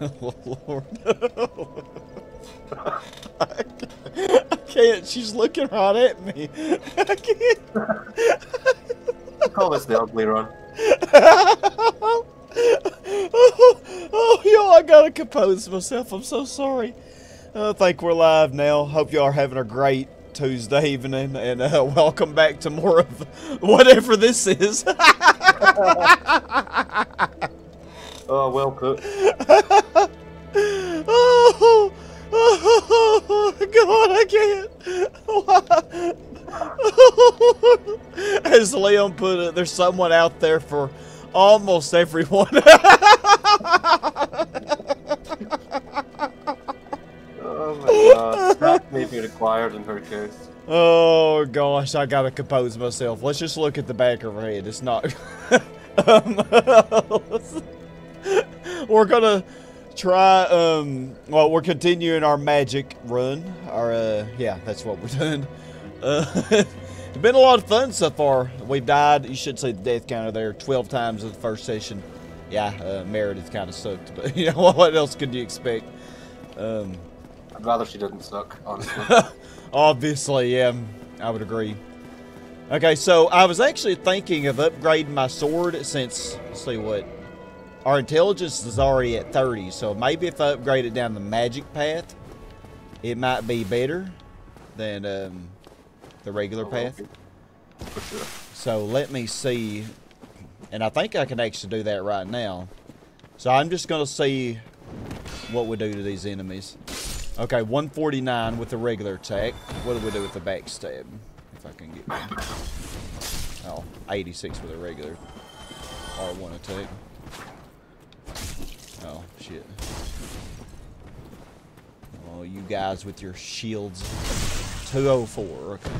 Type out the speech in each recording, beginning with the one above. Oh, Lord. I can't. She's looking right at me. I can't. We'll call this the ugly run. Oh, y'all, I gotta compose myself. I'm so sorry. I think we're live now. Hope y'all are having a great Tuesday evening, and welcome back to more of whatever this is. Oh, well put. Oh, God, I can't. As Liam put it, there's someone out there for almost everyone. Oh my God, that may be required in her case. Oh gosh, I gotta compose myself. Let's just look at the back of her head. It's not. We're gonna try. Well, we're continuing our magic run. Our yeah, that's what we're doing. It's been a lot of fun so far. We've died. You should see the death counter there 12 times in the first session. Yeah, Meredith kind of sucked, but you know what else could you expect? I'd rather she didn't suck, honestly. Obviously, yeah, I would agree. Okay, so I was actually thinking of upgrading my sword since, let's see what, our intelligence is already at 30, so maybe if I upgrade it down the magic path, it might be better than the regular path. For sure. So let me see, and I think I can actually do that right now. So I'm just going to see what we do to these enemies. Okay, 149 with the regular attack. What do we do with the backstab? If I can get back. Oh, 86 with a regular R1 attack. Oh, shit. Oh, you guys with your shields. 204, okay.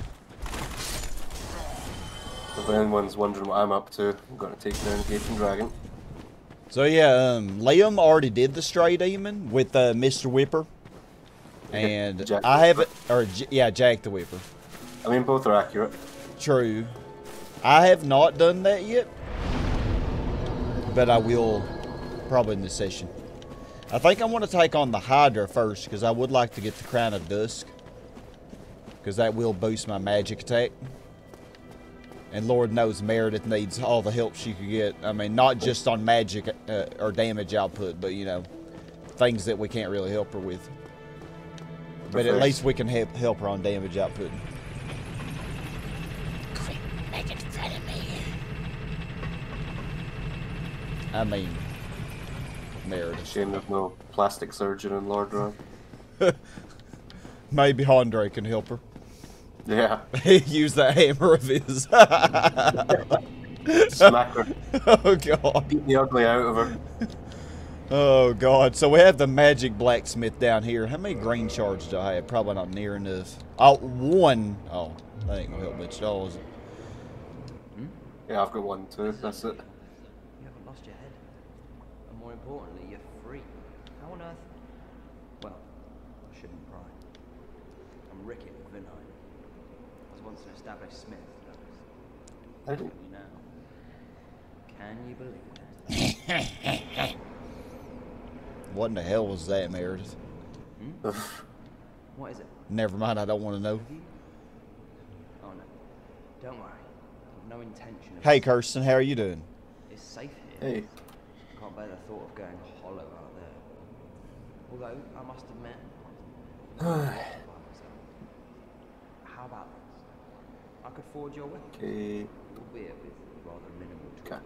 If anyone's wondering what I'm up to, I'm going to take down Gaping Dragon. So yeah, Liam already did the Stray Demon with Mr. Whipper. And Jack I haven't, or yeah, Jack the Whipper. I mean, both are accurate. True. I have not done that yet, but I will probably in this session. I think I want to take on the Hydra first because I would like to get the Crown of Dusk because that will boost my magic attack. And Lord knows Meredith needs all the help she could get. I mean, not just on magic or damage output, but you know, things that we can't really help her with. But at least we can help her on damage output. Quit making fun of me. I mean, Meredith. Shame there's no plastic surgeon in Lardron. Maybe Andre can help her. Yeah. He used that hammer of his. Smack her. Oh, God. Beat the ugly out of her. Oh, God. So we have the magic blacksmith down here. How many green shards do I have? Probably not near enough. Oh, one. Oh, that ain't going to help much at all, is it? Yeah, I've got one, too. That's it. You haven't lost your head. And more importantly, you're free. How on earth? Well, I shouldn't pry. I'm Rickett with an eye. I was once an established smith. I don't know. Can you believe that? What in the hell was that, Meredith? Hmm? What is it? Never mind, I don't want to know. Oh no. Don't worry. I've no intention of... Hey Kirsten, how are you doing? It's safe here. Hey. I can't bear the thought of going hollow out there. Although I must admit, how about this? I could forge your weapon. Okay. Albeit with rather minimal tools.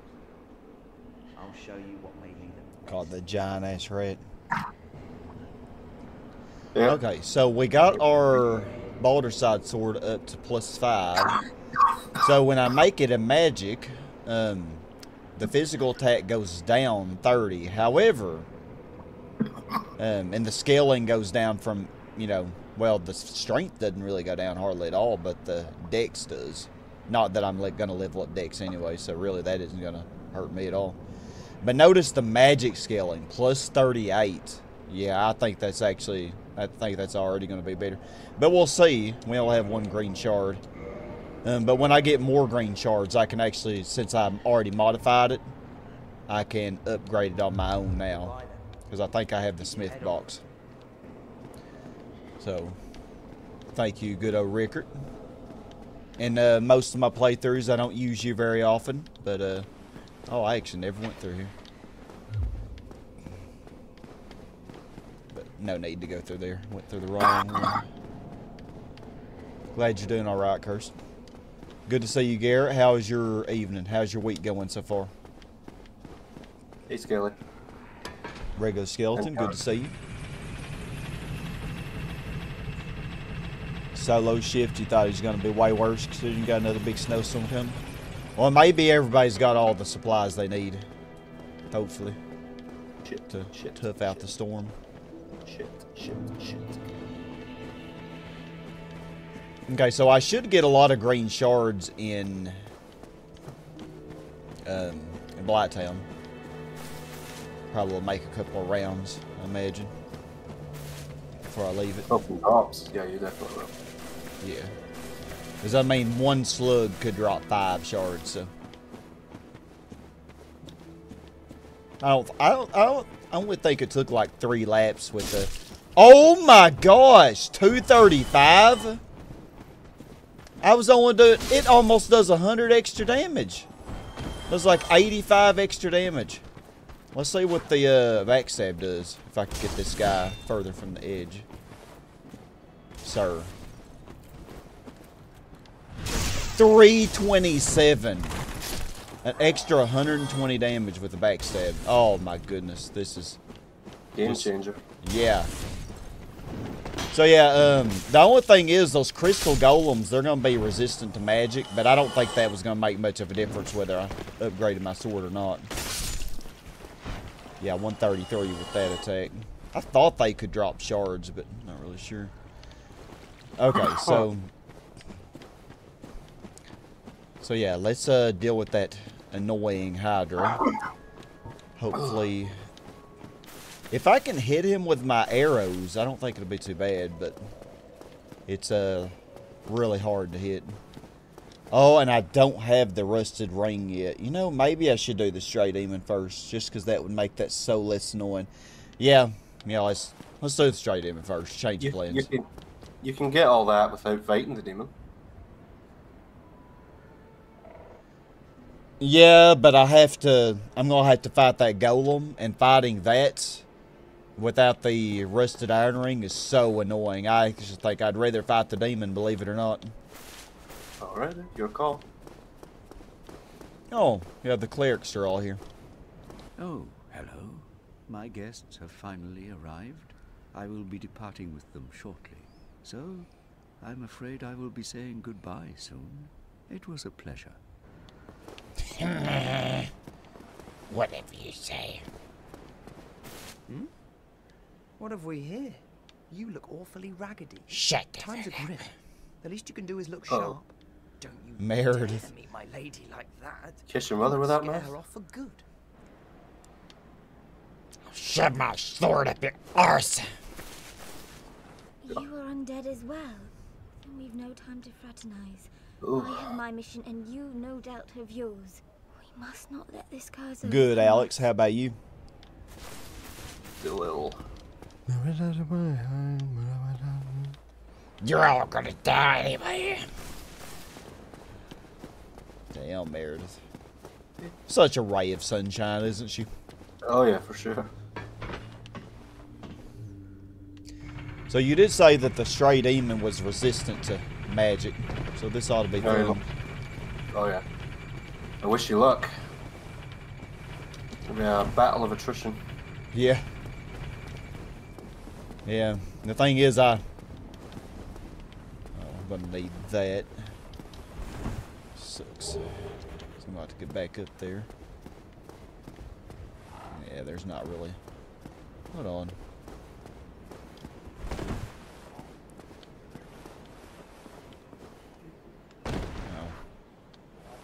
I'll show you what may be the... Called the giant ass rat. Yeah. Okay, so we got our Baldur Side Sword up to +5. So when I make it a magic, the physical attack goes down 30. However, and the scaling goes down from, you know, well, the strength doesn't really go down hardly at all, but the dex does. Not that I'm gonna level up dex anyway, so really that isn't gonna hurt me at all. But notice the magic scaling, +38. Yeah, I think that's actually, I think that's already going to be better. But we'll see. We only have one green shard. But when I get more green shards, I can actually, since I've already modified it, I can upgrade it on my own now. because I think I have the Smith box. So, thank you, good old Rickard. And most of my playthroughs, I don't use you very often, but oh, I actually never went through here. But no need to go through there. Went through the wrong one. Glad you're doing all right, Kirsten. Good to see you, Garrett. How's your evening? How's your week going so far? Hey, Skeleton. Regular Skeleton, good to see you. Solo shift, you thought it was going to be way worse considering you got another big snowstorm coming? Well, maybe everybody's got all the supplies they need, hopefully, to tough out the storm. Okay, so I should get a lot of green shards in Blighttown. Probably will make a couple of rounds, I imagine, before I leave it. Couple drops, yeah, you definitely will. Yeah. Because, I mean, one slug could drop 5 shards, so. I only think it took like 3 laps with the... Oh my gosh! 235? I was only doing... It almost does 100 extra damage. Does like 85 extra damage. Let's see what the backstab does. If I can get this guy further from the edge. Sir. 327. An extra 120 damage with the backstab. Oh my goodness, this is... Game changer. Yeah. So yeah, the only thing is those crystal golems, they're going to be resistant to magic, but I don't think that was going to make much of a difference whether I upgraded my sword or not. Yeah, 133 with that attack. I thought they could drop shards, but not really sure. Okay, so... So yeah, let's deal with that annoying Hydra. Hopefully, if I can hit him with my arrows, I don't think it'll be too bad, but it's really hard to hit. Oh, and I don't have the rusted ring yet. You know, maybe I should do the Stray Demon first, just because that would make that so less annoying. Yeah, let's do the Stray Demon first. Change plans. You can get all that without fighting the demon. Yeah, but I have to. I'm gonna have to fight that golem, and fighting that without the rusted iron ring is so annoying. I just think I'd rather fight the demon, believe it or not. All right, your call. Oh, yeah, the clerics are all here. Oh, hello. My guests have finally arrived. I will be departing with them shortly, so I'm afraid I will be saying goodbye soon. It was a pleasure. Whatever you say. Hmm? What have we here? You look awfully raggedy. Shut up. Time's a grip. The least you can do is look sharp. Don't you Meredith. Me, my lady, like that. Kiss your mother without mouth. Her off for good. I'll shove my sword up your arse. You are undead as well, and we've no time to fraternize. Oof. I have my mission, and you no doubt have yours. We must not let this go. Good, Alex. How about you? Still ill. You're all gonna die anyway. Damn, Meredith. Such a ray of sunshine, isn't she? Oh yeah, for sure. So you did say that the Stray Demon was resistant to magic, so this ought to be fun. Oh yeah. I wish you luck. It'll be a battle of attrition. Yeah. Yeah. The thing is, I'm gonna need that. Sucks. So I'm about to get back up there. Yeah, there's not really. Hold on.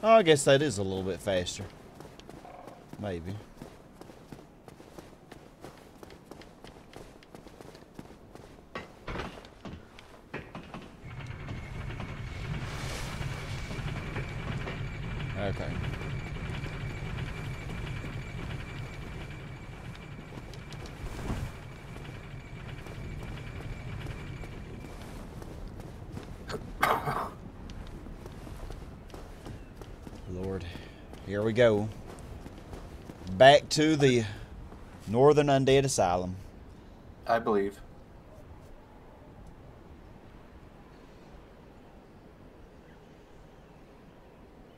Oh, I guess that is a little bit faster. Maybe. Okay. Here we go. Back to the Northern Undead Asylum. I believe.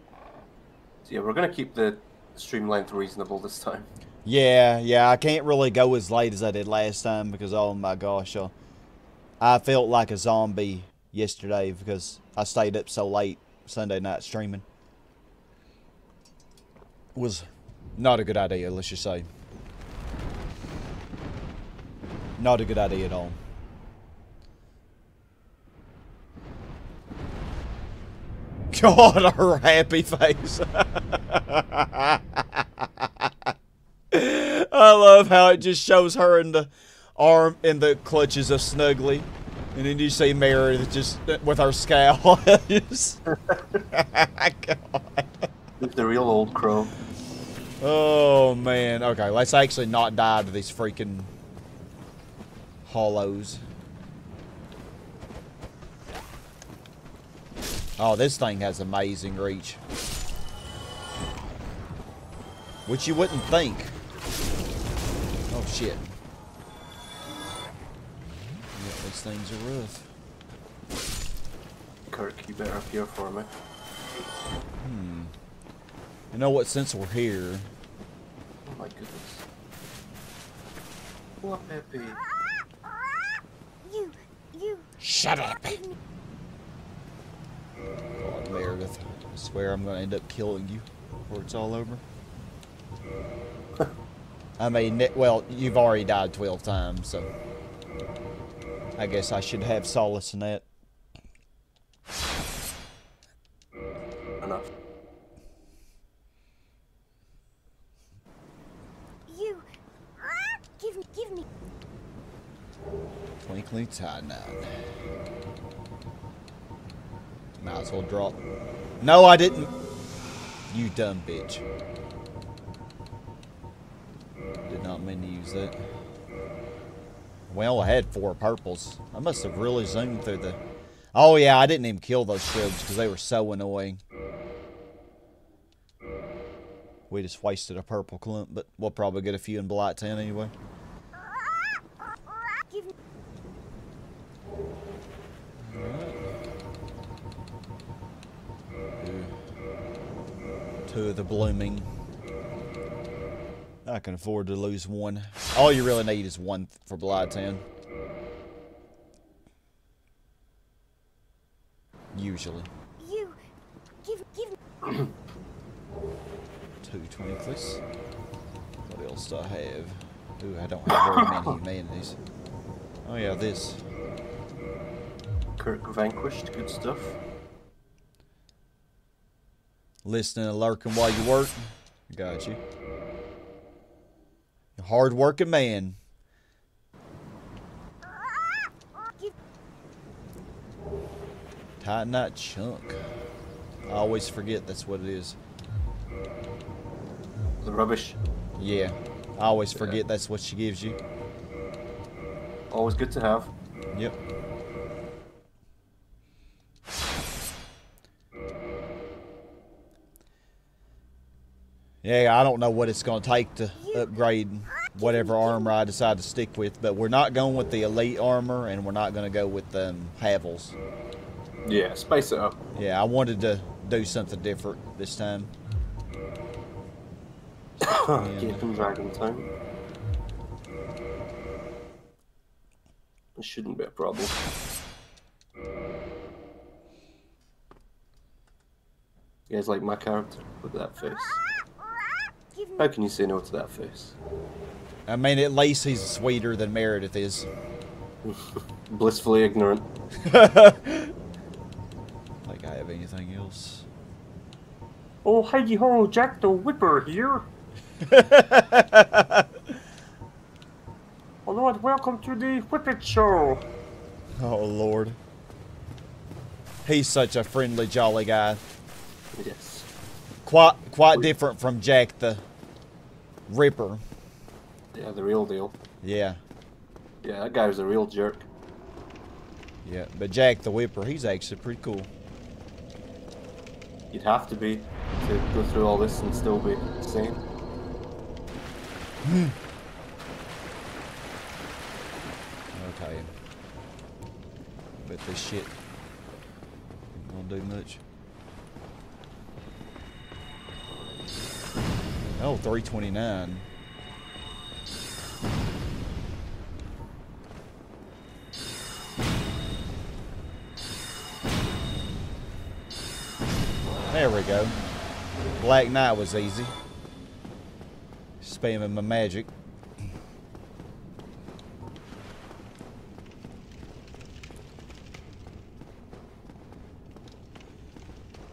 So yeah, we're going to keep the stream length reasonable this time. Yeah, I can't really go as late as I did last time because, oh my gosh, I felt like a zombie yesterday because I stayed up so late Sunday night streaming. It was not a good idea, let's just say. Not a good idea at all. God, her happy face. I love how it just shows her in the arm in the clutches of Snuggly, and then you see Meredith just with her scowl. God. It's the real old crow. Oh man. Okay, let's actually not die to these freaking hollows. Oh, this thing has amazing reach. Which you wouldn't think. Oh, shit. Yeah, these things are rough. Kirk, you better up here for me. You know what, since we're here... Oh my goodness. What, Peppy? You... Shut up! God, Meredith, I swear I'm going to end up killing you before it's all over. I mean, well, you've already died 12 times, so I guess I should have solace in that. Enough. You give me. Twinkly Titanite. Might as well drop. No, I didn't. You dumb bitch. Did not mean to use that. Well, I had 4 purples. I must have really zoomed through the... Oh, yeah, I didn't even kill those shrubs because they were so annoying. We just wasted a purple clump, but we'll probably get a few in Blighttown anyway. Two of the blooming. I can afford to lose one. All you really need is one for Blighttown. Usually. You give 2 twinkles. What else do I have? Ooh, I don't have very many humanities. Oh yeah, this. Kirk vanquished, good stuff. Listening and lurking while you work. Got you. Hard working man. Titanite chunk. I always forget that's what it is. The rubbish. Yeah. I always forget that's what she gives you. Always good to have. Yep. Yeah, I don't know what it's going to take to upgrade whatever armor I decide to stick with, but we're not going with the elite armor, and we're not going to go with the Havels. Yeah, space it up. Yeah, I wanted to do something different this time. Gaping Dragon time. It shouldn't be a problem. You guys like my character with that face? How can you say no to that face? I mean, at least he's sweeter than Meredith is. Blissfully ignorant. Like I have anything else. Oh, hidey ho, Jack the Whipper here. Oh Lord, welcome to the Whippet Show. Oh Lord. He's such a friendly, jolly guy. Yes. Quite different from Jack the Ripper. Yeah, the real deal. Yeah. Yeah, that guy was a real jerk. Yeah, but Jack the Whipper, he's actually pretty cool. You'd have to be. to go through all this and still be sane. I'll tell you. But this shit won't do much. Oh, 329. There we go. Black Knight was easy. Spamming my magic.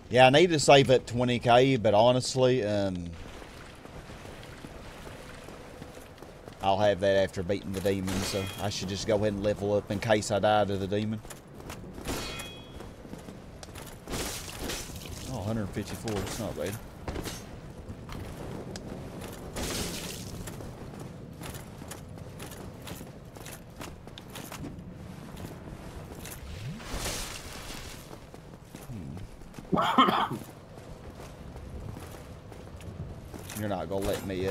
Yeah, I need to save at 20k, but honestly, I'll have that after beating the demon, so I should just go ahead and level up in case I die to the demon. 154, it's not bad. You're not gonna let me,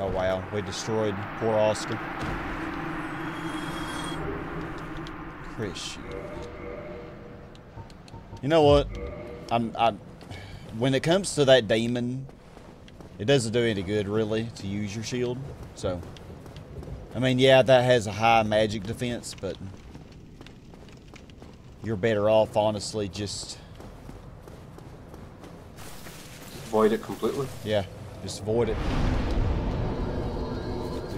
Oh wow, we destroyed poor Oscar. Christian. You know what? When it comes to that demon, it doesn't do any good really to use your shield. So, I mean, yeah, that has a high magic defense, but you're better off honestly just void it completely. Yeah, just void it.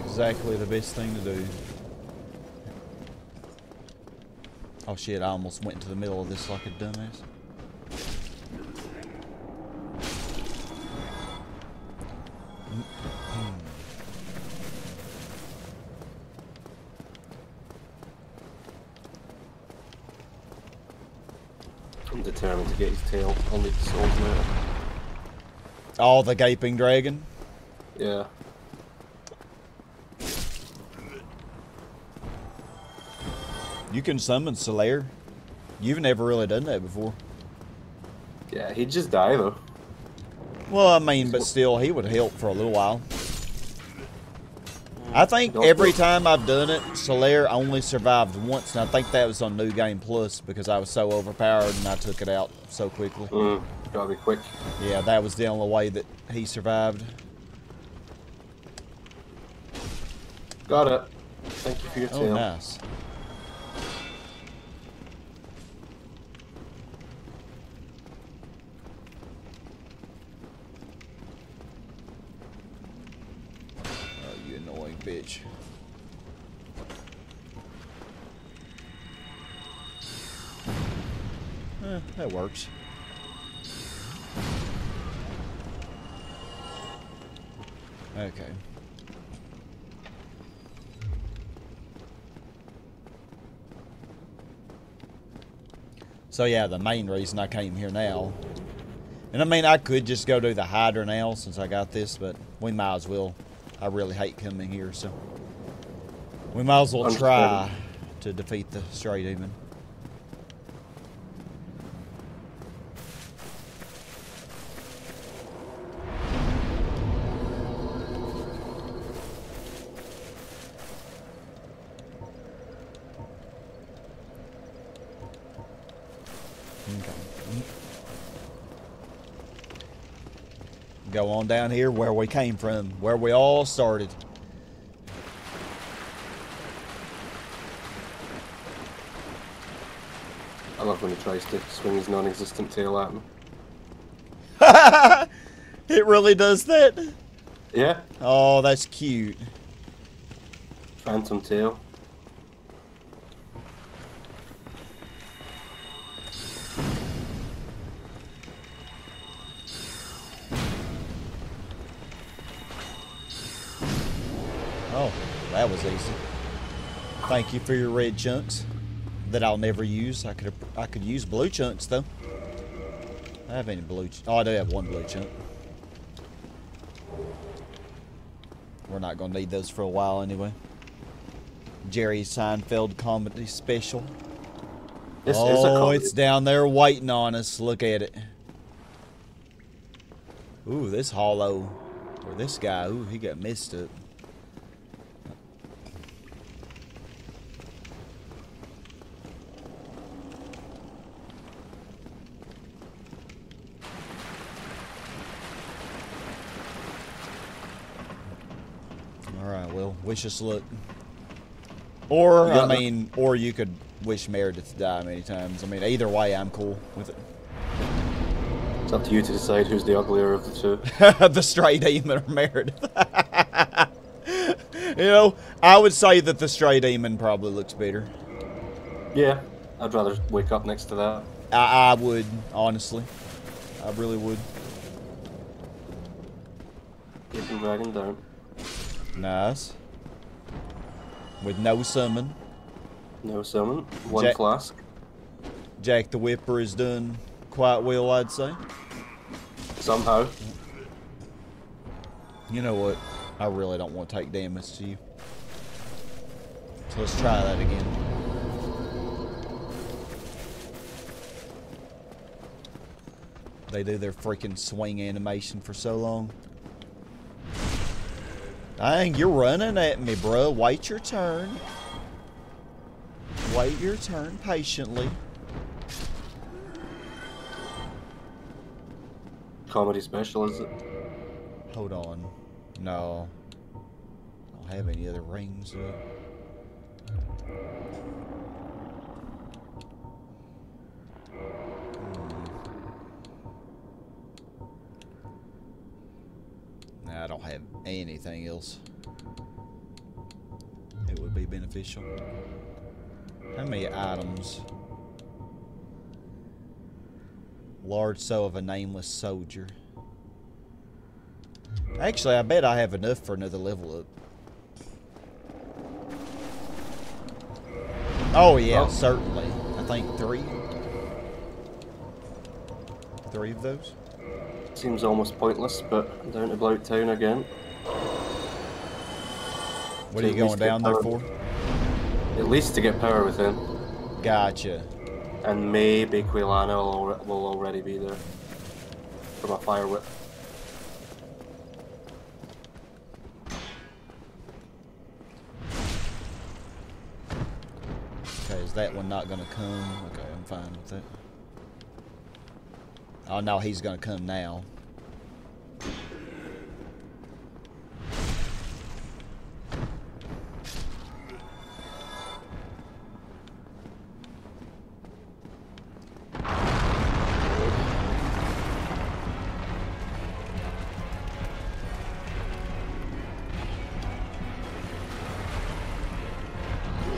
Exactly the best thing to do. Oh shit, I almost went into the middle of this like a dumbass. I'm determined to get his tail. Only the souls now. Oh, the Gaping Dragon? Yeah. You can summon Solaire. You've never really done that before. Yeah, he'd just die though. Well, I mean, but still, he would help for a little while. I think every time I've done it, Solaire only survived once, and I think that was on New Game Plus because I was so overpowered and I took it out so quickly. Gotta be quick. Yeah, that was the only way that he survived. Got it. Thank you for your tail. Oh, nice. Bitch. That works. Okay. So yeah, the main reason I came here now, and I mean I could just go do the Hydra now since I got this, but we might as well. I really hate coming here, so we might as well try to defeat the Stray Demon. Okay. Go on down here where we came from, where we all started. I love when he tries to swing his non-existent tail at me. It really does that? Yeah. Oh, that's cute. Phantom tail. That was easy. Thank you for your red chunks that I'll never use. I could use blue chunks though. I don't have any blue. Oh, I do have one blue chunk. We're not gonna need those for a while anyway. Jerry Seinfeld comedy special. It's down there waiting on us. Look at it. Ooh, this hollow. Or this guy. Ooh, he got messed up. Alright, well, wish us luck. Or, I mean, or you could wish Meredith to die many times. I mean, either way, I'm cool with it. It's up to you to decide who's the uglier of the two. The Stray Demon or Meredith. You know, I would say that the Stray Demon probably looks better. Yeah, I'd rather wake up next to that. I would, honestly. I really would. Gaping Dragon down. Nice. With no summon. No summon. One flask. Jack the Whipper is done quite well, I'd say. Somehow. You know what? I really don't want to take damage to you. So let's try that again. They do their freaking swing animation for so long. Dang, you're running at me, bruh. Wait your turn. Wait your turn patiently. Comedy special, is it? Hold on. No. I don't have any other rings up. I don't have anything else. It would be beneficial. How many items? Large soul of a nameless soldier. Actually, I bet I have enough for another level up. Oh yeah, certainly. I think three. Three of those. Seems almost pointless, but down to Blighttown again. What are you going down there for? At least to get power within. Gotcha. And maybe Quelana will already be there. From a fire whip. Okay, is that one not gonna come? Okay, I'm fine with it. Oh no, he's gonna come now.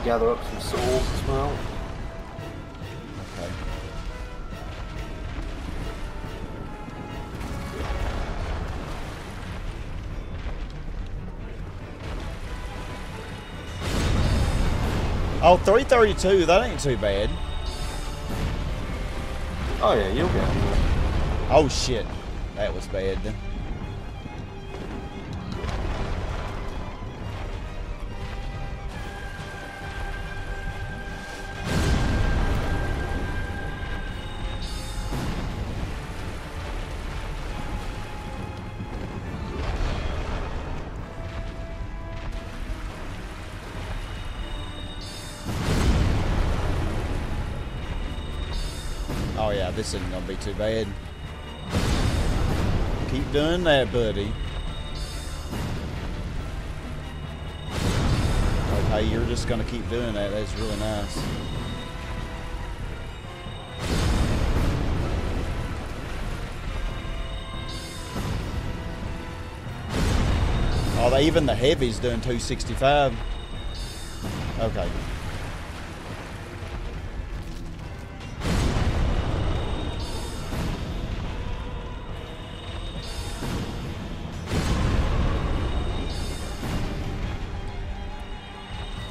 Gather up some souls as well. Oh, 332, that ain't too bad. Oh yeah, you'll get it. Oh shit, that was bad then. This isn't gonna be too bad. Keep doing that, buddy. Okay, you're just gonna keep doing that. That's really nice. Oh, even the heavy's doing 265. Okay.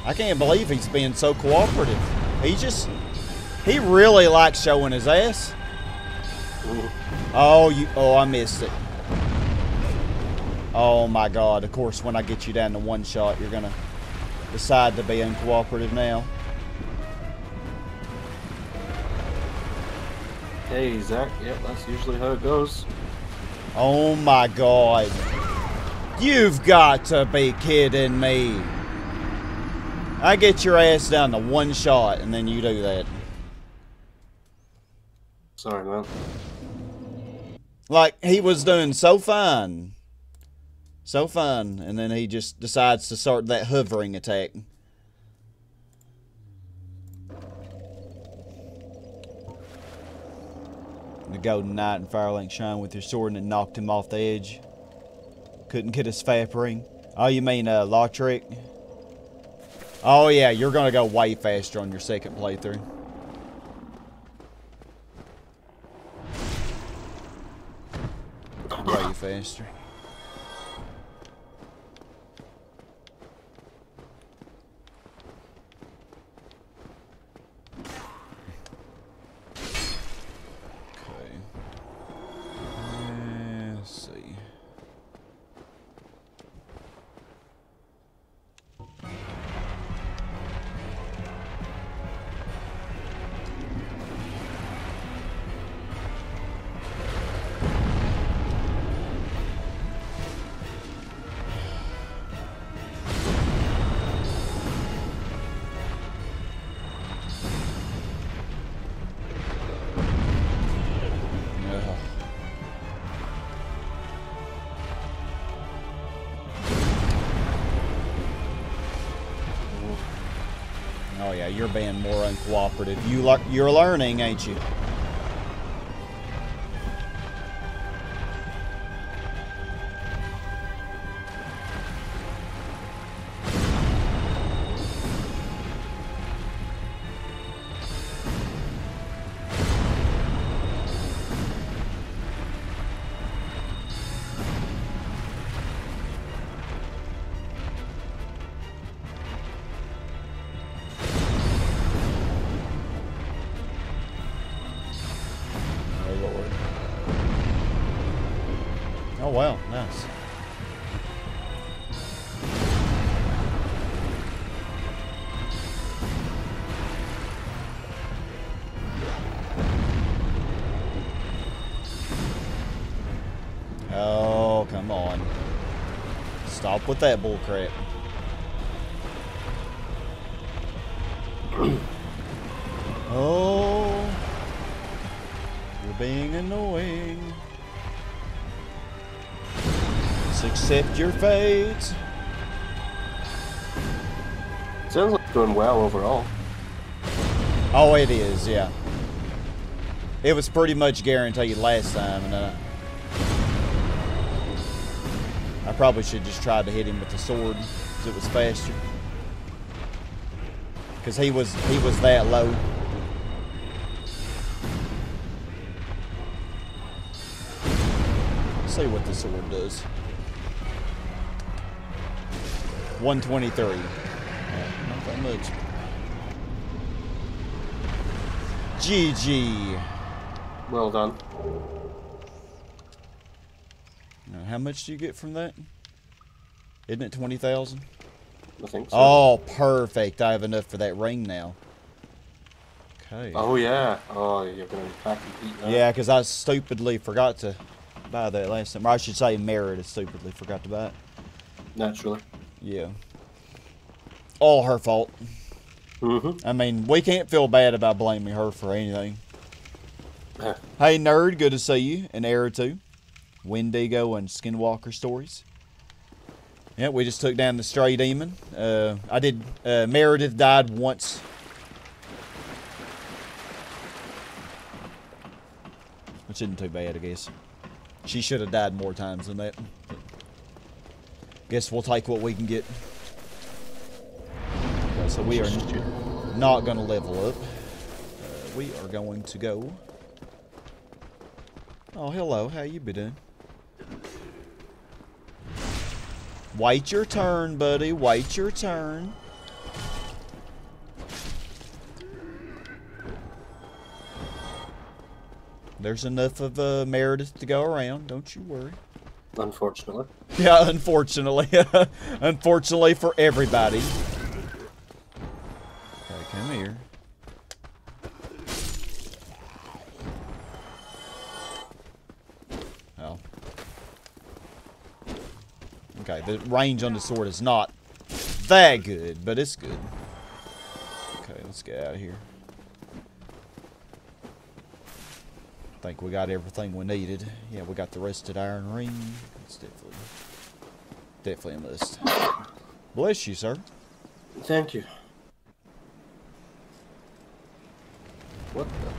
I can't believe he's being so cooperative. He really likes showing his ass. Ooh. Oh, I missed it. Oh my God, of course when I get you down to one shot, you're gonna, decide to be uncooperative now. Hey, Zach. Yep, that's usually how it goes. Oh my god. You've got to be kidding me. I get your ass down to one shot and then you do that. Sorry, man. Like, he was doing so fine. So fine. And then he just decides to start that hovering attack. The Golden Knight and Firelink shone with their sword and it knocked him off the edge. Couldn't get his fap ring. Oh, you mean Lotrick? Oh yeah, you're gonna go way faster on your second playthrough. Way faster. You're being more uncooperative. You're learning, ain't you? With that bullcrap. Oh, you're being annoying. Just accept your fate. Sounds like doing well overall. Oh, it is, yeah. It was pretty much guaranteed last time, and I probably should just try to hit him with the sword because it was faster. Because he was that low. Let's see what the sword does. 123. Not that much. GG. Well done. How much do you get from that? Isn't it 20,000? I think so. Oh, perfect. I have enough for that ring now. Okay. Oh, yeah. Oh, you're going to pack and eat that. Yeah, because I stupidly forgot to buy that last time. Or I should say Meredith stupidly forgot to buy it. Naturally. Yeah. All her fault. Mm-hmm. I mean, we can't feel bad about blaming her for anything. Hey, Nerd, good to see you. And Era 2. Wendigo and Skinwalker stories. Yeah, we just took down the Stray Demon. I did. Meredith died once. Which isn't too bad, I guess. She should have died more times than that. But guess we'll take what we can get. Okay, so we are not going to level up. We are going to go. Oh, hello. How you been doing? Wait your turn, buddy. Wait your turn. There's enough of Meredith to go around. Don't you worry. Unfortunately. Yeah, unfortunately. Unfortunately for everybody. Okay, the range on the sword is not that good, but it's good. Okay, let's get out of here. I think we got everything we needed. Yeah, we got the rusted iron ring. It's definitely a must. Bless you, sir. Thank you. What the?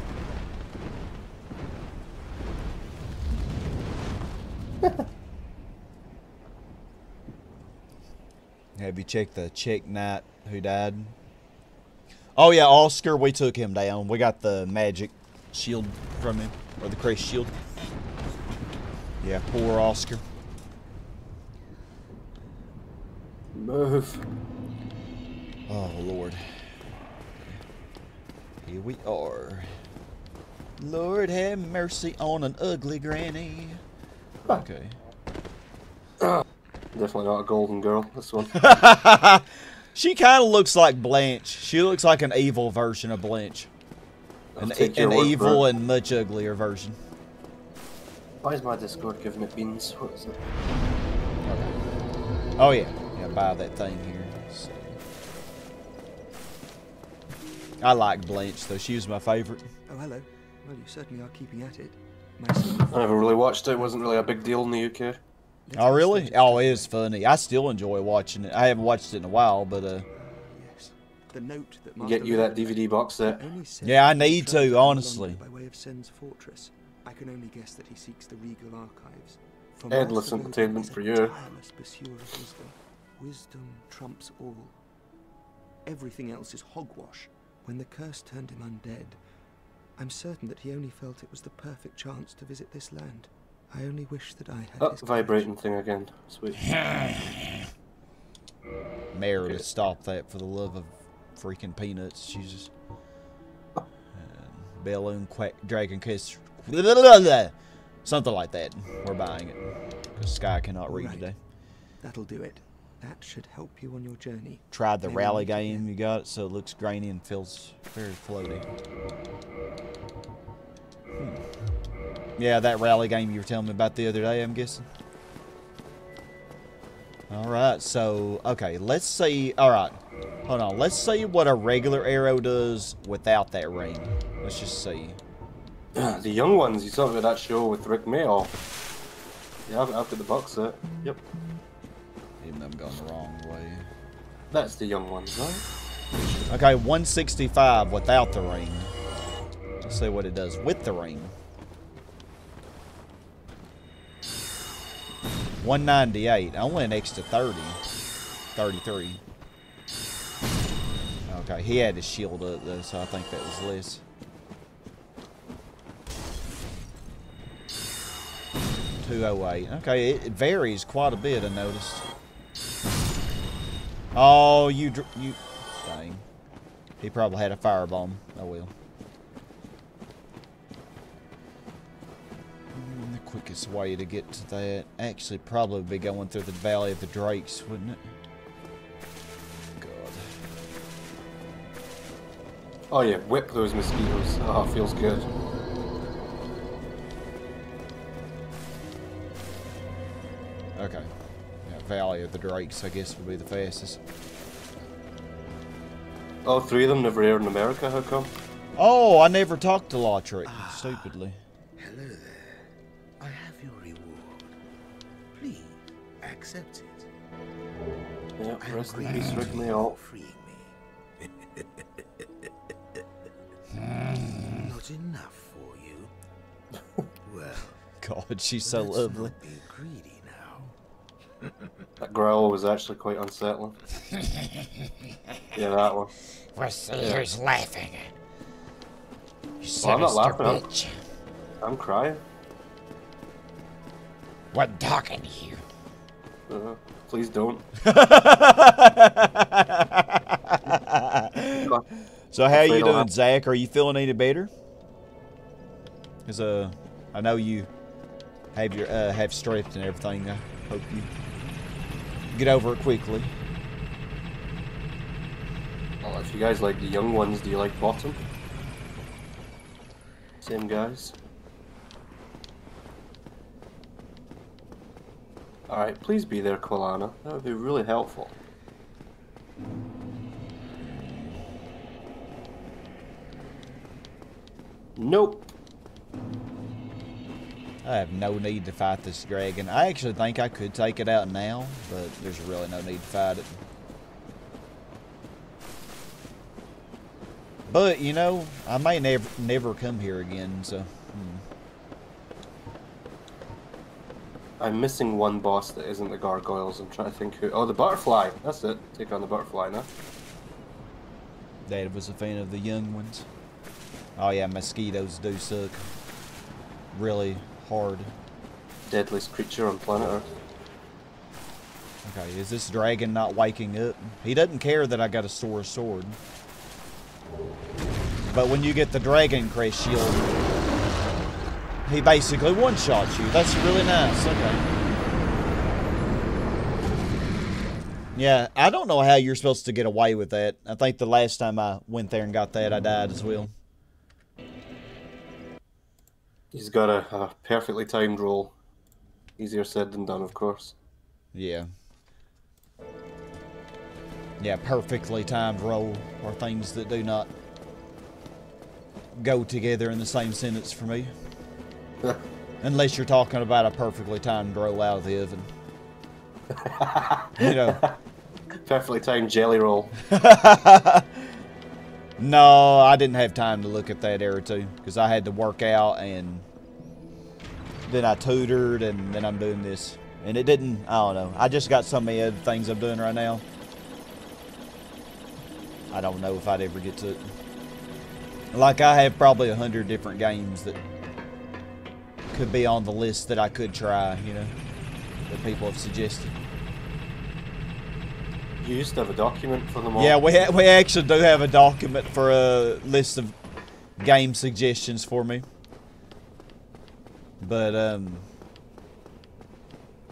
Have you checked the Czech knight who died? Oh yeah, Oscar, we took him down. We got the magic shield from him, or the crest shield. Yeah, poor Oscar. Move. Oh Lord. Here we are. Lord have mercy on an ugly granny. Okay. Definitely not a golden girl, this one. She kind of looks like Blanche. She looks like an evil version of Blanche. An evil and much uglier version. Why is my Discord giving it beans? What is it? Okay. Oh yeah. Yeah, buy that thing here. I like Blanche, though. She was my favorite. Oh, hello. Well, you certainly are keeping at it. I never really watched it. It wasn't really a big deal in the UK. Oh, really? Oh, it is funny. I still enjoy watching it. I haven't watched it in a while, but... Yes. The note that get you that DVD box set. Yeah, I need to, honestly. By way of Sen's Fortress, I can only guess that he seeks the regal archives. Endless entertainment for you. Wisdom trumps all. Everything else is hogwash. When the curse turned him undead, I'm certain that he only felt it was the perfect chance to visit this land. I only wish that I had. Oh, vibrating thing again. Sweet. Meredith, okay. Stop that for the love of freaking peanuts. Jesus. Balloon Quack Dragon Kiss. Something like that. We're buying it. Because Sky cannot read today. That'll do it. That should help you on your journey. Tried the rally game you got, so it looks grainy and feels very floaty. Yeah, that rally game you were telling me about the other day, I'm guessing. Alright, so, okay, let's see. Alright, hold on. Let's see what a regular arrow does without that ring. Let's just see. The young ones, you saw that show with Rick Mayall. Yeah, I've got the box set. Yep. Even though I'm going the wrong way. That's the young ones, right? Okay, 165 without the ring. Let's see what it does with the ring. 198. Only an extra 30. 33. Okay, he had his shield up, though, so I think that was less. .208. Okay, it varies quite a bit, I noticed. Oh, you dang. He probably had a firebomb. Oh well. The quickest way to get to that actually probably would be going through the Valley of the Drakes, wouldn't it? God. Oh yeah, whip those mosquitoes. Oh, feels good. Okay. Valley of the Drakes, I guess, would be the fastest. Oh, three of them never aired in America, how come? Oh, I never talked to Lautrick, stupidly. Hello there. I have your reward. Please, accept it. Yeah, rest in peace, Rick Mayall. Freeing me. Not enough for you. Well, God, she's so lovely. Be greedy. That growl was actually quite unsettling. Yeah, that one. We're serious laughing. You well, I'm not laughing. Bitch. I'm crying. We're talking to you. Please don't. So how you doing, Zach? Are you feeling any better? Cause I know you have your have strength and everything. I hope you get over it quickly. Well, if you guys like the young ones, do you like bottom? Same guys. Alright, please be there, Quelana. That would be really helpful. Nope. I have no need to fight this dragon. I actually think I could take it out now, but there's really no need to fight it. But, you know, I may never come here again, so... I'm missing one boss that isn't the gargoyles. I'm trying to think who... Oh, the butterfly! That's it. Take on the butterfly now. Dad was a fan of the young ones. Oh yeah, mosquitoes do suck. Really hard. Deadliest creature on planet Earth. Okay, is this dragon not waking up? He doesn't care that I got a sore sword. But when you get the Dragon Crest Shield, he basically one-shots you. That's really nice. Okay. Yeah, I don't know how you're supposed to get away with that. I think the last time I went there and got that, I died as well. He's got a perfectly timed roll. Easier said than done, of course. Yeah. Yeah, perfectly timed roll are things that do not go together in the same sentence for me. Unless you're talking about a perfectly timed roll out of the oven. You know. Perfectly timed jelly roll. No, I didn't have time to look at that error too, because I had to work out and then I tutored and then I'm doing this. And it didn't, I don't know. I just got so many other things I'm doing right now. I don't know if I'd ever get to it. Like, I have probably 100 different games that could be on the list that I could try, you know, that people have suggested. You used to have a document for them all. Yeah, we actually do have a document for a list of game suggestions for me. But,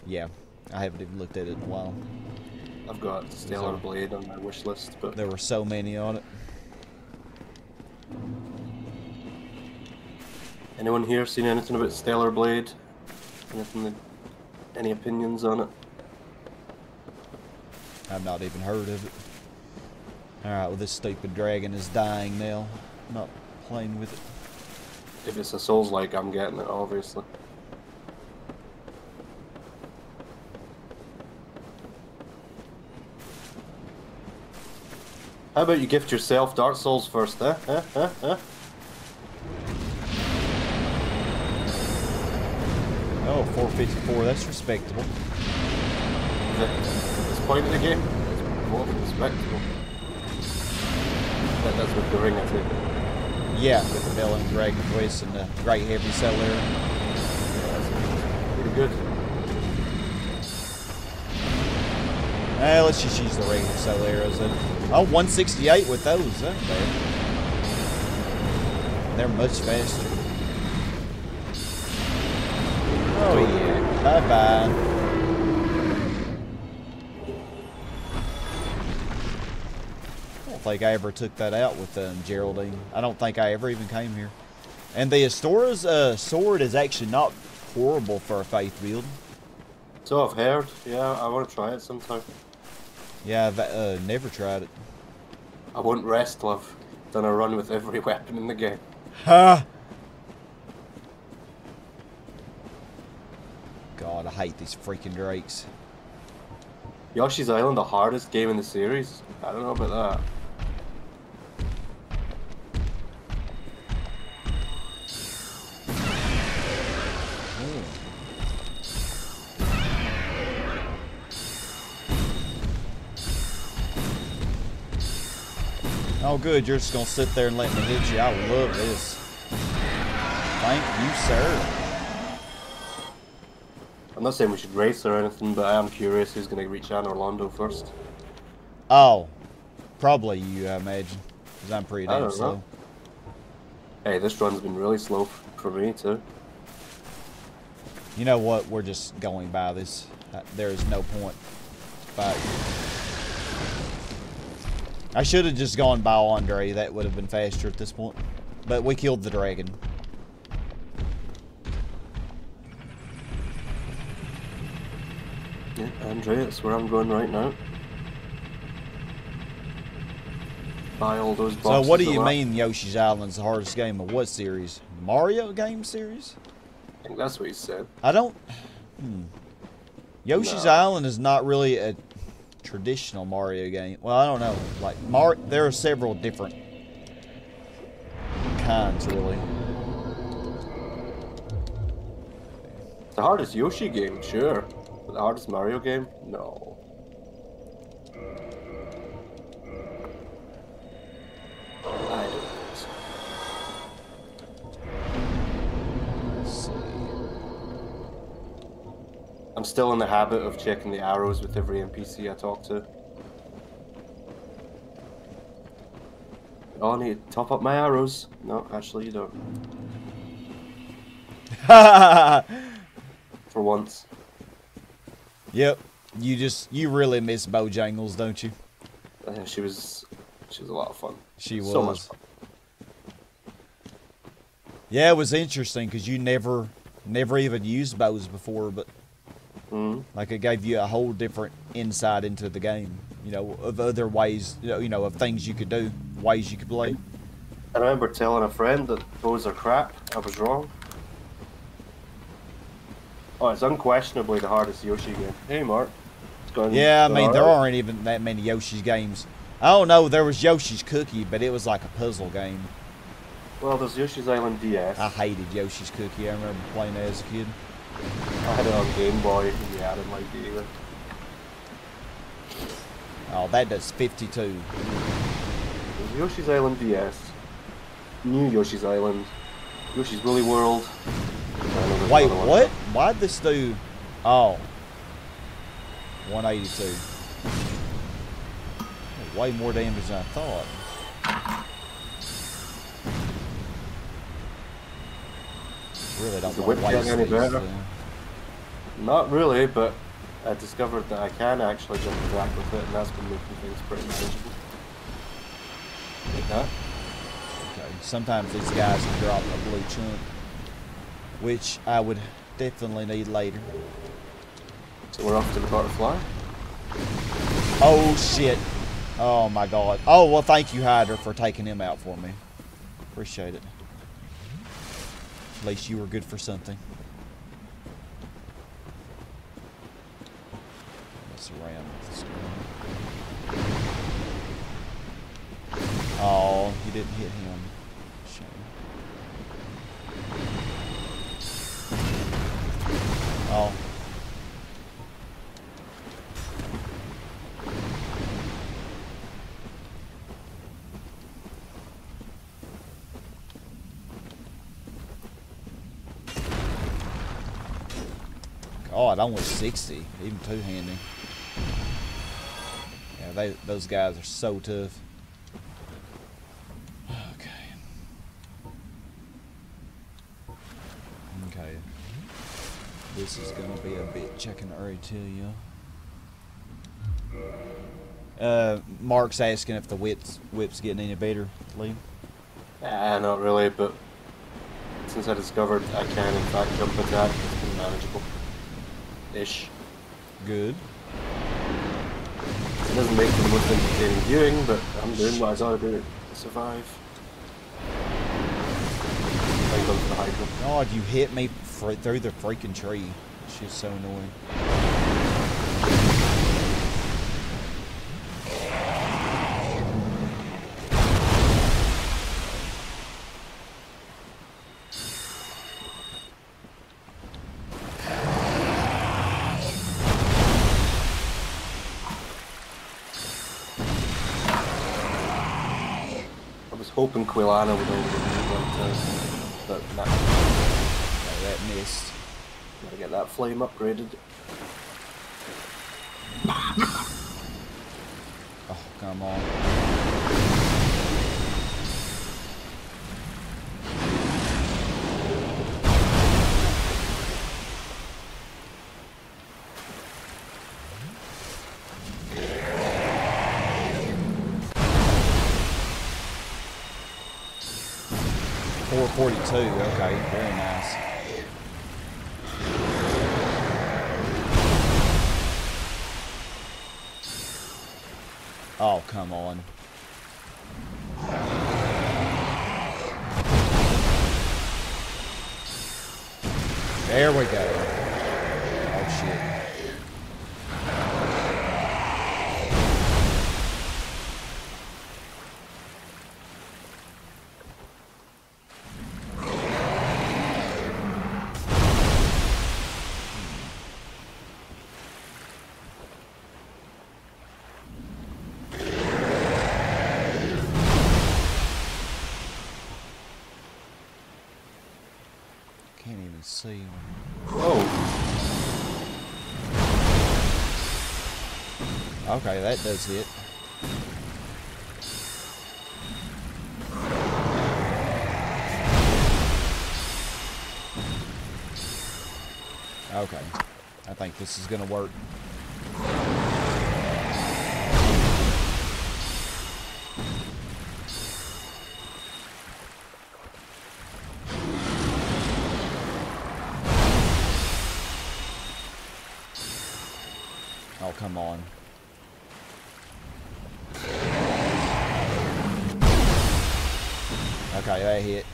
yeah, I haven't even looked at it in a while. I've got Stellar Blade on my wish list, but... There were so many on it. Anyone here seen anything about Stellar Blade? Anything that, any opinions on it? I've not even heard of it. Alright, well this stupid dragon is dying now. I'm not playing with it. If it's a Souls-like, I'm getting it, obviously. How about you gift yourself Dark Souls first, eh? Oh, 454, that's respectable. At this point in the game, it's more than respectable. That's with the ring, I think. Yeah, with the bell and dragon voice and the great heavy cell there. Yeah, that's pretty good. Let's just use the regular cell arrows then. Oh, 168 with those, huh? They're much faster. Oh yeah, bye-bye. I don't think I ever took that out with Geraldine. I don't think I ever even came here. And the Astora's sword is actually not horrible for a faith build. So I've heard. Yeah, I want to try it sometime. Yeah, I've never tried it. I won't rest, love. Done a run with every weapon in the game. Ha! God, I hate these freaking drakes. Yoshi's Island, the hardest game in the series? I don't know about that. Oh good, you're just gonna sit there and let me hit you. I love this. Thank you, sir. I'm not saying we should race or anything, but I am curious who's gonna reach Anor Londo first. Oh, probably you, I imagine, because I'm pretty damn slow. Hey, this run's been really slow for me too. You know what? We're just going by this. There is no point fighting. I should have just gone by Andre. That would have been faster at this point. But we killed the dragon. Yeah, Andre, that's where I'm going right now. Buy all those boxes. So what do you mean Yoshi's Island's the hardest game of what series? Mario game series? I think that's what he said. I don't... Yoshi's Island is not really a traditional Mario game. Well, I don't know. Like, there are several different kinds, really. The hardest Yoshi game, sure. But the hardest Mario game? No. I don't think so. Let's see. I'm still in the habit of checking the arrows with every NPC I talk to. Oh, I need to top up my arrows. No, actually you don't. Ha! For once. Yep. You really miss Bojangles, don't you? Yeah, she was a lot of fun. She was. So much fun. Yeah, it was interesting because you never even used bows before, but like it gave you a whole different insight into the game, you know, of other ways, you know, of things you could do, ways you could play. I remember telling a friend that bows are crap. I was wrong. Oh, it's unquestionably the hardest Yoshi game. Hey, Mark. Yeah, I mean, there aren't even that many Yoshi's games. I don't know, there was Yoshi's Cookie, but it was like a puzzle game. Well, there's Yoshi's Island DS. I hated Yoshi's Cookie. I remember playing it as a kid. I had it on Game Boy. Yeah, I didn't like it either. Oh, that does 52. There's Yoshi's Island DS. New Yoshi's Island. Yoshi's Woolly World. Wait, what? Why'd this do? Oh. 182. Way more damage than I thought. Really don't want to waste these, Not really, but I discovered that I can actually jump back with it, and that's been making things pretty manageable. Like that. Okay. Sometimes these guys can drop a blue chunk, which I would definitely need later. So we're off to the butterfly. Oh shit. Oh my god. Oh well, thank you Hydra for taking him out for me. Appreciate it. At least you were good for something. Mess around with this guy. Oh, you didn't hit him. Oh. God, I want 60, even two-handing. Yeah, those guys are so tough. This is gonna be a bit chicken early too, yeah. Mark's asking if the whip's getting any better, Liam. Nah, not really, but since I discovered I can in fact jump attack, it's been manageable. Ish. Good. It doesn't make for the most entertaining viewing, but I'm doing what I gotta do to survive. God, you hit me through the freaking tree. She's so annoying. I was hoping Quelana would overdo it. But no. That missed. Gotta get that flame upgraded. Oh, come on. Okay, very nice. Oh, come on. There we go. Oh, shit. Can't even see. Whoa. Okay, that does hit. Okay. I think this is gonna work. Come on. Okay, that hit.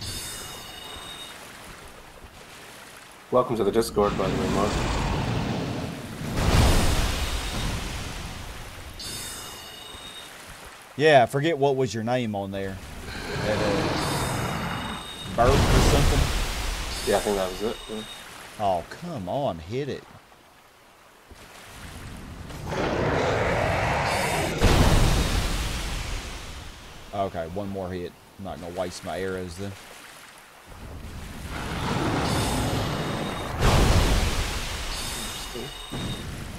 Welcome to the Discord, by the way, Mark. Yeah, I forget what was your name on there. That, Burp or something? Yeah, I think that was it. Yeah. Oh, come on, hit it. Okay, one more hit. I'm not going to waste my arrows then.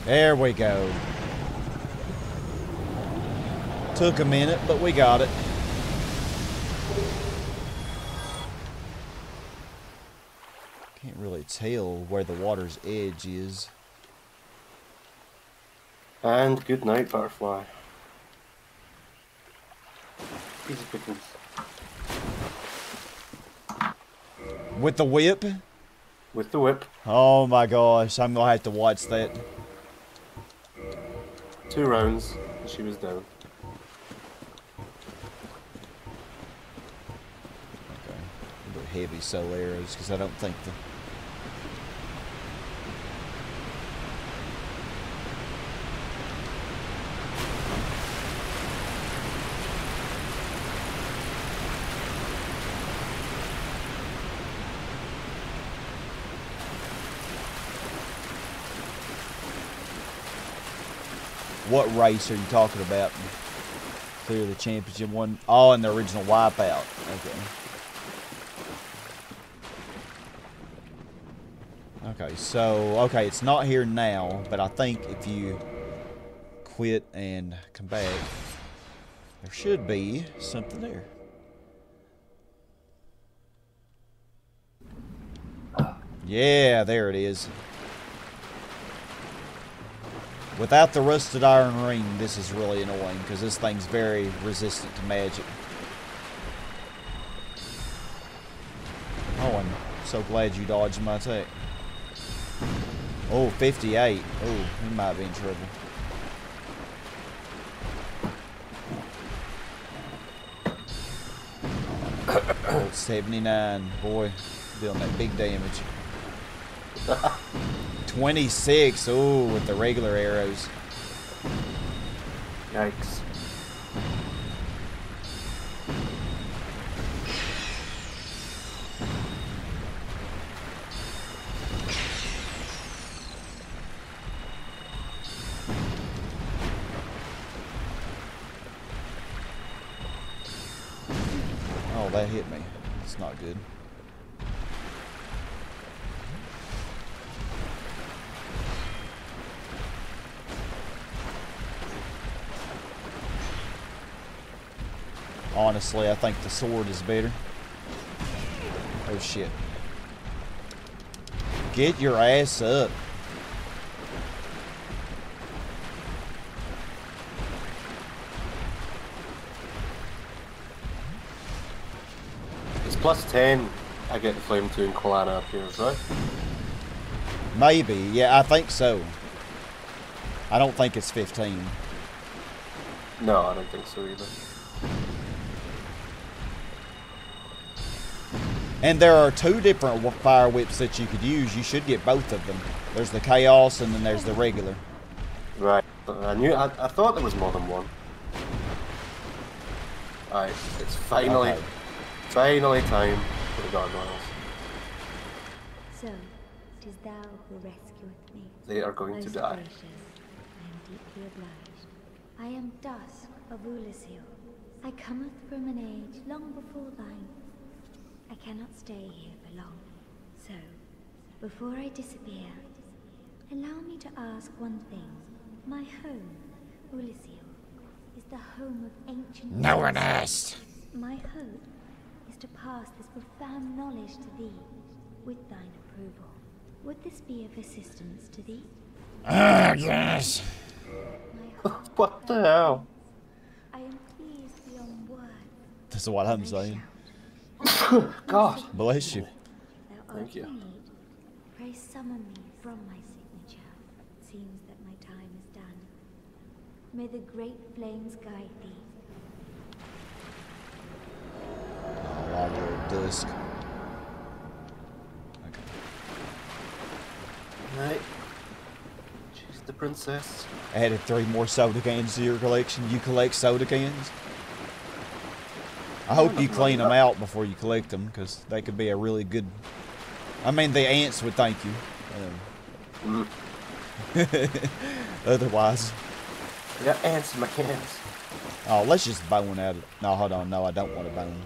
There we go. Took a minute, but we got it. Can't really tell where the water's edge is. And good night, butterfly. With the whip? With the whip. Oh my gosh, I'm gonna have to watch that. 2 rounds, and she was down. Okay, a bit heavy cell arrows, because I don't think the... What race are you talking about? Clear the championship one. Oh, and the original Wipeout. Okay. Okay, so, okay, it's not here now, but I think if you quit and come back, there should be something there. Yeah, there it is. Without the rusted iron ring, this is really annoying because this thing's very resistant to magic. Oh, I'm so glad you dodged my attack. Oh, 58. Oh, we might be in trouble. Oh, 79. Boy, dealing that big damage. 26, ooh, with the regular arrows. Yikes. Oh, that hit me. It's not good. Honestly, I think the sword is better. Oh, shit. Get your ass up. It's plus 10. I get the Flame 2 and Quelana up here, right? Maybe. Yeah, I think so. I don't think it's 15. No, I don't think so either. And there are two different fire whips that you could use. You should get both of them. There's the chaos and then there's the regular. Right. I thought there was more than one. Alright, it's finally... Okay. Finally time for the gargoyles. So, it is thou who rescueth me. They are going to die. Gracious, I am deeply obliged. I am Dusk of Oolacile. I cometh from an age long before thine. I cannot stay here for long. So, before I disappear, allow me to ask one thing. My home, Oolacile, is the home of ancient... No one asked! My hope is to pass this profound knowledge to thee, with thine approval. Would this be of assistance to thee? Ah, yes! What the hell? I am pleased beyond words. That's what I'm saying. God bless you. Thank you. Pray summon me from my signature. It seems that my time is done. May the great flames guide thee. Oh, I love your disc. Okay. Alright. She's the princess. Added 3 more soda cans to your collection. You collect soda cans? I hope you clean them out before you collect them, because they could be a really good... I mean, the ants would thank you. Otherwise... I got ants in my cans. Oh, let's just bone out of... No, hold on. No, I don't want to bone.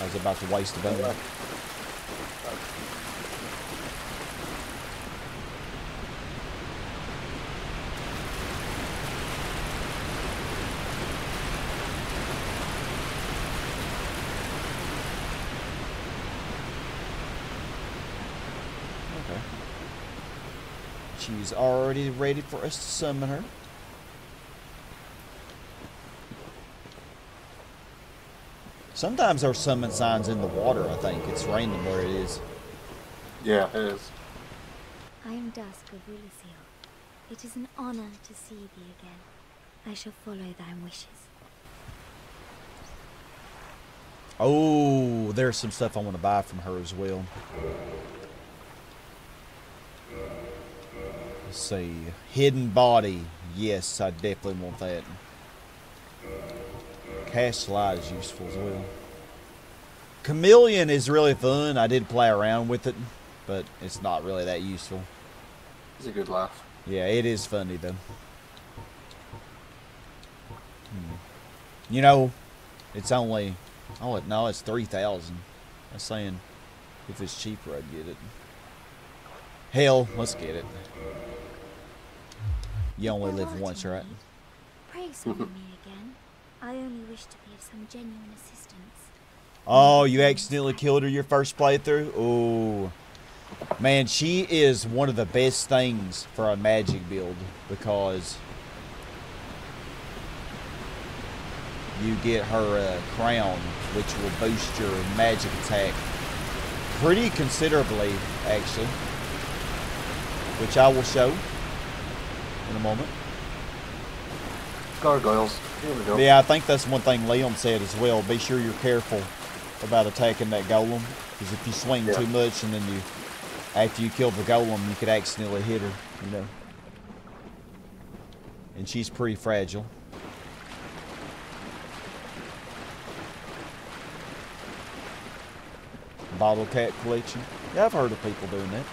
I was about to waste a bone. Yeah. She's already ready for us to summon her. Sometimes our summon sign's in the water, I think. It's random where it is. Yeah, it is. I am Dusk of Oolacile. It is an honor to see thee again. I shall follow thy wishes. Oh, there's some stuff I want to buy from her as well. Let's see. Hidden body. Yes, I definitely want that. Cast light is useful as well. Chameleon is really fun. I did play around with it, but it's not really that useful. It's a good laugh. Yeah, it is funny though. You know, it's only... Oh, no, it's 3,000. I was saying, if it's cheaper, I'd get it. Hell, let's get it. You only live once, right? Pray summon me again. I only wish to be of some genuine assistance. Oh, you accidentally killed her your first playthrough? Ooh. Man, she is one of the best things for a magic build because you get her crown, which will boost your magic attack pretty considerably, actually. Which I will show in a moment. Gargoyles. Here we go. Yeah, I think that's one thing Liam said as well. Be sure you're careful about attacking that golem. Because if you swing too much and then you... After you kill the golem, you could accidentally hit her, you know. And she's pretty fragile. Bottle cap collection. Yeah, I've heard of people doing that.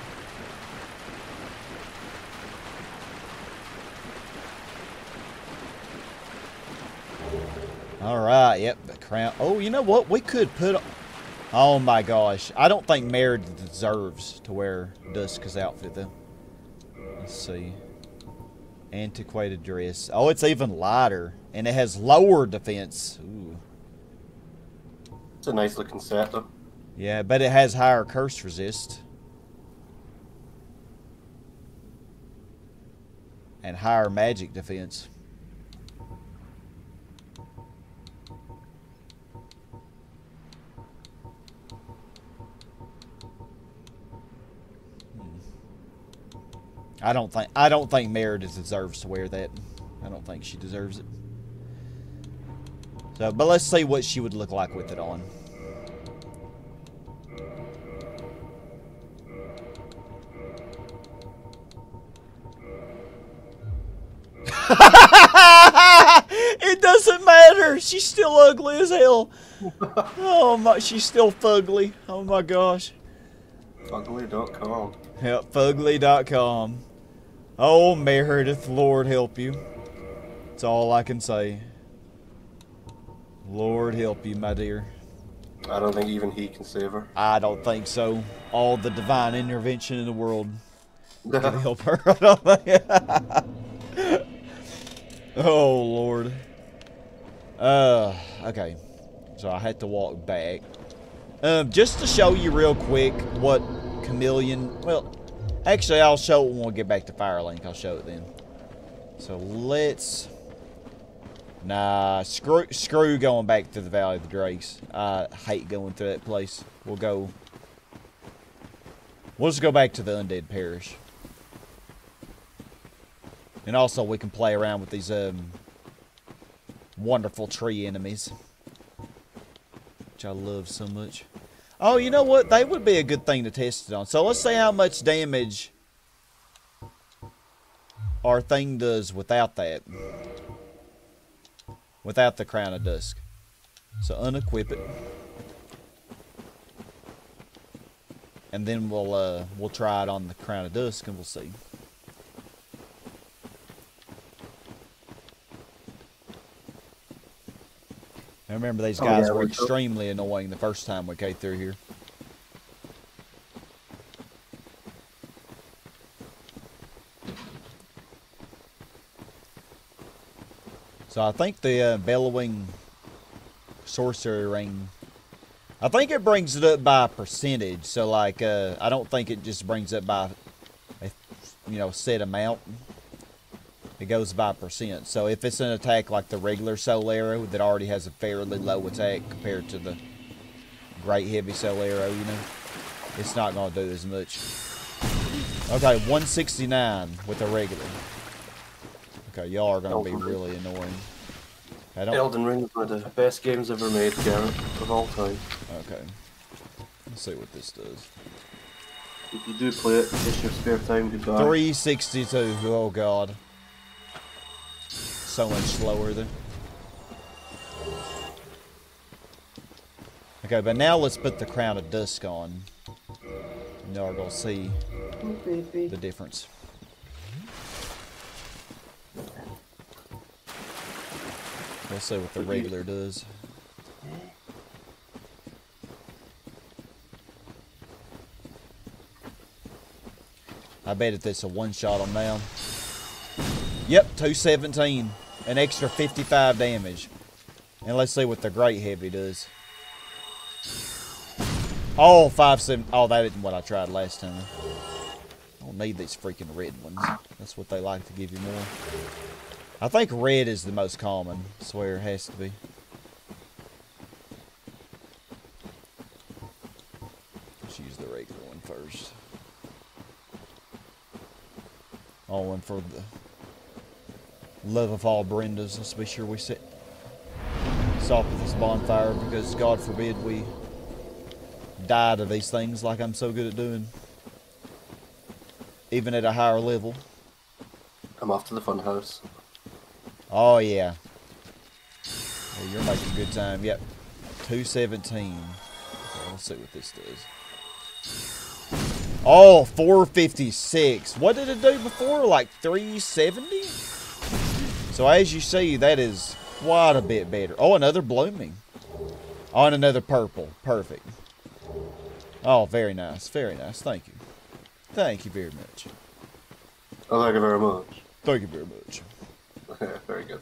Alright, yep, the crown. Oh, you know what? We could put... Oh my gosh. I don't think Meredith deserves to wear Dusk's outfit, though. Let's see. Antiquated dress. Oh, it's even lighter. And it has lower defense. Ooh. It's a nice looking set, though. Yeah, but it has higher curse resist. And higher magic defense. I don't think Meredith deserves to wear that. I don't think she deserves it. So, but let's see what she would look like with it on. It doesn't matter. She's still ugly as hell. Oh my, she's still fugly. Oh my gosh. Fugly.com. Yep, fugly.com. Oh, Meredith, Lord help you. That's all I can say. Lord help you, my dear. I don't think even he can save her. I don't think so. All the divine intervention in the world can help her. I don't think. Oh, Lord. Okay. So I had to walk back. Just to show you real quick what Chameleon... Well, actually, I'll show it when we get back to Firelink. I'll show it then. So let's... Nah, screw going back to the Valley of the Drakes. I hate going through that place. We'll go... We'll just go back to the Undead Parish. And also, we can play around with these wonderful tree enemies, which I love so much. Oh, you know what? They would be a good thing to test it on. So let's see how much damage our thing does without that. Without the Crown of Dusk. So unequip it. And then we'll try it on the Crown of Dusk and we'll see. I remember these guys were extremely annoying the first time we came through here. So I think the bellowing sorcery ring, I think it brings it up by percentage. So like, I don't think it just brings it by a, you know, set amount. It goes by percent. So if it's an attack like the regular Solaire that already has a fairly low attack compared to the great heavy Solaire, you know, it's not going to do as much. Okay, 169 with a regular. Okay, y'all are going to be really annoying. Elden Ring is one of the best games ever made, Garrett, of all time. Okay. Let's see what this does. If you do play it, it's your spare time to die. 362. Oh, God. So much slower than. Okay, but now let's put the Crown of Dusk on. Now we're gonna see the difference. Let's see what the regular does. I bet if it's a one-shot on now. Yep, 217. An extra 55 damage. And let's see what the Great Heavy does. Oh, 570. Oh, that isn't what I tried last time. I don't need these freaking red ones. That's what they like to give you more. I think red is the most common. I swear it has to be. Let's use the regular one first. Oh, and for the... love of all Brendas, let's be sure we set this off with this bonfire because God forbid we die to these things like I'm so good at doing. Even at a higher level. I'm off to the fun house. Oh yeah. Well, you're making good time. Yep. 217. Okay, let's see what this does. Oh, 456. What did it do before? Like 370? So as you see, that is quite a bit better. Oh, another blooming. Oh, and another purple. Perfect. Oh, very nice. Very nice. Thank you. Thank you very much. Oh, thank you very much. Thank you very much. Very good.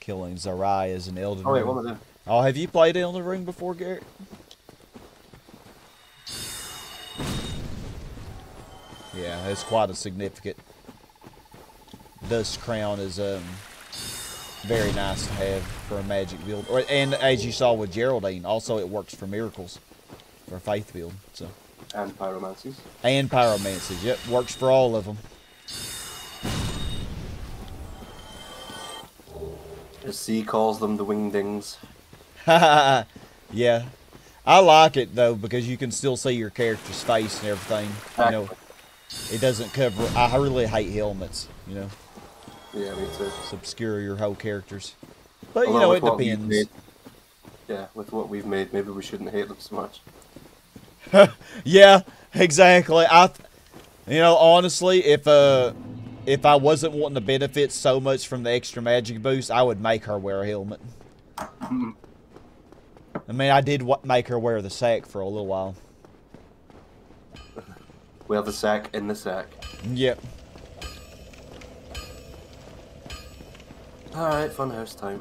Killing Zariah is an Elden Ring. Oh, wait, what was that? Oh, have you played Elden Ring before, Garrett? Yeah, it's quite a significant. This crown is very nice to have for a magic build. And as you saw with Geraldine, also it works for miracles, for a faith build. So. And pyromancies. And pyromancies, yep. Works for all of them. As C calls them, the wingdings. Yeah. I like it, though, because you can still see your character's face and everything. You know, it doesn't cover... I really hate helmets, you know. Yeah, me too. It's obscure your whole characters. But, although, you know, it depends. Yeah, with what we've made, maybe we shouldn't hate them so much. Yeah, exactly. You know, honestly, if I wasn't wanting to benefit so much from the extra magic boost, I would make her wear a helmet. I mean, I did make her wear the sack for a little while. Wear the sack in the sack. Yep. Alright, funhouse time.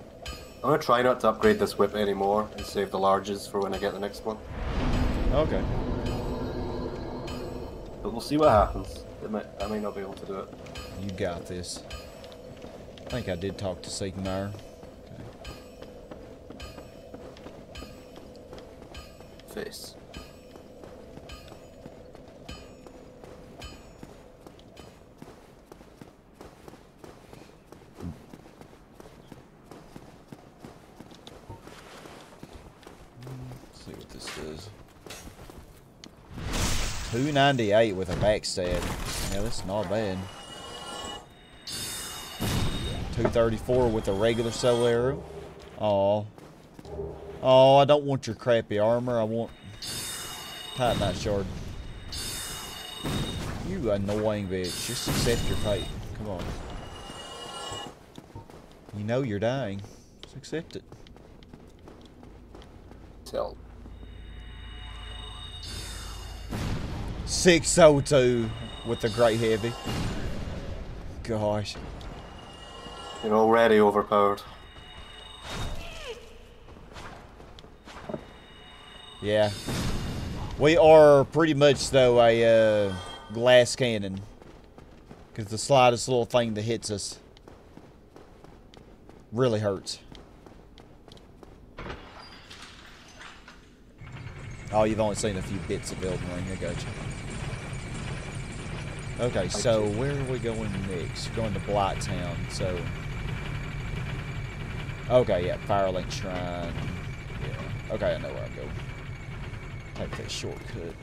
I'm going to try not to upgrade this whip anymore and save the larges for when I get the next one. Okay. But we'll see what happens. I may not be able to do it. You got this. I think I did talk to Sigmar. Okay. Face. Let's see what this is. 298 with a backstab. Yeah, that's not bad. 234 with a regular Solaire. Oh, oh! I don't want your crappy armor. I want Titanite Shard. You annoying bitch! Just accept your fate. Come on. You know you're dying. Just accept it. Tell. 602 with the great heavy. Gosh. You're already overpowered. Yeah. We are pretty much, though, a glass cannon. Because the slightest little thing that hits us really hurts. Oh, you've only seen a few bits of building ring. I got you. Okay, so where are we going next? We're going to Blighttown, so... Okay, yeah, Firelink Shrine. Yeah. Okay, I know where I go. Take that shortcut.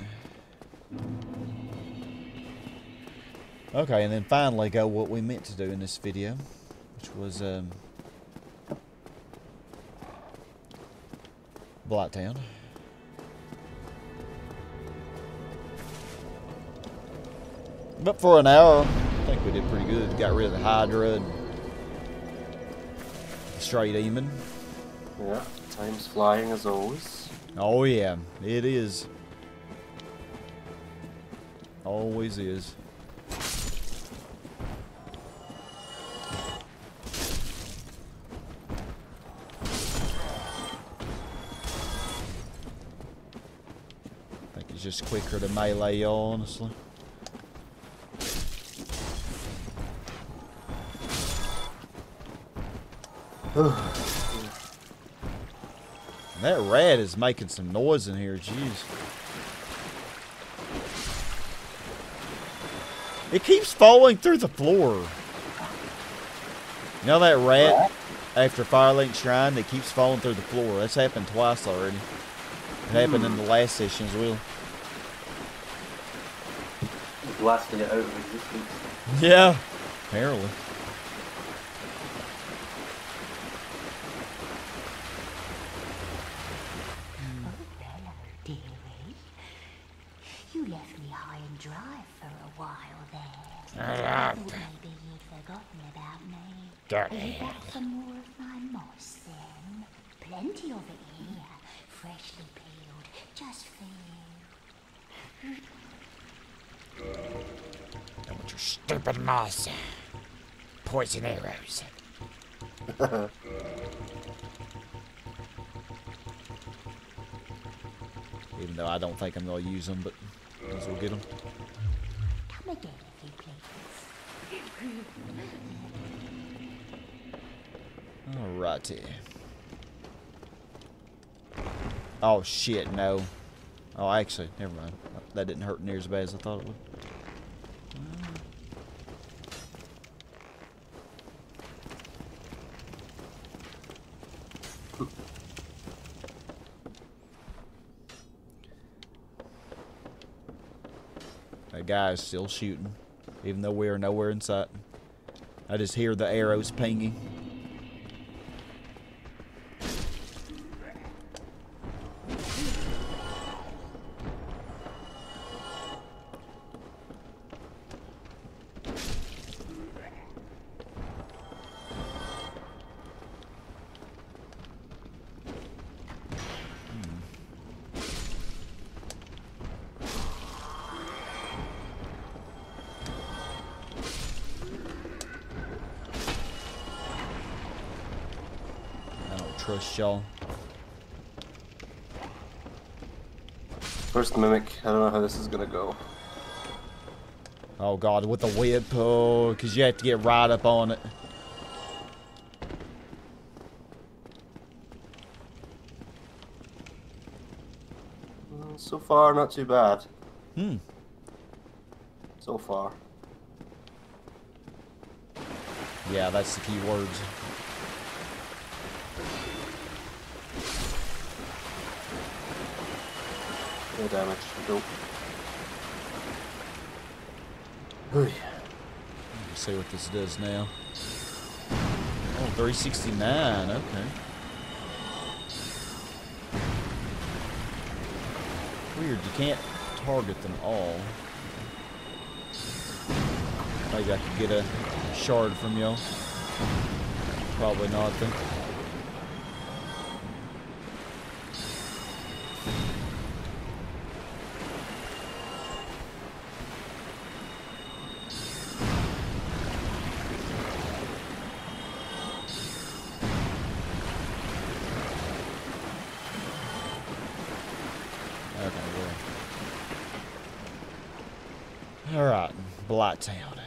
Okay, and then finally go what we meant to do in this video, which was, Blighttown. But for an hour, I think we did pretty good. Got rid of the Hydra and the Stray Demon. Yeah, time's flying as always. Oh yeah, it is. Always is. I think it's just quicker to melee y'all, honestly. That rat is making some noise in here, jeez. It keeps falling through the floor. You know that rat after Firelink Shrine that keeps falling through the floor? That's happened twice already. It happened in the last session as well. Blasting it out of existence. Yeah, apparently. Poison arrows. Even though I don't think I'm going to use them, but I guess we'll get them. Come again, if you please. Alrighty. Oh, shit, no. Oh, actually, never mind. That didn't hurt near as bad as I thought it would. That guy is still shooting, even though we are nowhere in sight. I just hear the arrows pinging. Y'all. First mimic. I don't know how this is gonna go. Oh god, with the whip. Oh, because you have to get right up on it. Well, so far, not too bad. Hmm. So far. Yeah, that's the key words. No damage. Nope. Let's see what this does now. Oh, 369. Okay. Weird. You can't target them all. Maybe I could get a shard from y'all. Probably not then. Blighttown.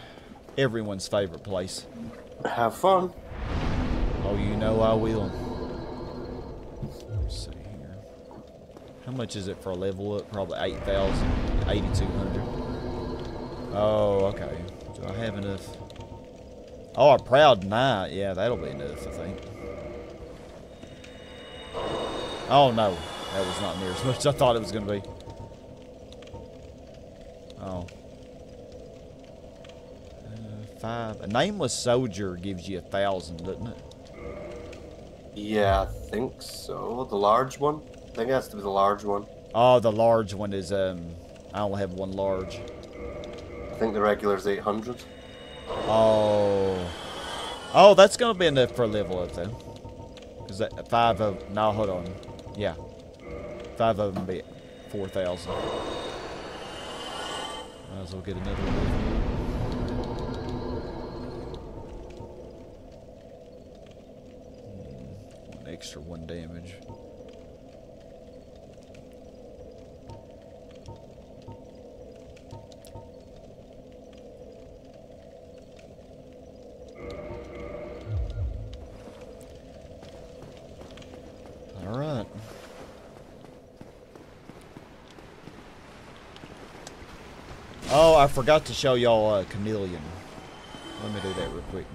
Everyone's favorite place. Have fun. Oh, you know I will. Let's see here. How much is it for a level up? Probably 8,000. 8,200. Oh, okay. Do I have enough? Oh, a proud knight. Yeah, that'll be enough, I think. Oh, no. That was not near as much as I thought it was going to be. Oh. A nameless soldier gives you 1,000, doesn't it? Yeah, I think so. The large one? I think it has to be the large one. Oh, the large one is, I only have one large. I think the regular is 800. Oh. Oh, that's going to be enough for a level up then. Because that 5 of, no, hold on. Yeah. 5 of them be 4,000. Might as well get another one. Extra one damage. All right. Oh, I forgot to show y'all Chameleon. Let me do that real quick.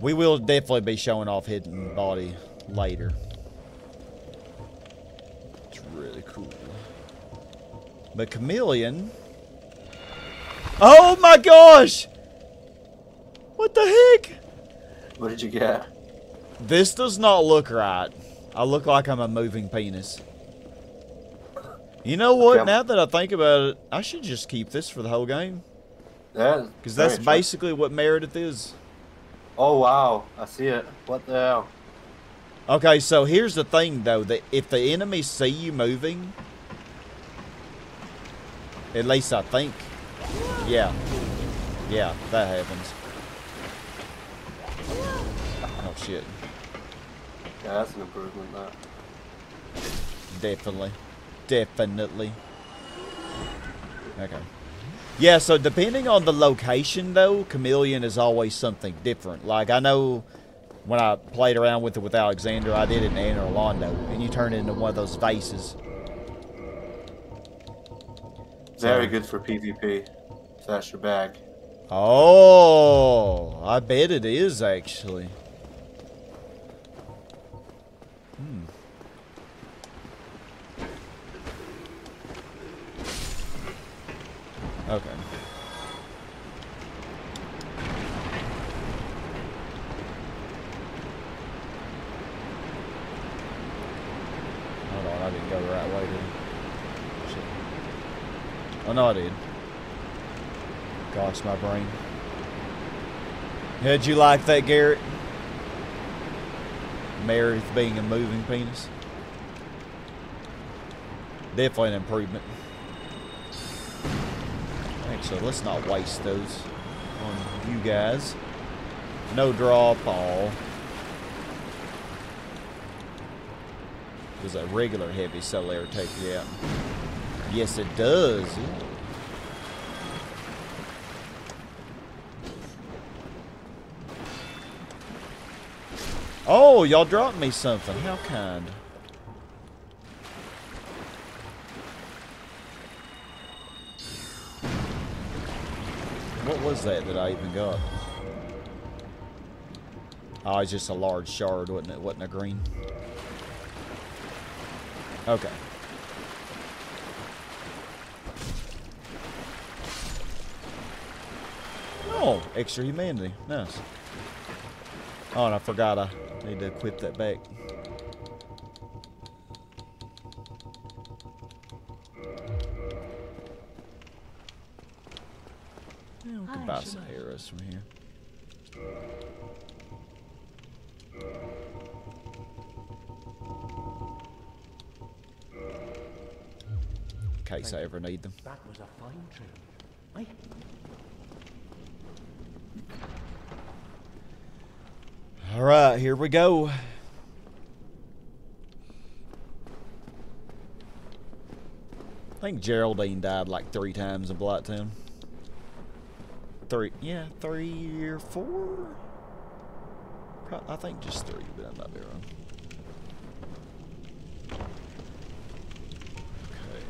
We will definitely be showing off hidden body later. It's really cool. But Chameleon. Oh my gosh! What the heck? What did you get? This does not look right. I look like I'm a moving penis. You know what? Yeah. Now that I think about it, I should just keep this for the whole game. Yeah. Because that's basically what Meredith is. Oh wow, I see it. What the hell? Okay, so here's the thing though, that if the enemies see you moving, at least I think, yeah, that happens. Oh shit. Yeah, that's an improvement, that. Definitely. Okay. Yeah, so depending on the location, though, Chameleon is always something different. Like, I know when I played around with it with Alexander, I did it in Anor Londo, and you turn it into one of those vases. Very good for PvP, if that's your bag. Oh, I bet it is, actually. Okay. Hold on, I didn't go the right way, did I? Shit. Oh no, I did. Gosh, my brain. How'd you like that, Garrett? Meredith being a moving penis. Definitely an improvement. So let's not waste those on you guys. No draw ball. Does a regular heavy Solaire take you out? Yes, it does. Oh, y'all dropped me something. How kind. What was that I even got? Oh, it's just a large shard, wasn't it? Wasn't a green? Okay. Oh, extra humanity. Nice. Oh, and I forgot I need to equip that back. Buy some arrows from here. In case I ever need them. That was a fine trip. All right, here we go. I think Geraldine died like 3 times in Blighttown. 3 or 4? I think just 3, but I might be wrong. Okay.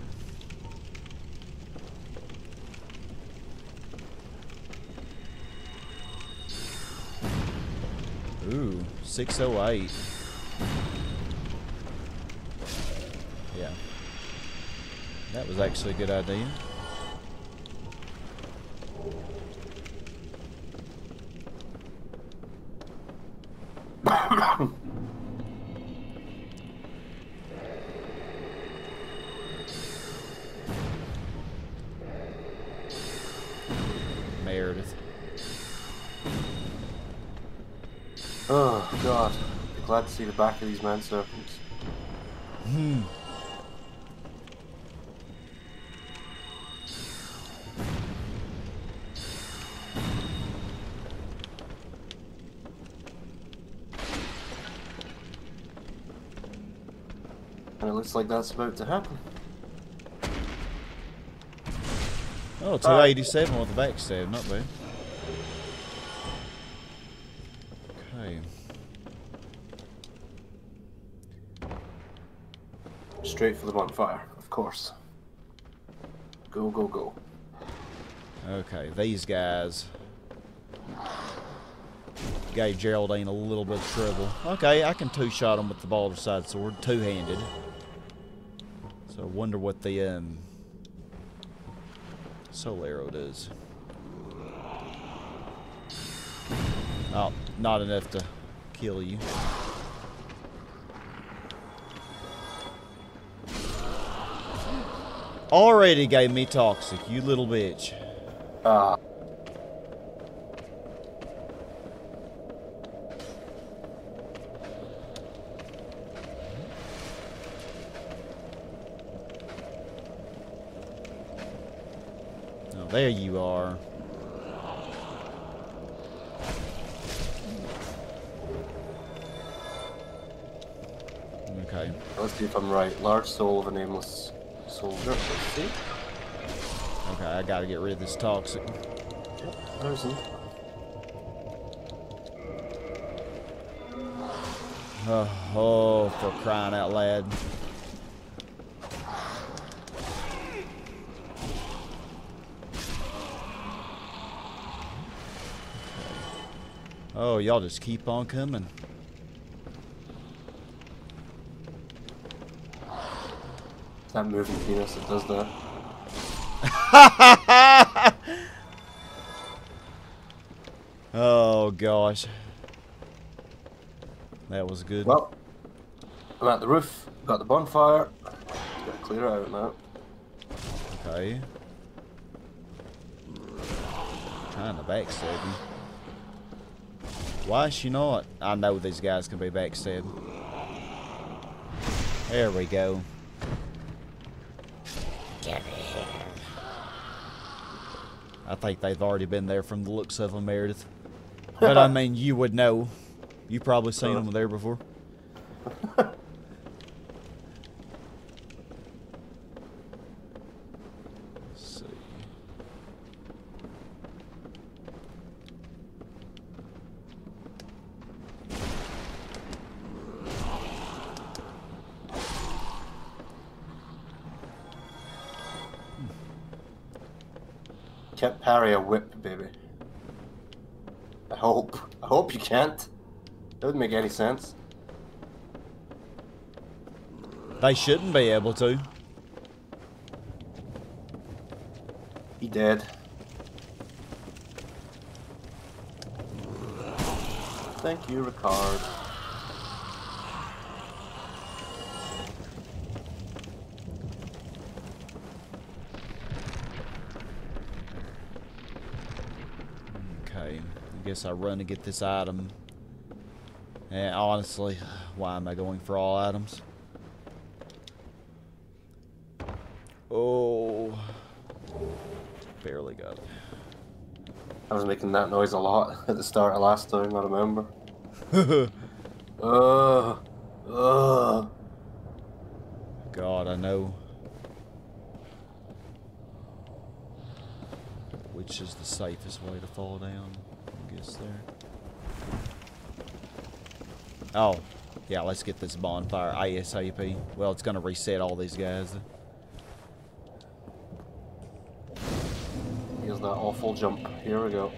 Ooh, 608. Yeah. That was actually a good idea. Meredith. Oh God! I'm glad to see the back of these manservants. Hmm. Looks like that's about to happen. Oh, 287 with the backstab, not bad. Okay. Straight for the bonfire, of course. Go, go, go. Okay, these guys gave Geraldine a little bit of trouble. Okay, I can two-shot them with the Baldur Side Sword, two-handed. So I wonder what the soul arrow does. Oh, not enough to kill you. Already gave me toxic, you little bitch. There you are. Okay. Let's see if I'm right. Large soul of a nameless soldier. Let's see. Okay, I gotta get rid of this toxic. Yep, there's him. Oh, for crying out loud. Oh, y'all just keep on coming. It's that moving penis that does that. Oh gosh, that was good. Well, I'm at the roof, got the bonfire. Gotta clear it out now. Okay. Trying to backstab me. Why is she not? I know these guys can be backstabbed. There we go. Get in. I think they've already been there from the looks of them, Meredith. But I mean, you would know. You've probably seen them there before. Let's see. Can't parry a whip, baby. I hope you can't. That wouldn't make any sense. They shouldn't be able to. He dead. Thank you, Ricard. Guess I run to get this item. And honestly, why am I going for all items? Oh, barely got it. I was making that noise a lot at the start of last time, I remember. God, I know. Which is the safest way to fall down? There. Oh, yeah, let's get this bonfire ASAP. Well, it's gonna reset all these guys. Here's that awful jump. Here we go.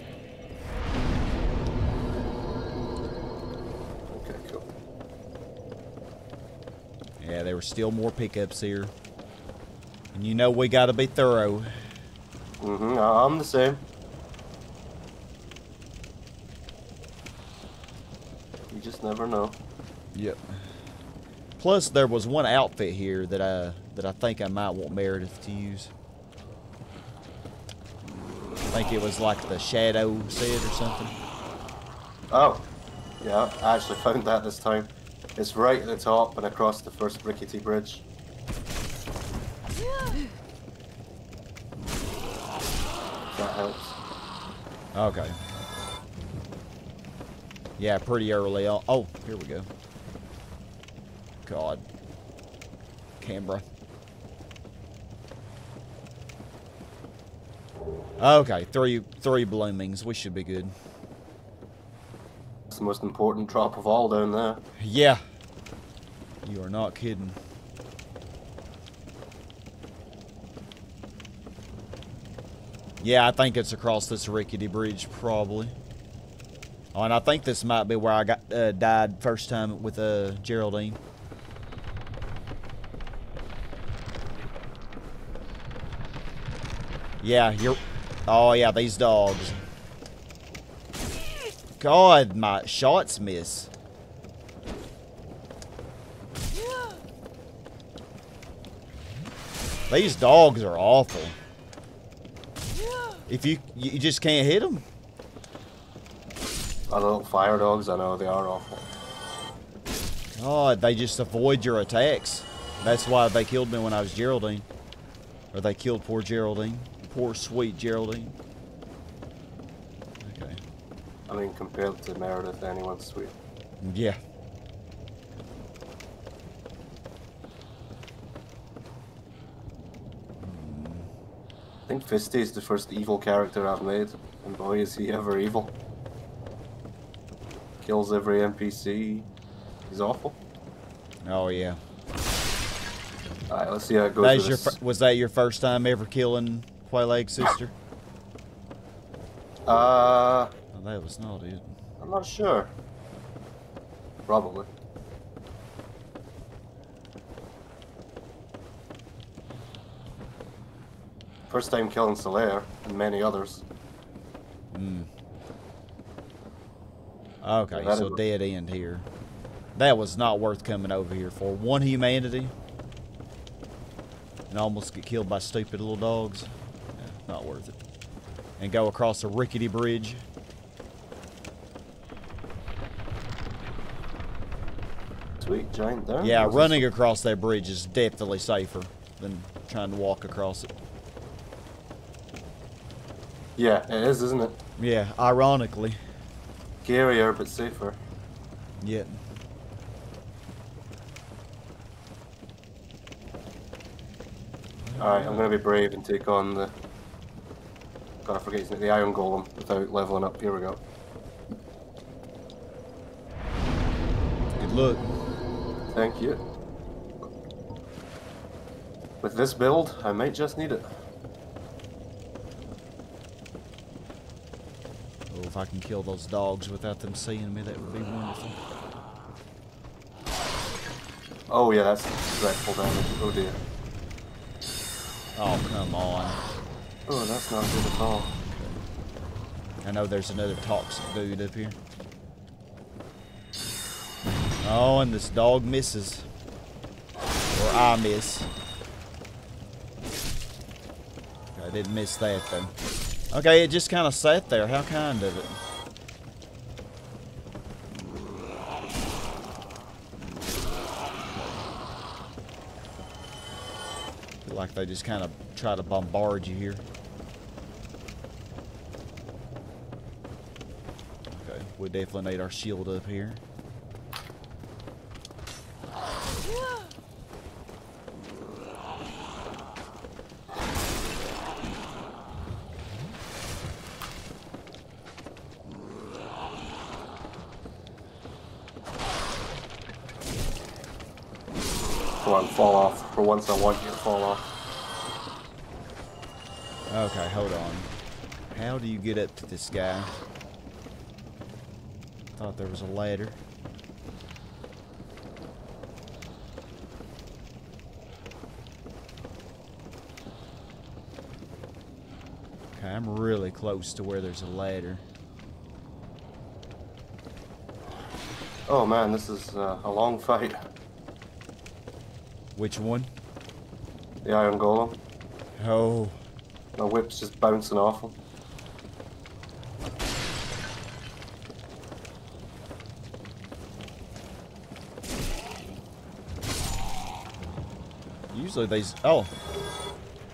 Okay, cool. Yeah, there were still more pickups here. And you know we gotta be thorough. Mm-hmm, I'm the same. Just never know. Yep. Plus, there was one outfit here that I think I might want Meredith to use. I think it was like the shadow set or something. Oh, yeah. I actually found that this time. It's right at the top and across the first rickety bridge. That helps. Okay. Yeah, pretty early on. Oh, here we go. God. Canberra. Okay, three bloomings. We should be good. It's the most important drop of all down there. Yeah. You are not kidding. Yeah, I think it's across this rickety bridge, probably. Oh, and I think this might be where I got died first time with Geraldine. Yeah, you're. Oh yeah, these dogs. God, my shots miss. These dogs are awful. If you just can't hit them. I don't know, fire dogs, I know, they are awful. God, they just avoid your attacks. That's why they killed me when I was Geraldine. Or they killed poor Geraldine. Poor sweet Geraldine. Okay. I mean, compared to Meredith, anyone's sweet. Yeah. I think Fisty is the first evil character I've made. And boy, is he ever evil. Kills every NPC. He's awful. Oh yeah. All right, let's see how it goes. Was that your first time ever killing Quelaag's sister? No, that was not it. I'm not sure. Probably. First time killing Solaire and many others. Mm. Okay, so dead end here. That was not worth coming over here for. One humanity. And almost get killed by stupid little dogs. Yeah, not worth it. And go across a rickety bridge. Sweet giant there. Yeah, running across that bridge is definitely safer than trying to walk across it. Yeah, it is, isn't it? Yeah, ironically. Scarier, but safer. Yeah. Alright, I'm going to be brave and take on the... God, I forget his name, the Iron Golem without leveling up. Here we go. Good luck. Thank you. With this build, I might just need it. Oh, if I can kill those dogs without them seeing me, that would be wonderful. Oh yeah, that's dreadful damage. Oh dear. Oh, come on. Oh, that's not good at all. Okay. I know there's another toxic dude up here. Oh, and this dog misses. Or I miss. Okay, I didn't miss that though. Okay, it just kind of sat there. How kind of it. Feel like they just kind of try to bombard you here. Okay, we definitely need our shield up here. Fall off. For once I want you to fall off. Okay, hold on. How do you get up to this guy? Thought there was a ladder. Okay, I'm really close to where there's a ladder. Oh man, this is a long fight. Which one? The Iron Golem. Oh. My whip's just bouncing off him. Usually these... Oh.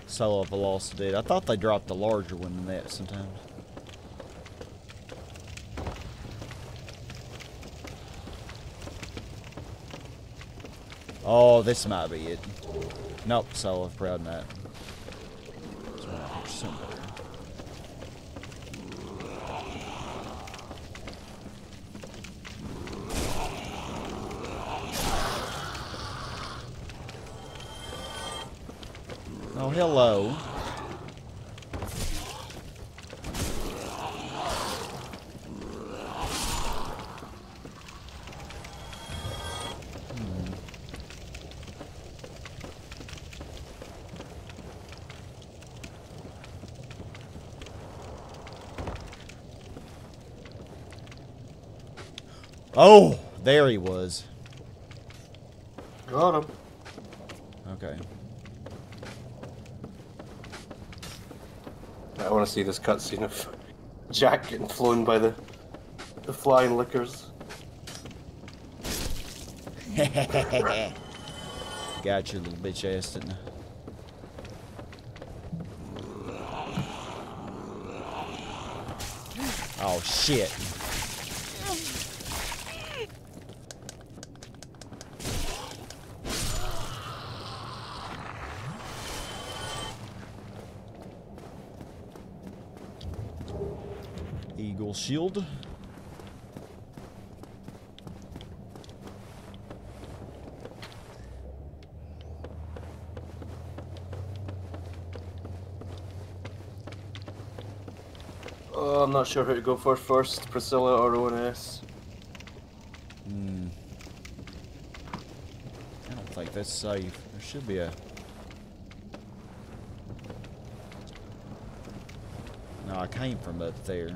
Solo of a lost dude. I thought they dropped a larger one than that sometimes. Oh, this might be it. Nope, so I'm proud of that. There's one out here somewhere. Oh, hello. Oh, there he was. Got him. Okay. I want to see this cutscene of Jack getting flown by the flying lickers. Got your little bitch ass, didn't I? Oh, shit. Shield. Oh, I'm not sure who to go for first, Priscilla or ONS. Hmm. I don't think that's safe. There should be a... I came from up there.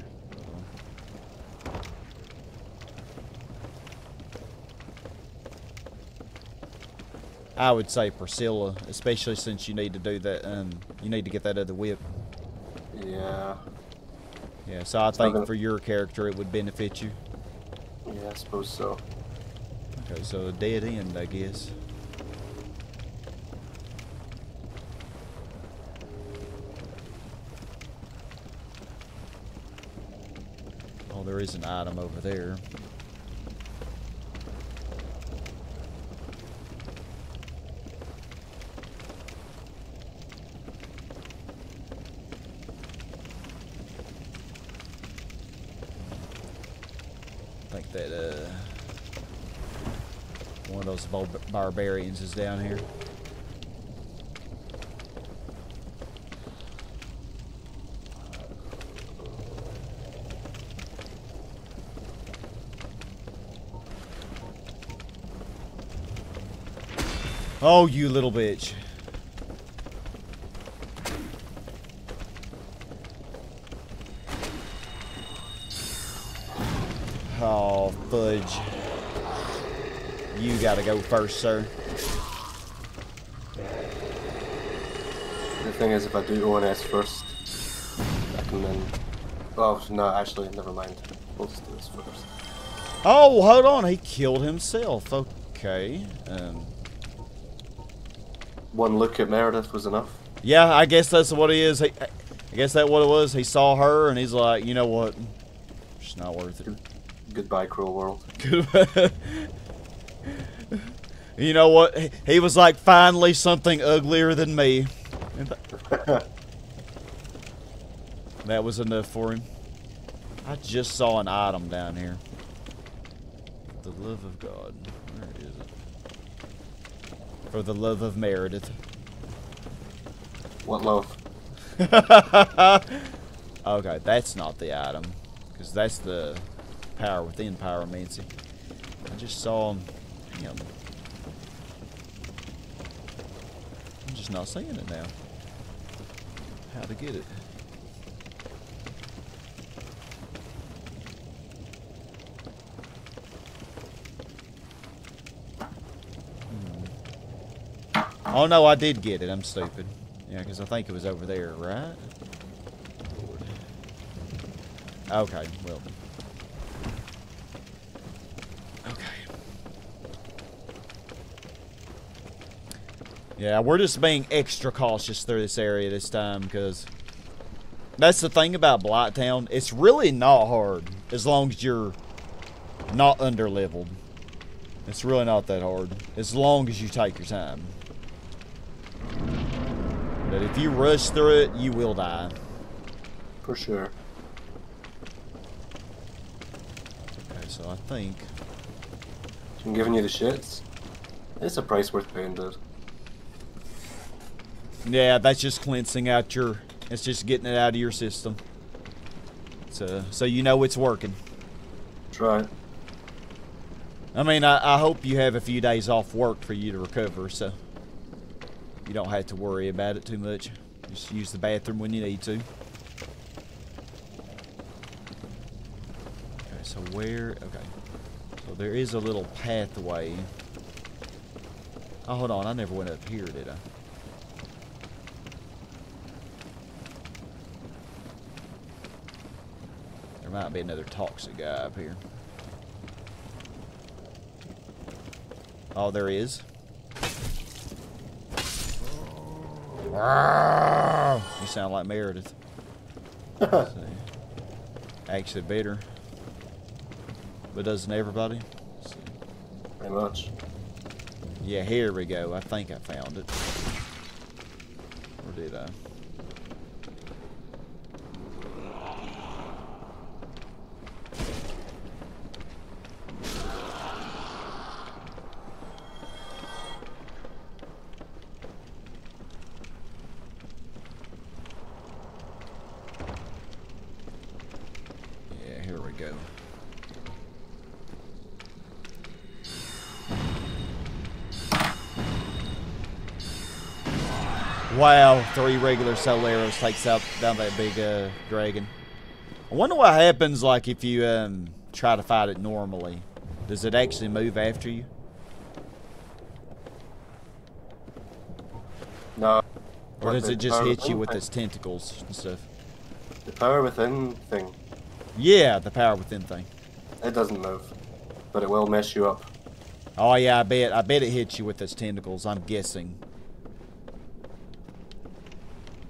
I would say Priscilla, especially since you need to do that. You need to get that other whip. Yeah. Yeah. So I think for your character, it would benefit you. Yeah, I suppose so. Okay, so a dead end, I guess. Oh, there is an item over there. Barbarians is down here. Oh, you little bitch. Oh, fudge. You gotta go first, sir. The thing is, if I do ONS first, I can then... Well, no, actually, never mind. We'll just do this first. Oh, hold on. He killed himself. Okay. One look at Meredith was enough. Yeah, I guess that's what it is. I guess that's what it was. He saw her, and he's like, you know what? It's not worth it. Goodbye, cruel world. Goodbye. You know what? He was like, finally something uglier than me. That was enough for him. I just saw an item down here. For the love of God. Where is it? For the love of Meredith. What love? Okay, that's not the item. Because that's the power within pyromancy. I just saw him. I'm just not seeing it now. How to get it? Oh no, I did get it. I'm stupid. Yeah, because I think it was over there, right? Lord. Okay, well. Yeah, we're just being extra cautious through this area this time, because that's the thing about Blighttown. It's really not hard, as long as you're not under-leveled. It's really not that hard, as long as you take your time. But if you rush through it, you will die. For sure. Okay, so I think... I'm giving you the shits. It's a price worth paying, dude. Yeah, that's just cleansing out your... It's just getting it out of your system. So you know it's working. That's right. I mean, I hope you have a few days off work for you to recover, so... You don't have to worry about it too much. Just use the bathroom when you need to. Okay, so where... Okay. So there is a little pathway. Oh, hold on. I never went up here, did I? There might be another toxic guy up here. Oh, there is. You sound like Meredith. Actually better. But doesn't everybody? Pretty much. Yeah, here we go. I think I found it. Or did I? Wow, 3 regular Solairos takes out down that big dragon. I wonder what happens, like, if you try to fight it normally. Does it actually move after you? No. Or does it just hit you with its tentacles and stuff? The power within thing. Yeah, the power within thing. It doesn't move, but it will mess you up. Oh yeah, I bet it hits you with its tentacles, I'm guessing.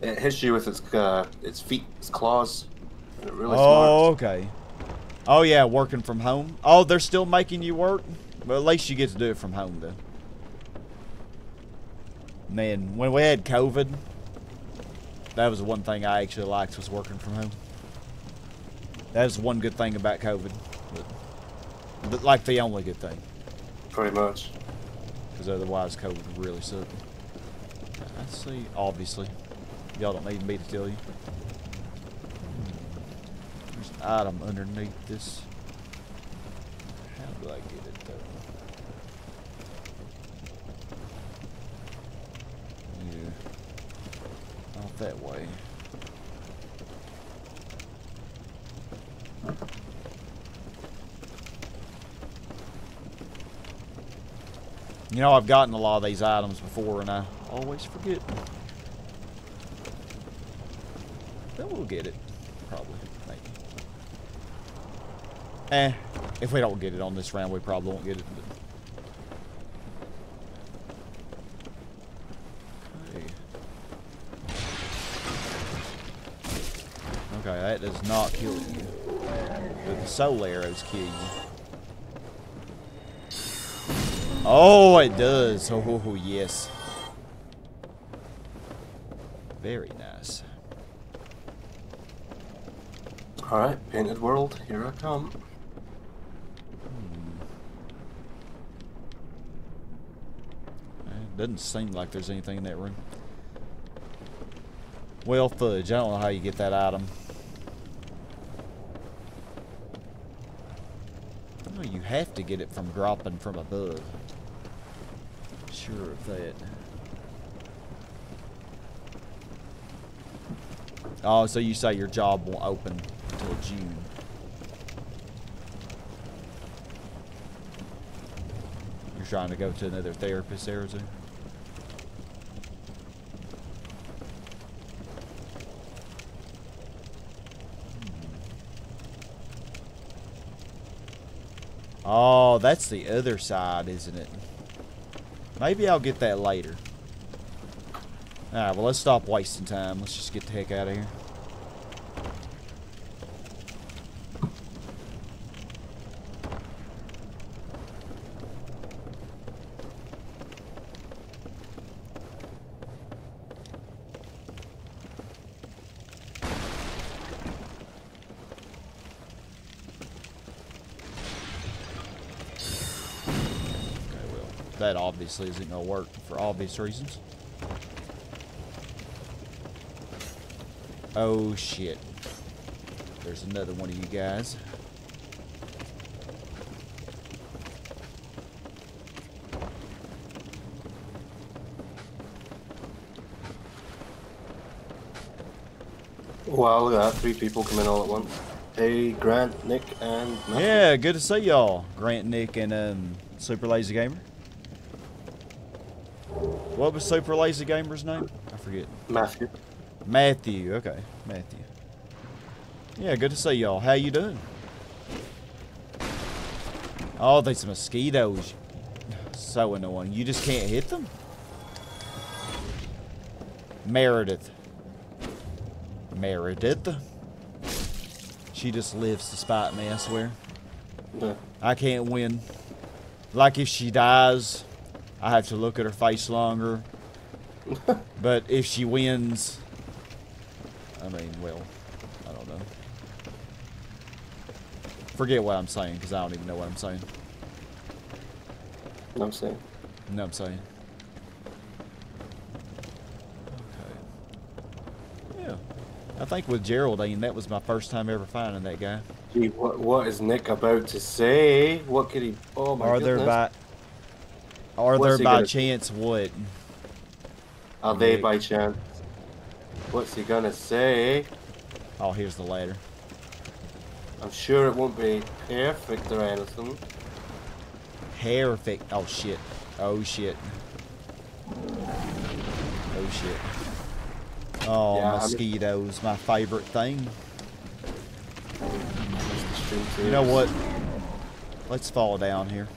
It hits you with its feet, its claws. And it really smarts. Okay. Oh yeah, working from home. Oh, they're still making you work? Well, at least you get to do it from home, though. Man, when we had COVID, that was the one thing I actually liked, was working from home. That was one good thing about COVID. But like, the only good thing. Pretty much. Because otherwise, COVID would really suck. I see, obviously. Y'all don't need me to tell you. There's an item underneath this. How do I get it though? Yeah. Not that way. You know, I've gotten a lot of these items before and I always forget. Then we'll get it, probably, maybe. Eh, if we don't get it on this round, we probably won't get it. Okay. Okay, that does not kill you. But the soul arrows kill you. Oh, it does. Oh, yes. Very nice. Alright, Painted World, here I come. It doesn't seem like there's anything in that room. Well, fudge, I don't know how you get that item. Oh, you have to get it from dropping from above. Sure of that. Oh, so you say your job won't open until June. You're trying to go to another therapist, Arizona? Oh, that's the other side, isn't it? Maybe I'll get that later. Alright, well, let's stop wasting time. Let's just get the heck out of here. Okay, well, that obviously isn't going to work for obvious reasons. Oh shit. There's another one of you guys. Wow, look at that. Three people come in all at once. Hey, Grant, Nick, and Matthew. Yeah, good to see y'all. Grant, Nick, and Super Lazy Gamer. What was Super Lazy Gamer's name? I forget. Matthew. Matthew, okay, Matthew. Yeah, good to see y'all. How you doing? Oh, these mosquitoes. So annoying. You just can't hit them? Meredith. Meredith. She just lives to spite me, I swear. Yeah. I can't win. Like, if she dies, I have to look at her face longer. But if she wins... I mean, well, I don't know. Forget what I'm saying, because I don't even know what I'm saying. No, I'm saying. No, I'm saying. Okay. Yeah. I think with Geraldine, that was my first time ever finding that guy. Gee, what is Nick about to say? What could he... Oh, my goodness. Are they by chance? What's he gonna say? Oh, here's the ladder. I'm sure it won't be perfect or anything. Perfect. Oh shit. Oh shit. Oh shit. Oh yeah, mosquitoes, I mean, my favorite thing. You know what? Let's fall down here.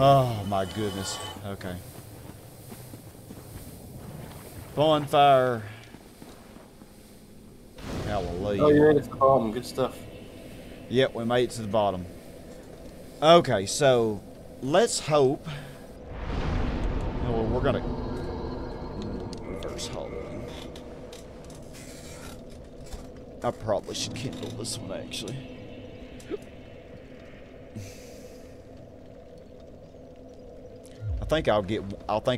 Oh my goodness. Okay. Bonfire. Hallelujah. Oh, you made it to the bottom. Good stuff. Yep, we made it to the bottom. Okay, so let's hope. Oh, we're gonna reverse hold. I probably should kindle this one actually. I think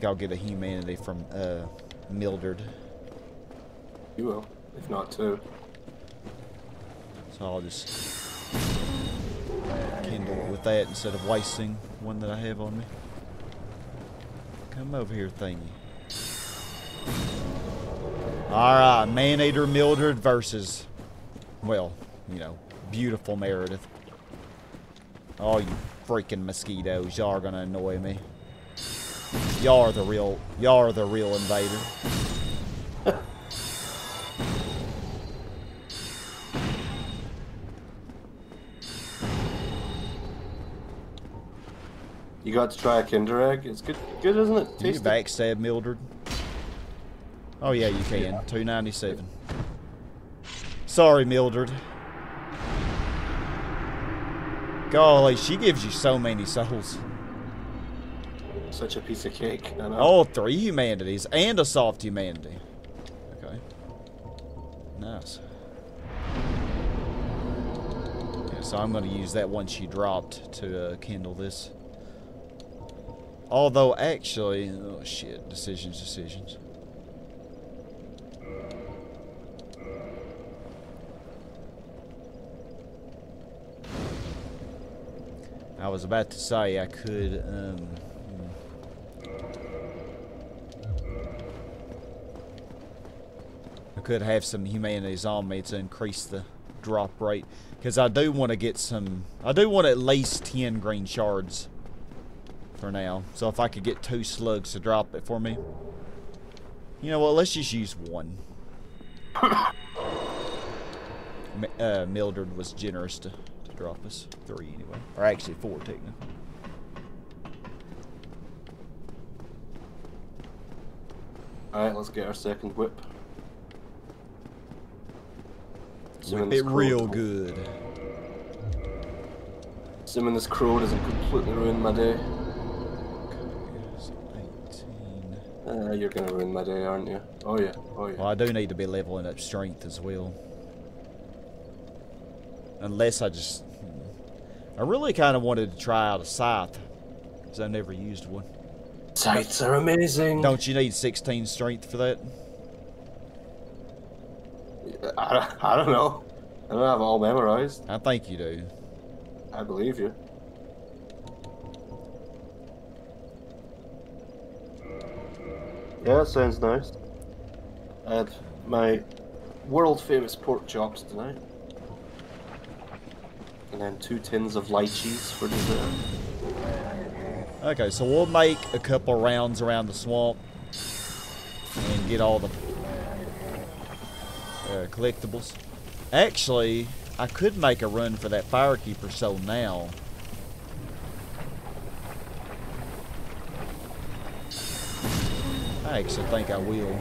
I'll get a humanity from Mildred. You will, if not two. So I'll just kindle it with that instead of wasting one that I have on me. Come over here, thingy. Alright, Man-Eater Mildred versus, well, you know, beautiful Meredith. Oh, you freaking mosquitoes, y'all are gonna annoy me. Y'all are the real invader. You got to try a Kinder Egg. It's good, isn't it? Can you backstab Mildred? Oh yeah, you can. Yeah. 297. Sorry, Mildred. Golly, she gives you so many souls. Such a piece of cake. I know. Oh, 3 humanities and a soft humanity. Okay. Nice. Yeah, so I'm going to use that one she dropped to kindle this. Although, actually, oh shit, decisions. I was about to say I could, I could have some humanities on me to increase the drop rate, because I do want to get some. I do want at least 10 green shards for now. So if I could get 2 slugs to drop it for me, you know what? Let's just use one. Mildred was generous to drop us 3 anyway, or actually 4 technically. All right, let's get our second whip. Whip it real good. Assuming this crow doesn't completely ruin my day. You're gonna ruin my day, aren't you? Oh yeah, oh yeah. Well, I do need to be leveling up strength as well. Unless I just... I really kind of wanted to try out a scythe, because I've never used one. Scythes are amazing! Don't you need 16 strength for that? I don't know. I don't have it all memorized. I think you do. I believe you. Yeah, that sounds nice. I had my world-famous pork chops tonight. And then 2 tins of lychees for dessert. Okay, so we'll make a couple rounds around the swamp and get all the collectibles. Actually, I could make a run for that Firekeeper soul now. I actually think I will.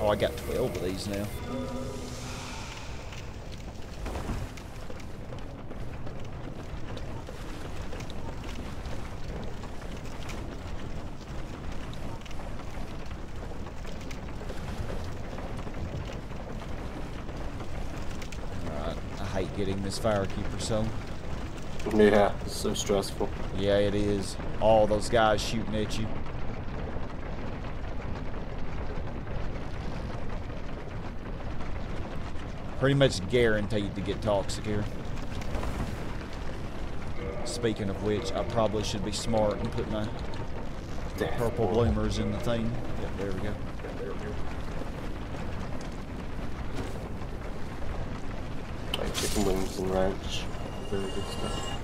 Oh, I got 12 of these now. Getting this Firekeeper cell. Yeah, it's so stressful. Yeah, it is. All those guys shooting at you. Pretty much guaranteed to get toxic here. Speaking of which, I probably should be smart and put my purple bloomers in the thing. Yep, there we go. Like chicken wings and ranch. Very good stuff.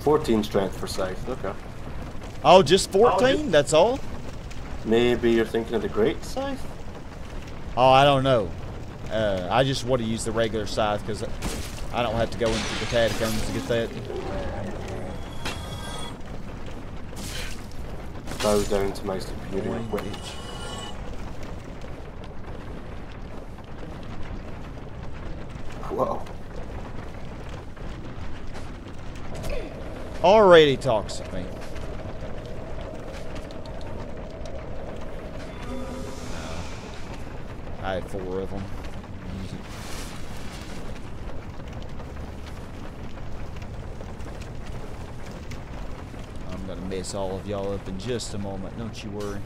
14 strength for Scythe, okay. Oh, just 14? That's all? Maybe you're thinking of the Great Scythe? Oh, I don't know. I just want to use the regular Scythe because I don't have to go into the Catacombs to get that. Bow down to my computer equipment. Whoa. Already talks to me. I had 4 of them. I'm gonna mess all of y'all up in just a moment, don't you worry.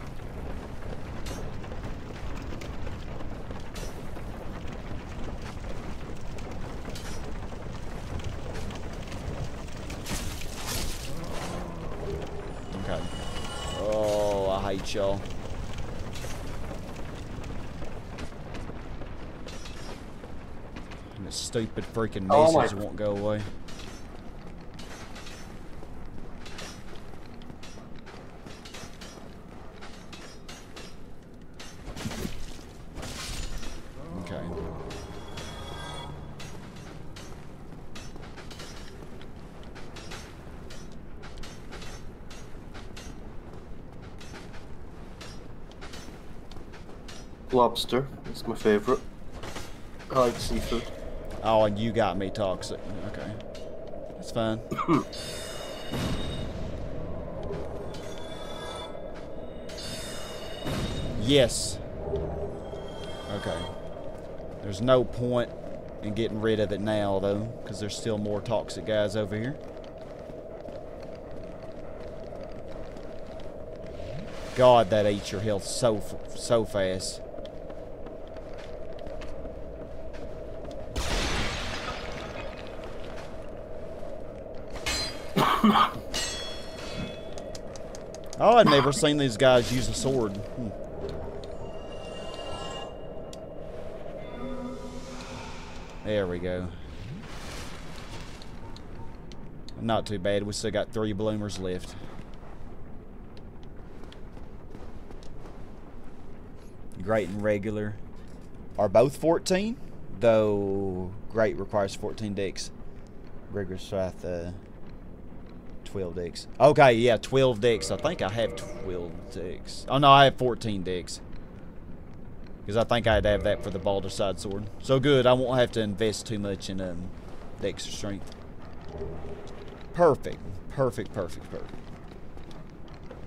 Okay. Oh, I hate y'all. Stupid freaking message won't go away. Okay. Lobster. It's my favorite. I like seafood. Oh, and you got me toxic. Okay. That's fine. Yes. Okay. There's no point in getting rid of it now, though, because there's still more toxic guys over here. God, that eats your health so fast. Oh, I've never seen these guys use a sword. There we go. Not too bad. We still got 3 bloomers left. Great and regular are both 14, though great requires 14 decks. Regular Scythe 12 decks. Okay, yeah, 12 decks. I think I have 12 decks. Oh, no, I have 14 decks. Because I think I'd have that for the Baldur Side Sword. So good, I won't have to invest too much in decks or strength. Perfect. Perfect, perfect, perfect.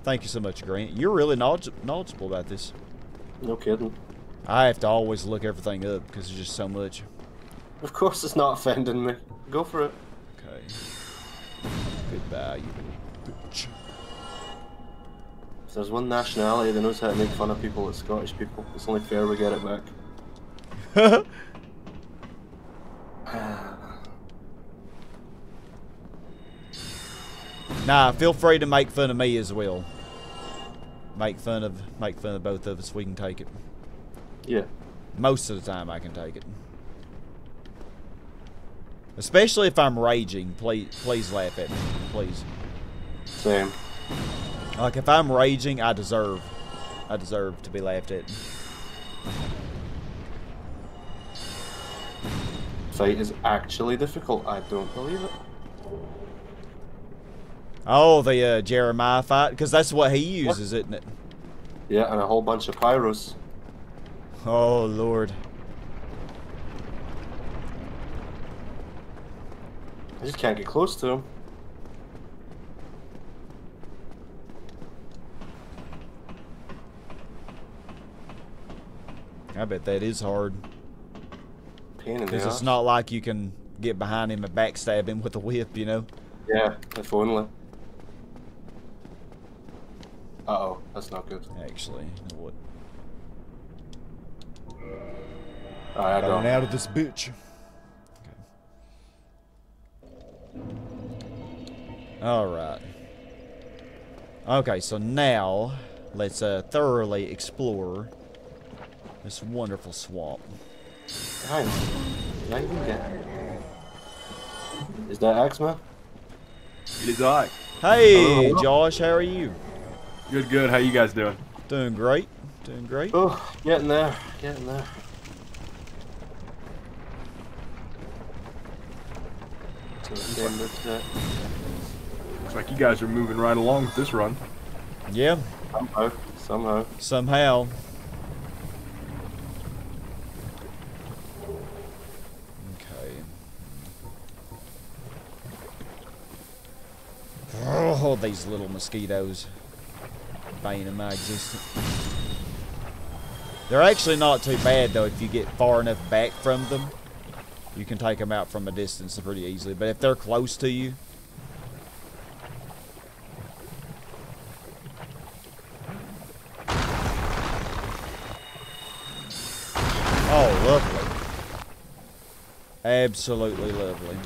Thank you so much, Grant. You're really knowledgeable about this. No kidding. I have to always look everything up because there's just so much. Of course it's not offending me. Go for it. Okay. Good value, bitch. If there's one nationality that knows how to make fun of people, it's Scottish people. It's only fair we get it back. Nah, feel free to make fun of me as well. Make fun of both of us. We can take it. Yeah. Most of the time, I can take it. Especially if I'm raging, please laugh at me, please. Same. Like if I'm raging, I deserve to be laughed at. Fight is actually difficult. I don't believe it. Oh, the Jeremiah fight, because that's what he uses, isn't it? Yeah, and a whole bunch of pyros. Oh Lord. I just can't get close to him. I bet that is hard. Because it's not like you can get behind him and backstab him with a whip, you know? Yeah, if only. Uh-oh, that's not good. Actually, what? I don't. Out of this bitch. Okay. All right. Okay, so now let's thoroughly explore this wonderful swamp. Nice. Is that Axma? It is I. Hey, Josh, how are you? Good, good. How you guys doing? Doing great. Doing great. Oh, getting there. Getting there. Looks like you guys are moving right along with this run. Yeah. Somehow. Somehow. Somehow. Okay. Oh, these little mosquitoes. Bane of my existence. They're actually not too bad, though, if you get far enough back from them. You can take them out from a distance pretty easily, but if they're close to you... Oh, lovely. Absolutely lovely.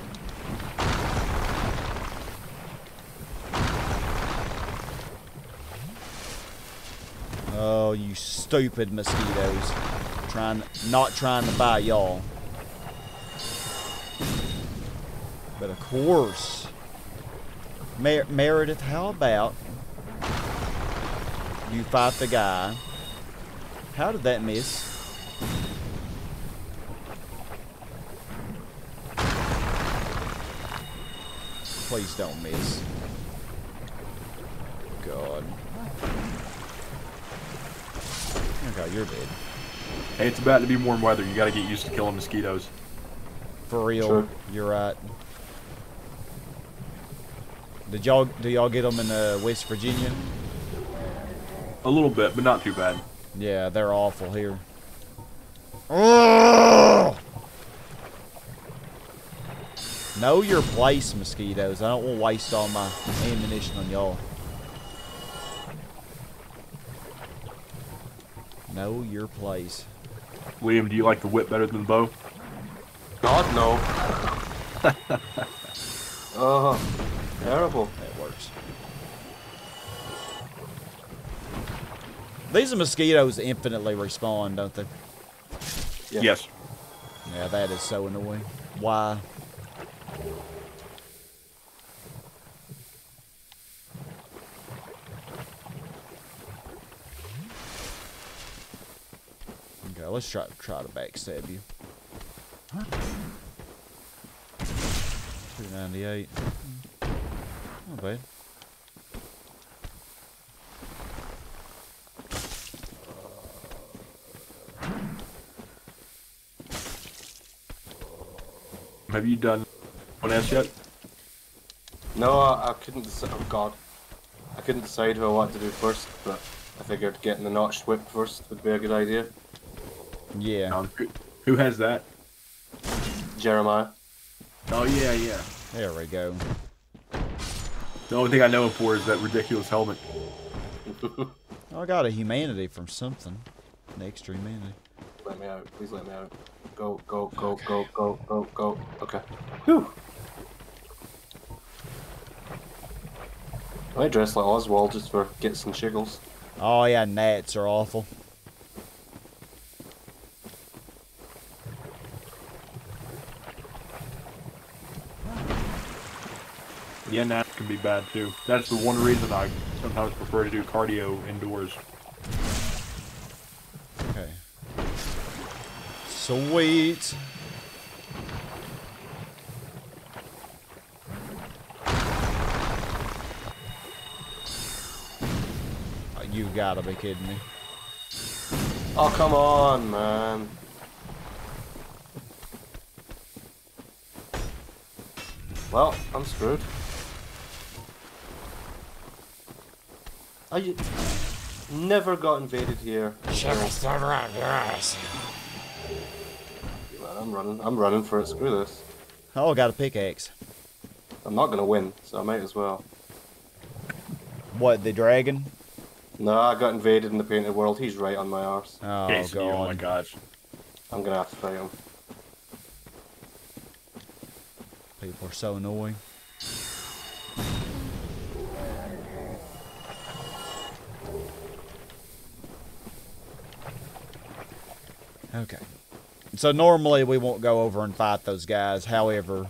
Oh, you stupid mosquitoes. Not trying to bite y'all. But of course, Meredith, how about you fight the guy? How did that miss? Please don't miss. God. Okay, you're dead. Hey, it's about to be warm weather. You gotta get used to killing mosquitoes. For real, sure. You're right. Do y'all get them in West Virginia? A little bit, but not too bad. Yeah, they're awful here. Oh! Know your place, mosquitoes. I don't want to waste all my ammunition on y'all. Know your place. Liam, do you like the whip better than the bow? God, no. Oh. Terrible. That works. These mosquitoes infinitely respawn, don't they? Yeah. Yes. Yeah, that is so annoying. Why? Okay, let's try to backstab you. 298. Not bad. Have you done one else yet? No, I couldn't decide. Oh God, I couldn't decide who I wanted to do first, but I figured getting the Notched Whip first would be a good idea. Yeah. Who has that? Jeremiah. Oh yeah, yeah. There we go. The only thing I know him for is that ridiculous helmet. I got a humanity from something. An extra humanity. Let me out. Please let me out. Go, go, go, okay. Go, go, go, go. Okay. Whew. I dress like Oswald just for gits and shiggles. Oh yeah, gnats are awful. Yeah, gnats can be bad too. That's the one reason I sometimes prefer to do cardio indoors. Okay. Sweet. Oh, you gotta be kidding me. Oh, come on, man. Well, I'm screwed. I never got invaded here. I'm running for it. Screw this. Oh, I got a pickaxe. I'm not gonna win, so I might as well. What, the dragon? No, I got invaded in the painted world. He's right on my arse. Oh, God. Oh my gosh. I'm gonna have to play him. People are so annoying. Okay. So normally we won't go over and fight those guys. However,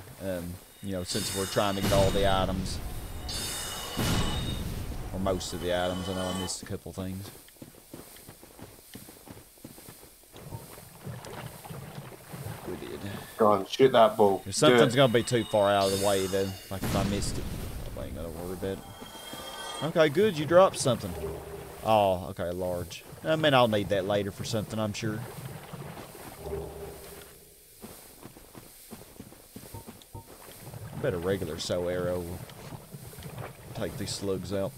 you know, since we're trying to get all the items, or most of the items, I know I missed a couple things. We did. Go on, shoot that ball. If something's gonna be too far out of the way, then, like if I missed it, I ain't gonna worry about it. Okay, good. You dropped something. Oh, okay, large. I mean, I'll need that later for something, I'm sure. A regular sow arrow will take these slugs out.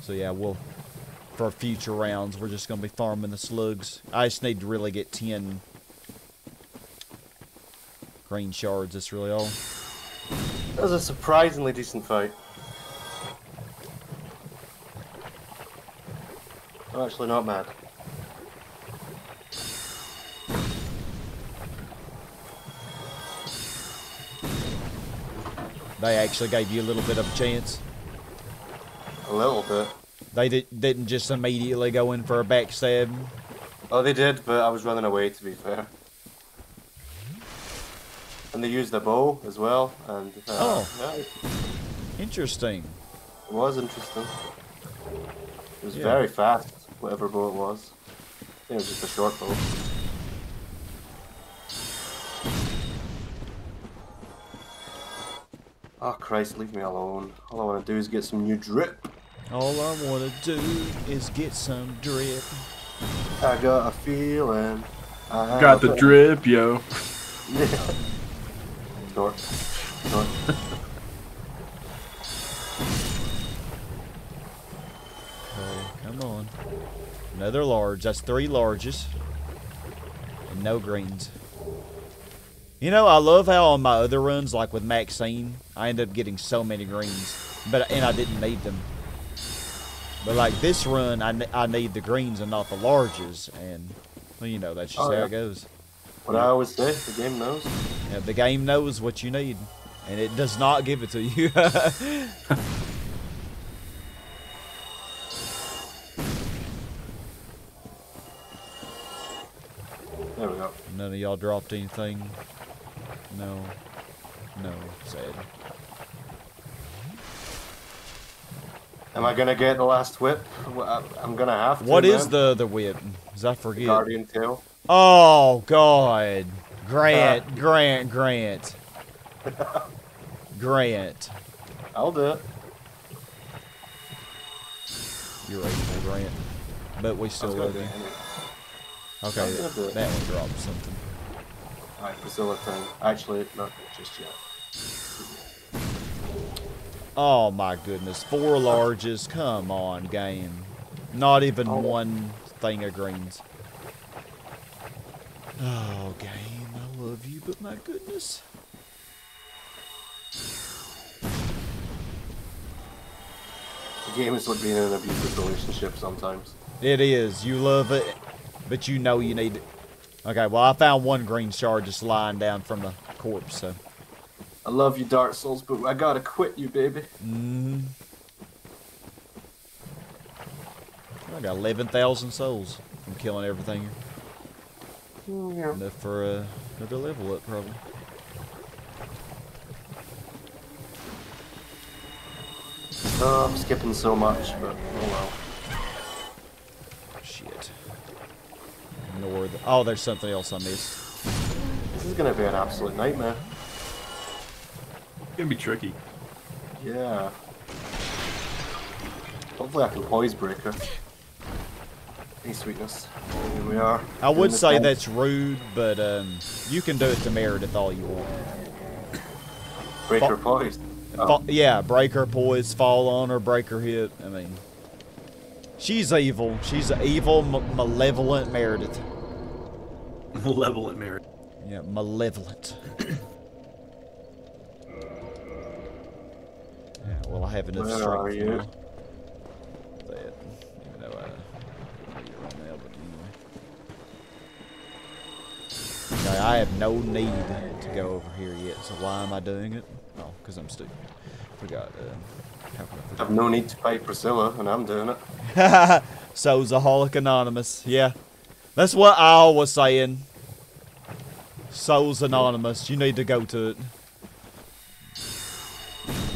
So yeah, we'll, for future rounds, we're just gonna be farming the slugs. I just need to really get 10 green shards. That's really all. That was a surprisingly decent fight. I'm actually not mad. They actually gave you a little bit of a chance. A little bit. They didn't just immediately go in for a backstab. Oh, they did, but I was running away, to be fair. And they used their bow as well. And oh, yeah. Interesting. It was interesting. It was very fast, whatever bow it was. I think it was just a short bow. Oh Christ, leave me alone. All I want to do is get some new drip. All I want to do is get some drip. I got a feeling. I got the drip, yo. Yeah. Door. Door. Okay, come on. Another large. That's 3 larges. And no greens. You know, I love how on my other runs, like with Maxine, I end up getting so many greens, and I didn't need them. But like this run, I need the greens and not the larges, and well, you know, that's just how it goes. What I always say, the game knows. Yeah, the game knows what you need, and it does not give it to you. There we go. None of y'all dropped anything. No. No. Sad. Am I gonna get the last whip? I'm gonna have to. What is the whip? Because I forget. The Guardian Tail. Oh, God. Grant, Grant, Grant. Grant. I'll do it. You're right, Grant. But we still love you. Okay, that one dropped something. Alright, Priscilla thing. Actually, not just yet. Oh my goodness. 4 larges. Come on, game. Not even one thing of greens. Oh, game. I love you, but my goodness. The game is like being in an abusive relationship sometimes. It is. You love it, but you know you need it. Okay, well, I found 1 green shard just lying down from the corpse, so. I love you, Dark Souls, but I gotta quit you, baby. I got 11,000 souls from killing everything here. Yeah. Enough for another level up, probably. Oh, I'm skipping so much, but oh well. Shit. Oh, there's something else I missed. This is gonna be an absolute nightmare. It's gonna be tricky. Yeah. Hopefully I can poise breaker. Hey, sweetness. Here we are. I would say that's rude, but you can do it to Meredith all you want. Break her poise. Yeah, break her poise, fall on her, break her hit. I mean, she's evil. She's an evil, malevolent Meredith. Malevolent Meredith. Yeah, malevolent. Yeah, well, I have enough strength. Where are you? That, even though I don't know you're on now, but Like, I have no need to go over here yet, so why am I doing it? Oh, because I'm stupid. Forgot. I've no need to pay Priscilla, and I'm doing it. Soulsaholic Anonymous, yeah. That's what I was saying. Souls Anonymous, you need to go to it.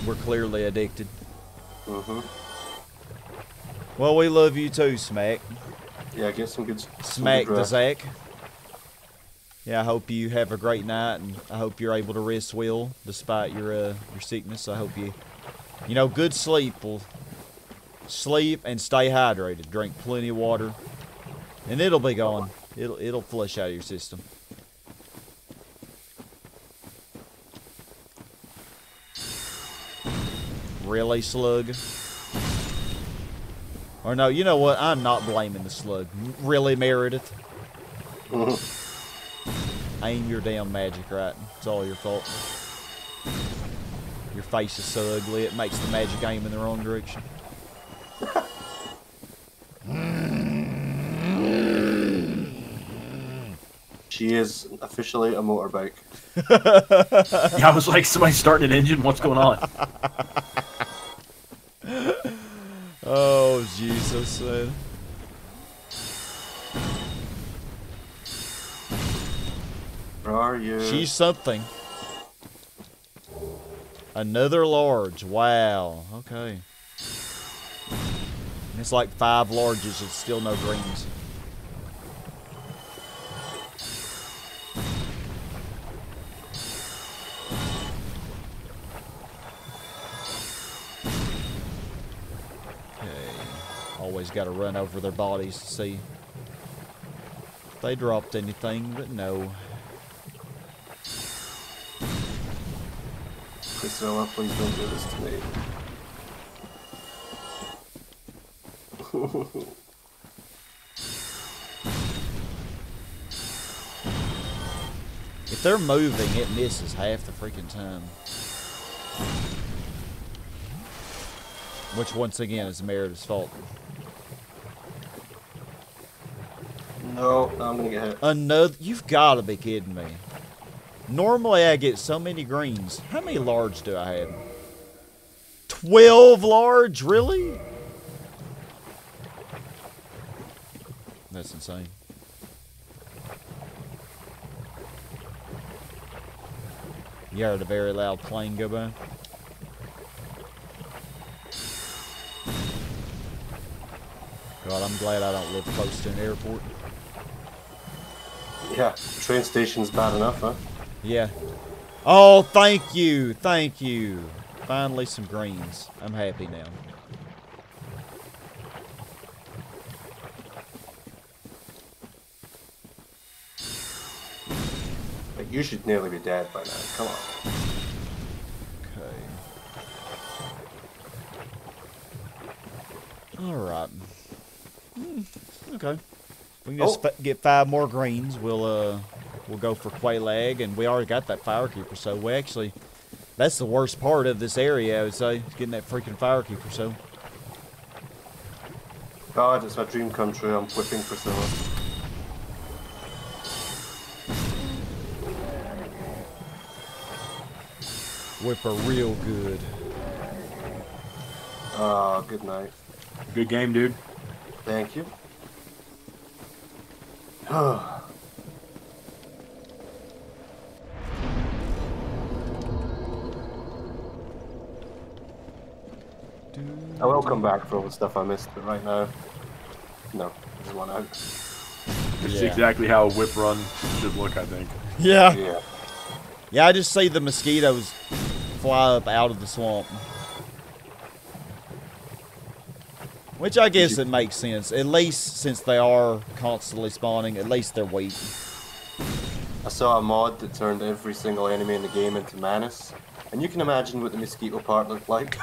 We're clearly addicted. Mm-hmm. Well, we love you too, Smack. Yeah, get some good Smack the Zach. Yeah, I hope you have a great night, and I hope you're able to rest well despite your sickness. I hope you, you know, good sleep will sleep and stay hydrated. Drink plenty of water, and it'll be gone. It'll flush out of your system. Really, Slug? Or no, you know what? I'm not blaming the Slug. Really, Meredith? Aim your damn magic right. It's all your fault. Your face is so ugly, it makes the magic aim in the wrong direction. She is officially a motorbike. Yeah, I was like, somebody's starting an engine? What's going on? Oh, Jesus, man. Where are you? She's something. Another large. Wow. Okay. And it's like 5 larges and still no greens. Got to run over their bodies to see if they dropped anything, but no. Priscilla, please don't do this to me. If they're moving, it misses half the freaking time. Which, once again, is Meredith's fault. No, I'm gonna get hit. Another, you've gotta be kidding me. Normally I get so many greens. How many large do I have? 12 large, really? That's insane. You heard a very loud plane go by. God, I'm glad I don't live close to an airport. Yeah, the train station's bad enough, huh? Yeah. Oh, thank you, thank you. Finally some greens. I'm happy now. But you should nearly be dead by now, come on. Okay. Alright. Okay. We can just get 5 more greens. We'll go for Quelaag, and we already got that Firekeeper, so we actually... That's the worst part of this area, I would say, getting that freaking Firekeeper, so... God, it's my dream come true. I'm whipping Priscilla. Whip her real good. Oh, good night. Good game, dude. Thank you. I will come back for all the stuff I missed, but right now, no, there's one out. It's exactly how a whip run should look, I think. Yeah. Yeah. Yeah, I just see the mosquitoes fly up out of the swamp. Which I guess it makes sense, at least since they are constantly spawning, at least they're weak. I saw a mod that turned every single enemy in the game into Manus, and you can imagine what the mosquito part looked like.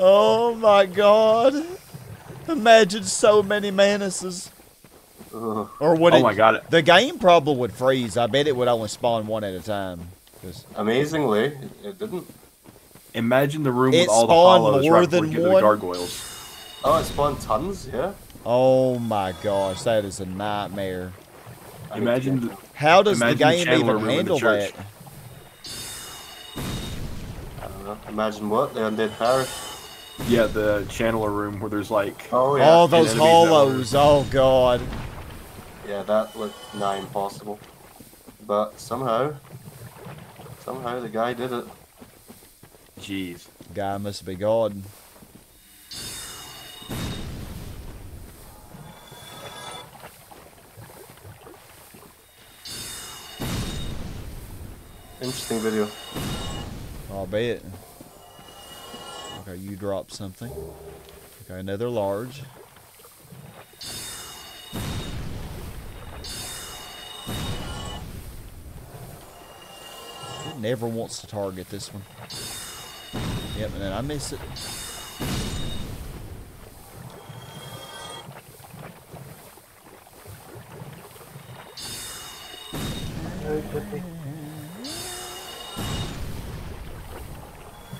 Oh my god. Imagine so many Manuses. Or would it, oh my god. The game probably would freeze, I bet it would only spawn one at a time. Amazingly, it didn't. Imagine the room with all the hollows right before you get to the gargoyles. Oh, it spawned tons, yeah? Oh my gosh, that is a nightmare. Imagine. How does the game even handle that? I don't know. Imagine what? The Undead Parish? Yeah, the channeler room where there's like... Oh, yeah. All those hollows. Oh, God. Yeah, that looked nigh impossible. But somehow the guy did it. Jeez. Guy must be God. Interesting video. I'll bet. Okay, you dropped something. Okay, another large. It never wants to target this one. Yep, and then I miss it.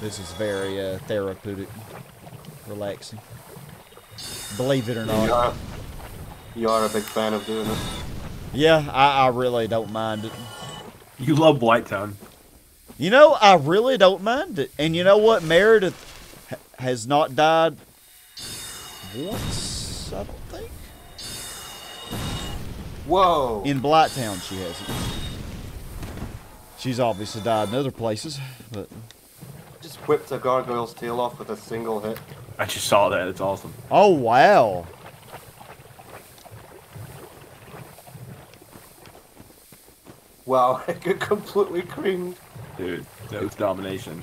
This is very therapeutic, relaxing. Believe it or not. You are a big fan of doing it. Yeah, I really don't mind it. You love Blighttown. You know, I really don't mind it. And you know what? Meredith has not died once, I don't think. Whoa. In Blighttown, she hasn't. She's obviously died in other places, but... Just whipped a gargoyle's tail off with a single hit. I just saw that. It's awesome. Oh, wow. Wow, I got completely creamed. Dude, that was domination.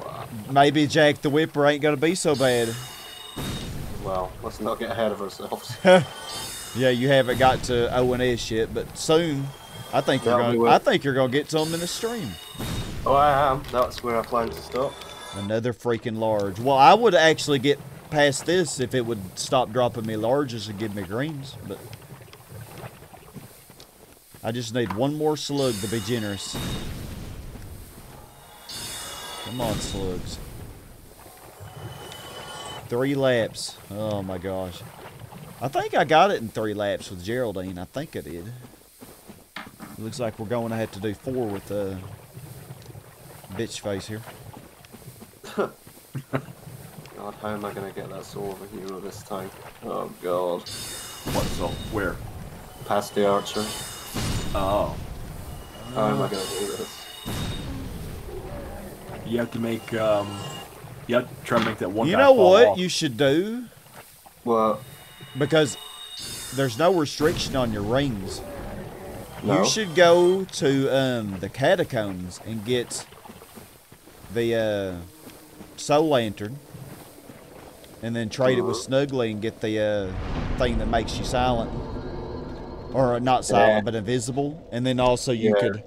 Wow. Maybe Jack the Whipper ain't gonna be so bad. Well, let's not get ahead of ourselves. Yeah, you haven't got to O&S yet, but soon, I think you're gonna get to him in the stream. Oh, I am. That's where I plan to stop. Another freaking large. Well, I would actually get past this if it would stop dropping me larges and give me greens, but I just need one more slug to be generous. Come on, slugs. 3 laps. Oh, my gosh. I think I got it in 3 laps with Geraldine. I think I did. It looks like we're going to have to do 4 with the... bitch face here. God, how am I going to get that soul of a hero this time? Oh, God. What soul? Where? Past the archer. Oh. How am I going to do this? You have to make, you have to try and make that one guy fall off. You know what you should do? What? Because there's no restriction on your rings. No. You should go to, the Catacombs and get... the soul lantern, and then trade it with Snuggly and get the thing that makes you silent, or not silent, but invisible. And then also you could,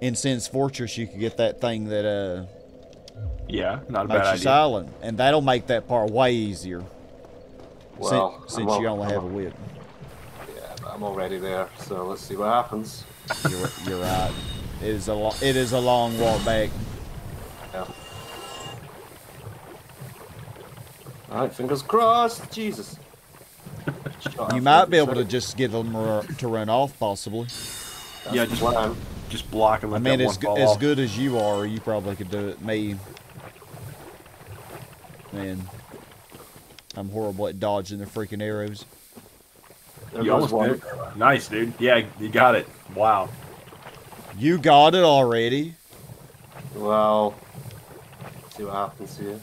in Sen's Fortress, you could get that thing that makes you silent, and that'll make that part way easier. Well, since you only have a whip. Yeah, but I'm already there, so let's see what happens. You're right. It is a long walk back. Yeah. Alright, fingers crossed. Jesus. You might be able to just get them to run off, possibly. That's just block them. I mean, as good as you are, you probably could do it. Me, man, I'm horrible at dodging the freaking arrows. You almost did it. Nice, dude. Yeah, you got it. Wow. You got it already. Well, see what happens here.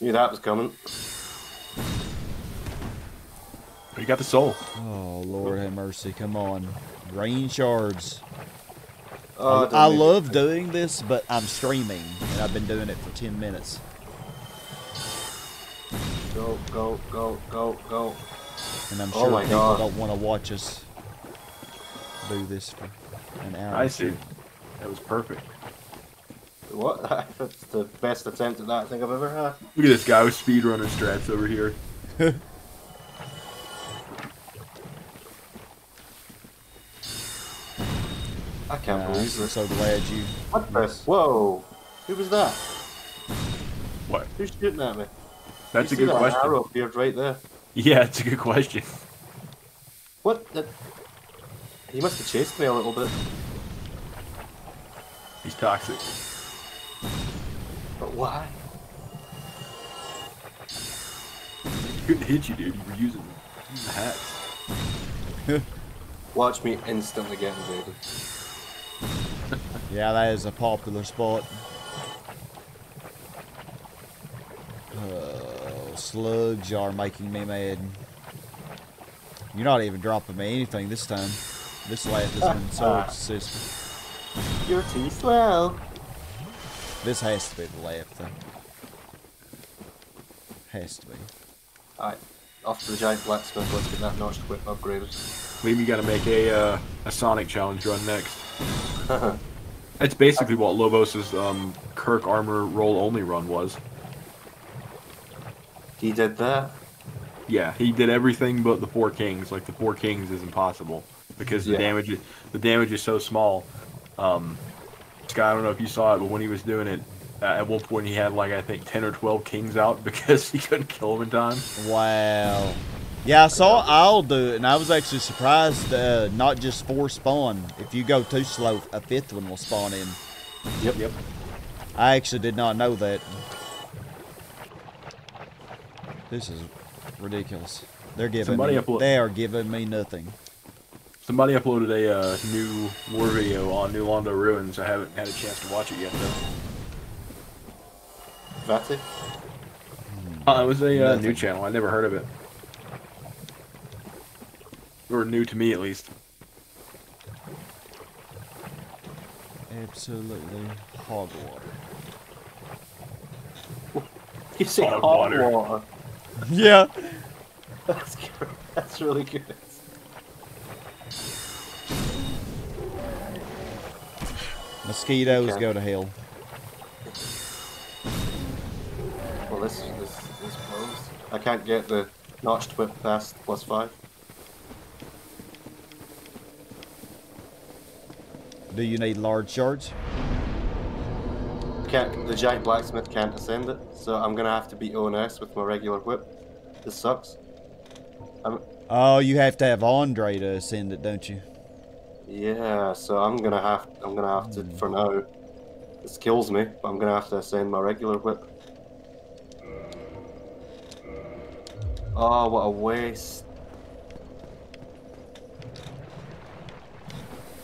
Knew that was coming. You got the soul. Oh, Lord have mercy. Come on. Rain shards. Oh, I love doing this, but I'm streaming, and I've been doing it for 10 minutes. Go, go, go, go, go. And I'm sure people don't want to watch us do this for an hour. I see. That was perfect. What? That's the best attempt at that I think I've ever had. Look at this guy with speedrunner strats over here. I can't believe this. I'm so glad you... Whoa! Who was that? What? Who's shooting at me? That's a good question. That arrow appeared right there. Yeah, it's a good question. What? He must have chased me a little bit. He's toxic. But why? He couldn't hit you, dude. You were using the hats. Watch me instantly get invaded. Yeah, that is a popular spot. Slugs are making me mad. You're not even dropping me anything this time. This laugh has been so consistent. You're too slow. This has to be the laugh thing. Has to be. Alright, off to the giant blacksmith. Let's get that notched whip upgraded. Maybe you gotta make a Sonic challenge run next. That's basically what Lobos's Kirk armor roll only run was. He did that? Yeah, he did everything but the Four Kings. Like, the Four Kings is impossible because the damage is so small. Sky, I don't know if you saw it, but when he was doing it, at one point he had, like, I think 10 or 12 kings out because he couldn't kill them in time. Wow. Yeah, I saw I'll do it, and I was actually surprised not just four spawn. If you go too slow, a fifth one will spawn in. Yep, yep. I actually did not know that. This is ridiculous. They're giving they are giving me nothing. Somebody uploaded a new war video on New Londo Ruins. I haven't had a chance to watch it yet, though. That's it? It was a new channel. I never heard of it. Or new to me, at least. Absolutely hog water. You say hog water? Water. Yeah. That's good. That's really good. Mosquitoes go to hell. Well, this blows. I can't get the notched whip past +5. Do you need large shards? The giant blacksmith can't ascend it, so I'm gonna have to beat ONS with my regular whip. This sucks. Oh, you have to have Andre to ascend it, don't you? Yeah, so I'm gonna have to for now. This kills me, but I'm gonna have to ascend my regular whip. Oh, what a waste!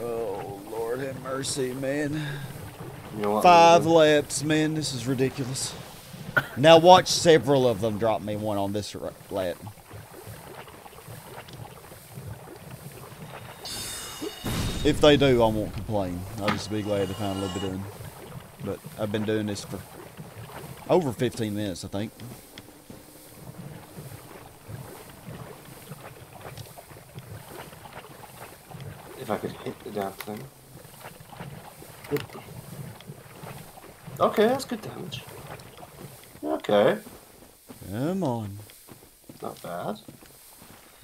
Oh Lord, have mercy, man. You know what, 5 laps, man. This is ridiculous. Now watch several of them drop me one on this lap. If they do, I won't complain. I'll just be glad to find a little bit in. But I've been doing this for over 15 minutes, I think. If I could hit the damn thing. Okay, that's good damage. Okay. Come on. Not bad.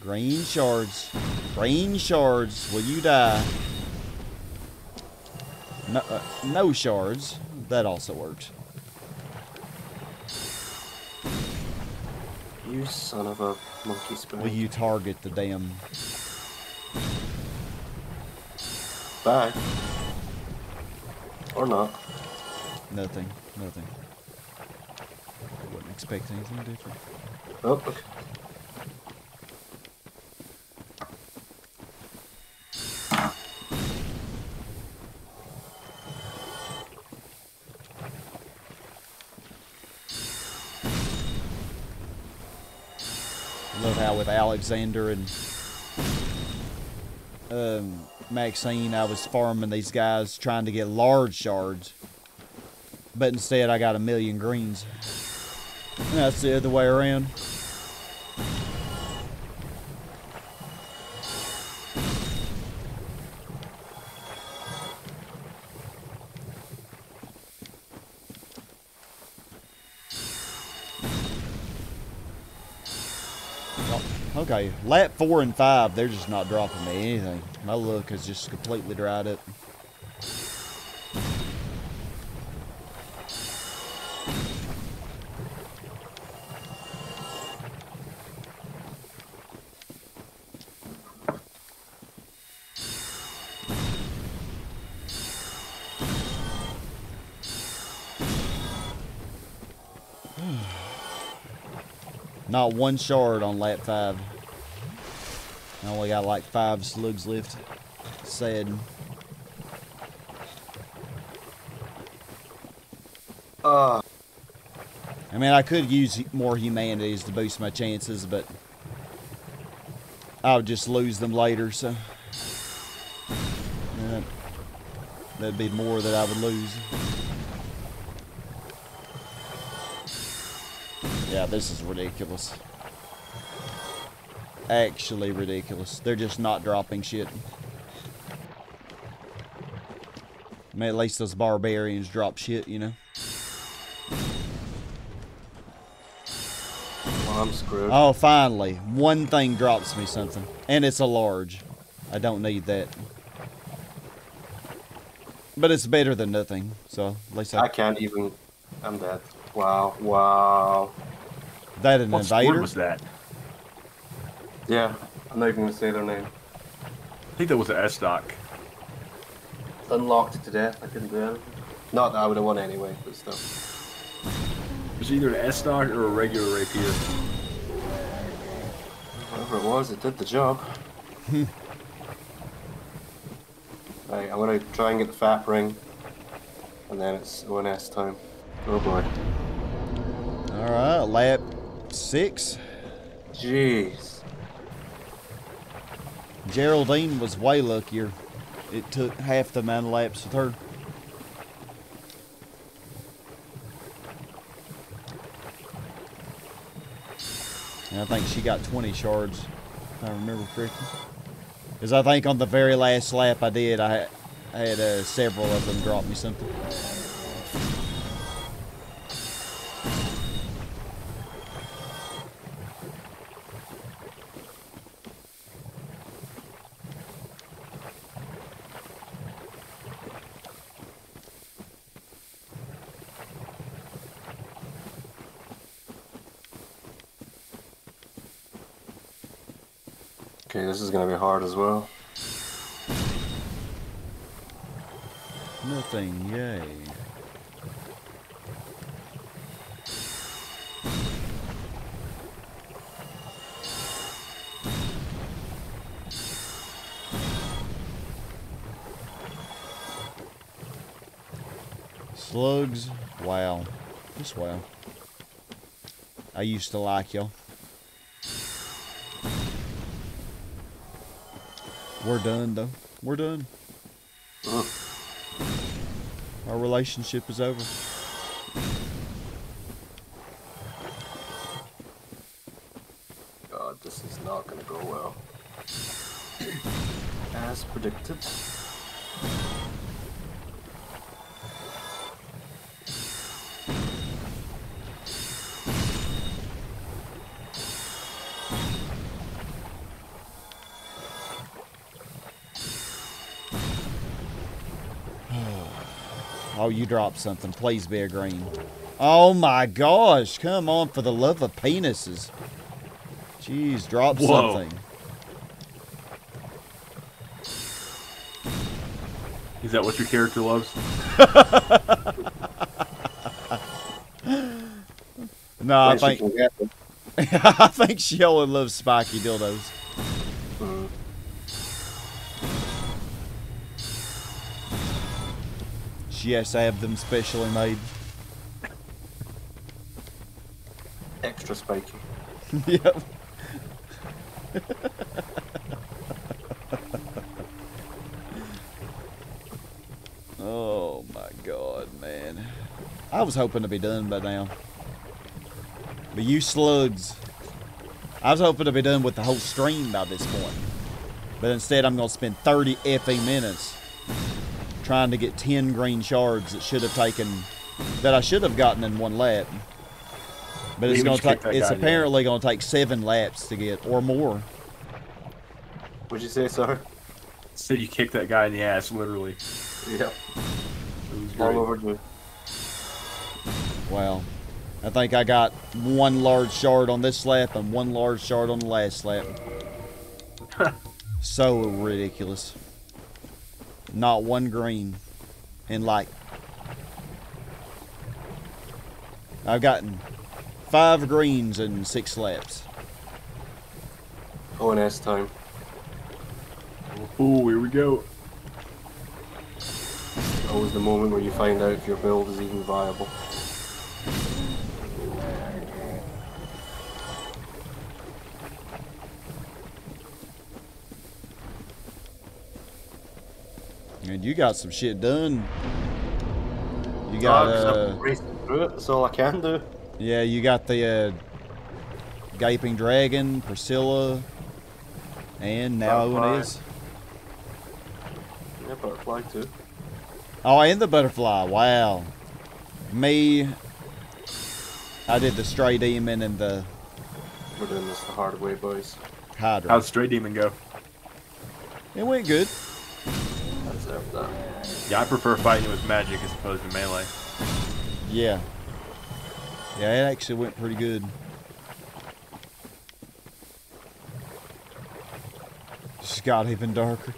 Green shards. Green shards. Will you die? No, no shards. That also works. You son of a monkey spoon. Will you target the damn... Bye. Or not. Nothing, nothing. I wouldn't expect anything different. Oh, okay. I love how with Alexander and Maxine, I was farming these guys trying to get large shards. But instead, I got 1 million greens. And that's the other way around. Oh, okay, lap 4 and 5, they're just not dropping me anything. My luck has just completely dried up. Not one shard on lap 5. I only got like 5 slugs left. Sad. I mean, I could use more humanities to boost my chances, but I'll just lose them later, so that'd be more that I would lose. Yeah, this is ridiculous. Actually ridiculous. They're just not dropping shit. I mean, at least those barbarians drop shit, you know? Well, I'm screwed. Oh, finally. One thing drops me something. And it's a large. I don't need that. But it's better than nothing. So, at least I can't even... I'm dead. Wow. Wow. Is that an invader? What was that? Yeah. I'm not even going to say their name. I think that was an Ashdock. Unlocked to death. I couldn't do anything. Not that I would have won anyway, but still. It was either an S-Dock or a regular rapier. Whatever it was, it did the job. Right, I'm gonna try and get the fat ring, and then it's ONS time. Oh boy. Alright, lap 6. Jeez. Geraldine was way luckier. It took half the amount of laps with her. And I think she got 20 shards, if I remember correctly. Because I think on the very last lap I did, I had several of them drop me something. This is going to be hard as well. Nothing, yay. Slugs, wow. Just wow. I used to like y'all. We're done, though. We're done. Ugh. Our relationship is over. God, this is not going to go well. As predicted. Oh, you dropped something. Please be a green. Oh my gosh. Come on, for the love of penises. Jeez, drop something. Is that what your character loves? No, I think she only loves spiky dildos. Yes, I have them specially made. Extra spiky. Yep. Oh my god, man. I was hoping to be done by now. But you slugs. I was hoping to be done with the whole stream by this point. But instead, I'm going to spend 30 effing minutes trying to get 10 green shards that I should have gotten in one lap. But it's apparently going to take 7 laps to get, or more. What'd you say, sir? Said you kicked that guy in the ass, literally. Yep. All over the... Wow. I think I got 1 large shard on this lap and 1 large shard on the last lap. So ridiculous. Not one green, and I've gotten 5 greens and 6 slaps. Oh, and that's time. Oh, here we go. It's always the moment where you find out if your build is even viable. And you got some shit done. You got I'm racing through it. That's all I can do. Yeah, you got the Gaping Dragon, Priscilla, and now Owen is. Yeah, butterfly too. Oh, and the butterfly. Wow. Me, I did the Stray Demon and the. We're doing this the hard way, boys. Hydra. How'd Stray Demon go? It went good. Yeah, I prefer fighting with magic as opposed to melee. Yeah. Yeah, it actually went pretty good. Just got even darker.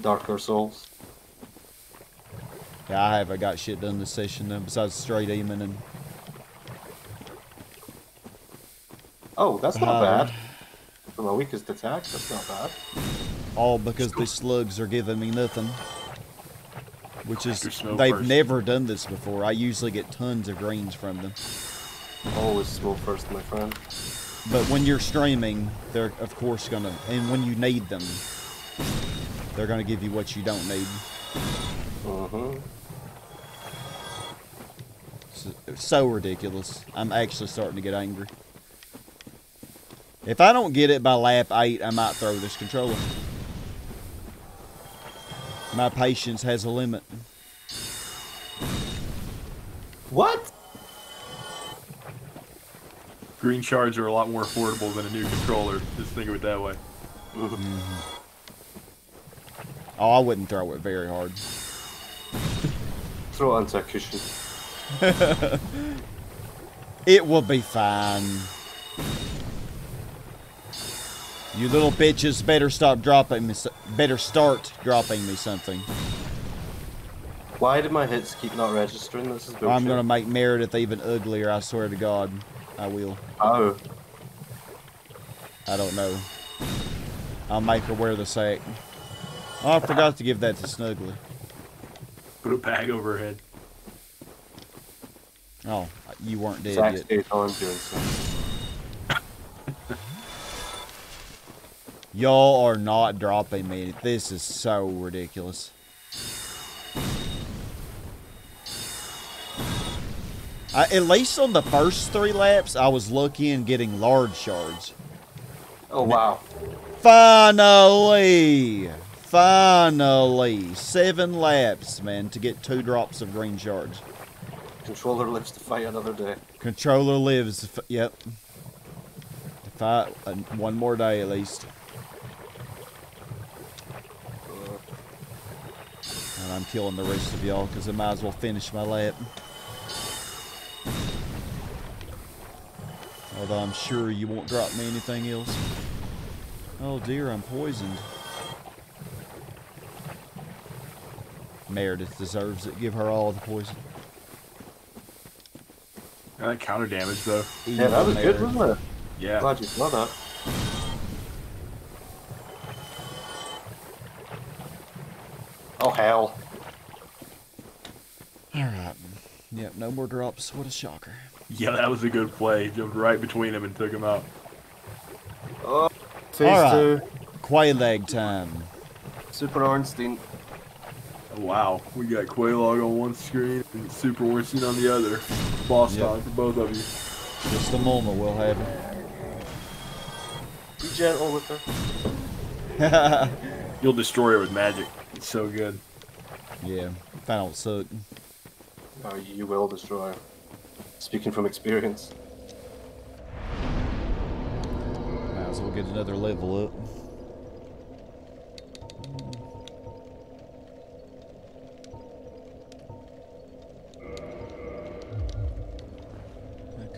Darker souls. Yeah, I haven't got shit done this session though, besides Stray Demon and... Oh, that's not bad. For my weakest attack, that's not bad. All because these slugs are giving me nothing. Which is, they've never done this before. I usually get tons of greens from them. Always slow first, my friend. But when you're streaming, they're of course gonna, and when you need them, they're gonna give you what you don't need. So ridiculous. I'm actually starting to get angry. If I don't get it by lap 8, I might throw this controller. My patience has a limit. What? Green shards are a lot more affordable than a new controller. Just think of it that way. Oh, I wouldn't throw it very hard. Throw it onto a cushion. It will be fine. You little bitches better stop dropping me. Better start dropping me something. Why do my hits keep not registering? This is bullshit. I'm gonna make Meredith even uglier. I swear to God, I will. Oh. I don't know. I'll make her wear the sack. Oh, I forgot to give that to Snuggly. Put a bag over her head. Oh, you weren't dead yet. Y'all are not dropping me. This is so ridiculous. At least on the first 3 laps, I was lucky in getting large shards. Oh, wow. Finally! Finally! 7 laps, man, to get 2 drops of green shards. Controller lives to fight another day. Controller lives to yep. To fight one more day at least. I'm killing the rest of y'all because I might as well finish my lap. Although I'm sure you won't drop me anything else. Oh dear, I'm poisoned. Meredith deserves it. Give her all the poison. That counter damage though. Yeah, that was good, wasn't it? Yeah. Glad you saw that. Oh, hell. Alright. Yep, no more drops. What a shocker. Yeah, that was a good play. Jumped right between him and took him out. Oh, phase 2. Quelaag time. Super Ornstein. Oh, wow. We got Quelaag on one screen and Super Ornstein on the other. Boss time for both of you. Just a moment, we'll have him. Be gentle with her. You'll destroy her with magic. It's so good. Yeah, if I don't suck. Oh, you will destroy her. Speaking from experience. Might as well get another level up.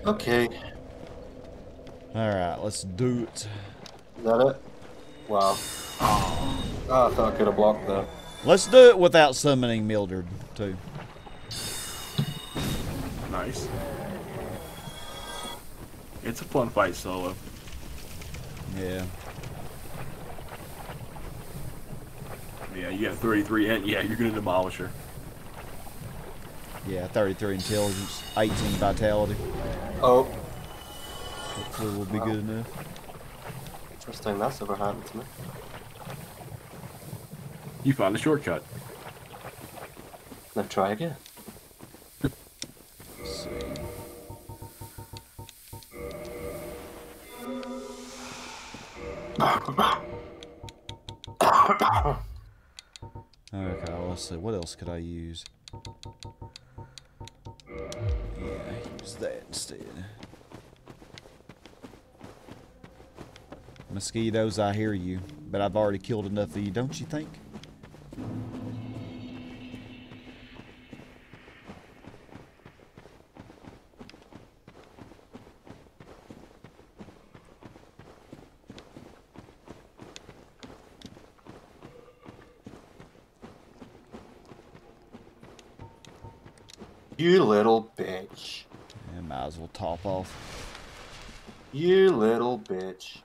Okay. Alright, let's do it. Is that it? Wow. Oh. Oh, I thought I could have blocked that. Let's do it without summoning Mildred, too. Nice. It's a fun fight solo. Yeah. Yeah, you got 33 and yeah, you're gonna demolish her. Yeah, 33 intelligence, 18 vitality. Oh. Hopefully we'll be good enough. First time that's ever happened to me. You found a shortcut. Now try again. Let's see. Okay, let's see. What else could I use? Yeah, use that instead. Mosquitoes, I hear you, but I've already killed enough of you, don't you think? You little bitch. Yeah, might as well top off. You little bitch.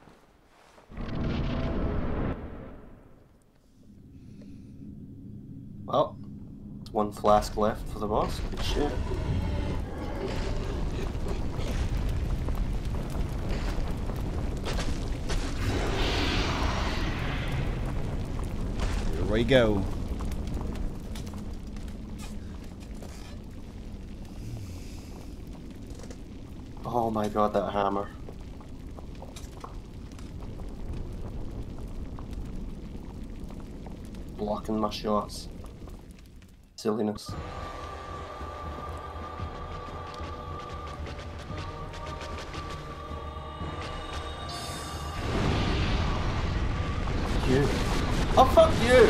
Well, one flask left for the boss. Good shit. Here we go. Oh my god, that hammer. Blocking my shots. Silliness. Fuck you. Oh, fuck you!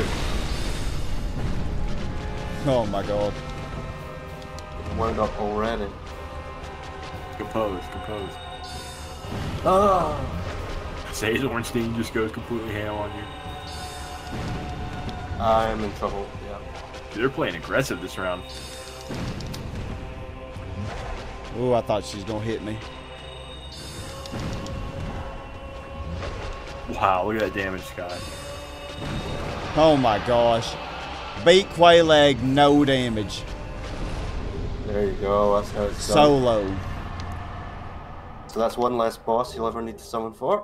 Oh my god. Wound up already. Compose, compose. Oh! Says Ornstein just goes completely ham on you. I am in trouble, yeah. They're playing aggressive this round. Oh, I thought she was going to hit me. Wow, look at that damage, Scott. Oh my gosh. Beat Quelaag, no damage. There you go, that's how it's done. Solo. So that's one less boss you'll ever need to summon for.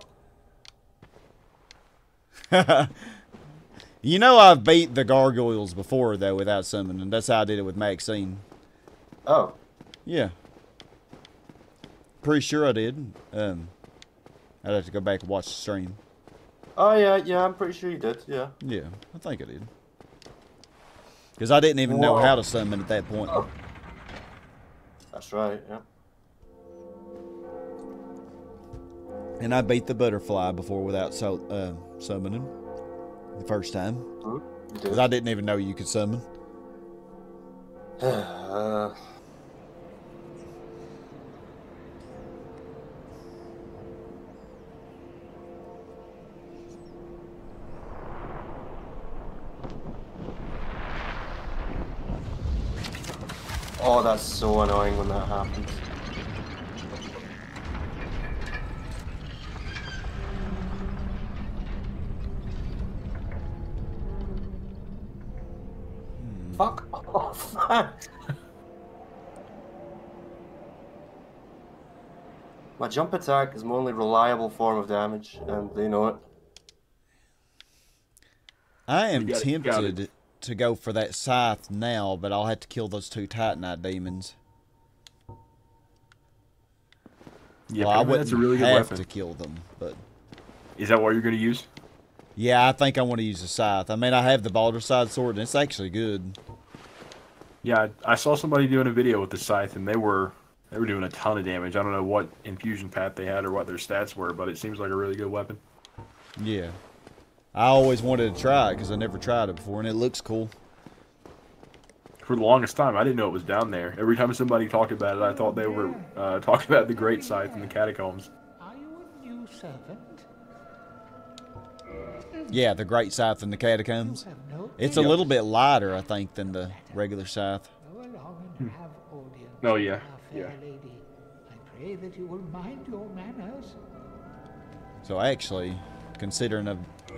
You know I've beat the gargoyles before, though, without summoning. That's how I did it with Maxine. Oh. Yeah. Pretty sure I did. I'd have to go back and watch the stream. Oh, yeah, yeah, I'm pretty sure you did, yeah. Yeah, I think I did. Because I didn't even know how to summon at that point. Oh. That's right, yeah. And I beat the butterfly before without summoning the first time. Because I didn't even know you could summon. Oh, that's so annoying when that happens. Fuck off! My jump attack is my only reliable form of damage, and they know it. I am tempted to go for that scythe now, but I'll have to kill those two Titanite demons. Yeah, well, I wouldn't that's a really good have weapon. To kill them, but... Is that what you're going to use? Yeah, I think I want to use the scythe. I mean, I have the Baldur Side Sword, and it's actually good. Yeah, I saw somebody doing a video with the scythe, and they were doing a ton of damage. I don't know what infusion path they had or what their stats were, but it seems like a really good weapon. Yeah. I always wanted to try it, because I never tried it before, and it looks cool. For the longest time, I didn't know it was down there. Every time somebody talked about it, I thought they were talking about the Great Scythe and the Catacombs. Are you a new servant? Yeah, the Great Scythe and the Catacombs. It's a little bit lighter, I think, than the regular scythe. Oh, yeah. Yeah. pray that you will mind your manners. So actually, considering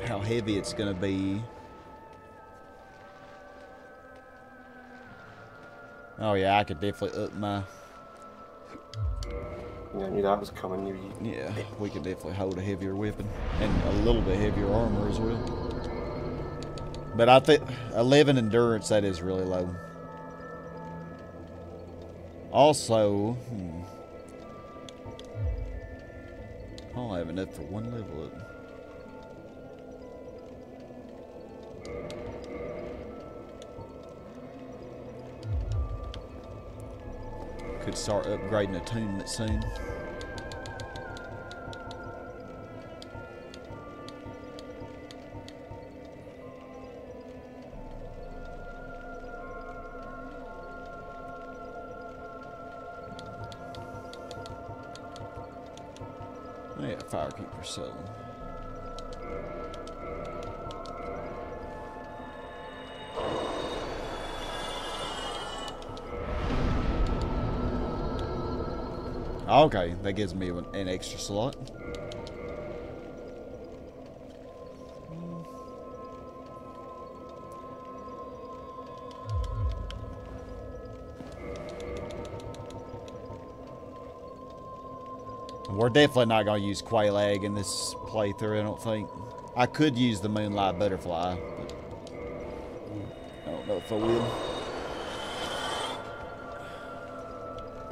how heavy it's going to be... Oh yeah, I could definitely up my... Yeah, I knew that was coming. Yeah, we could definitely hold a heavier weapon and a little bit heavier armor as well. But I think 11 endurance, that is really low. Also, I don't have enough for one level up. Could start upgrading attunement soon. Yeah, Firekeeper, so. Okay, that gives me an extra slot. We're definitely not going to use Quelaag in this playthrough, I don't think. I could use the Moonlight Butterfly, but I don't know if I will.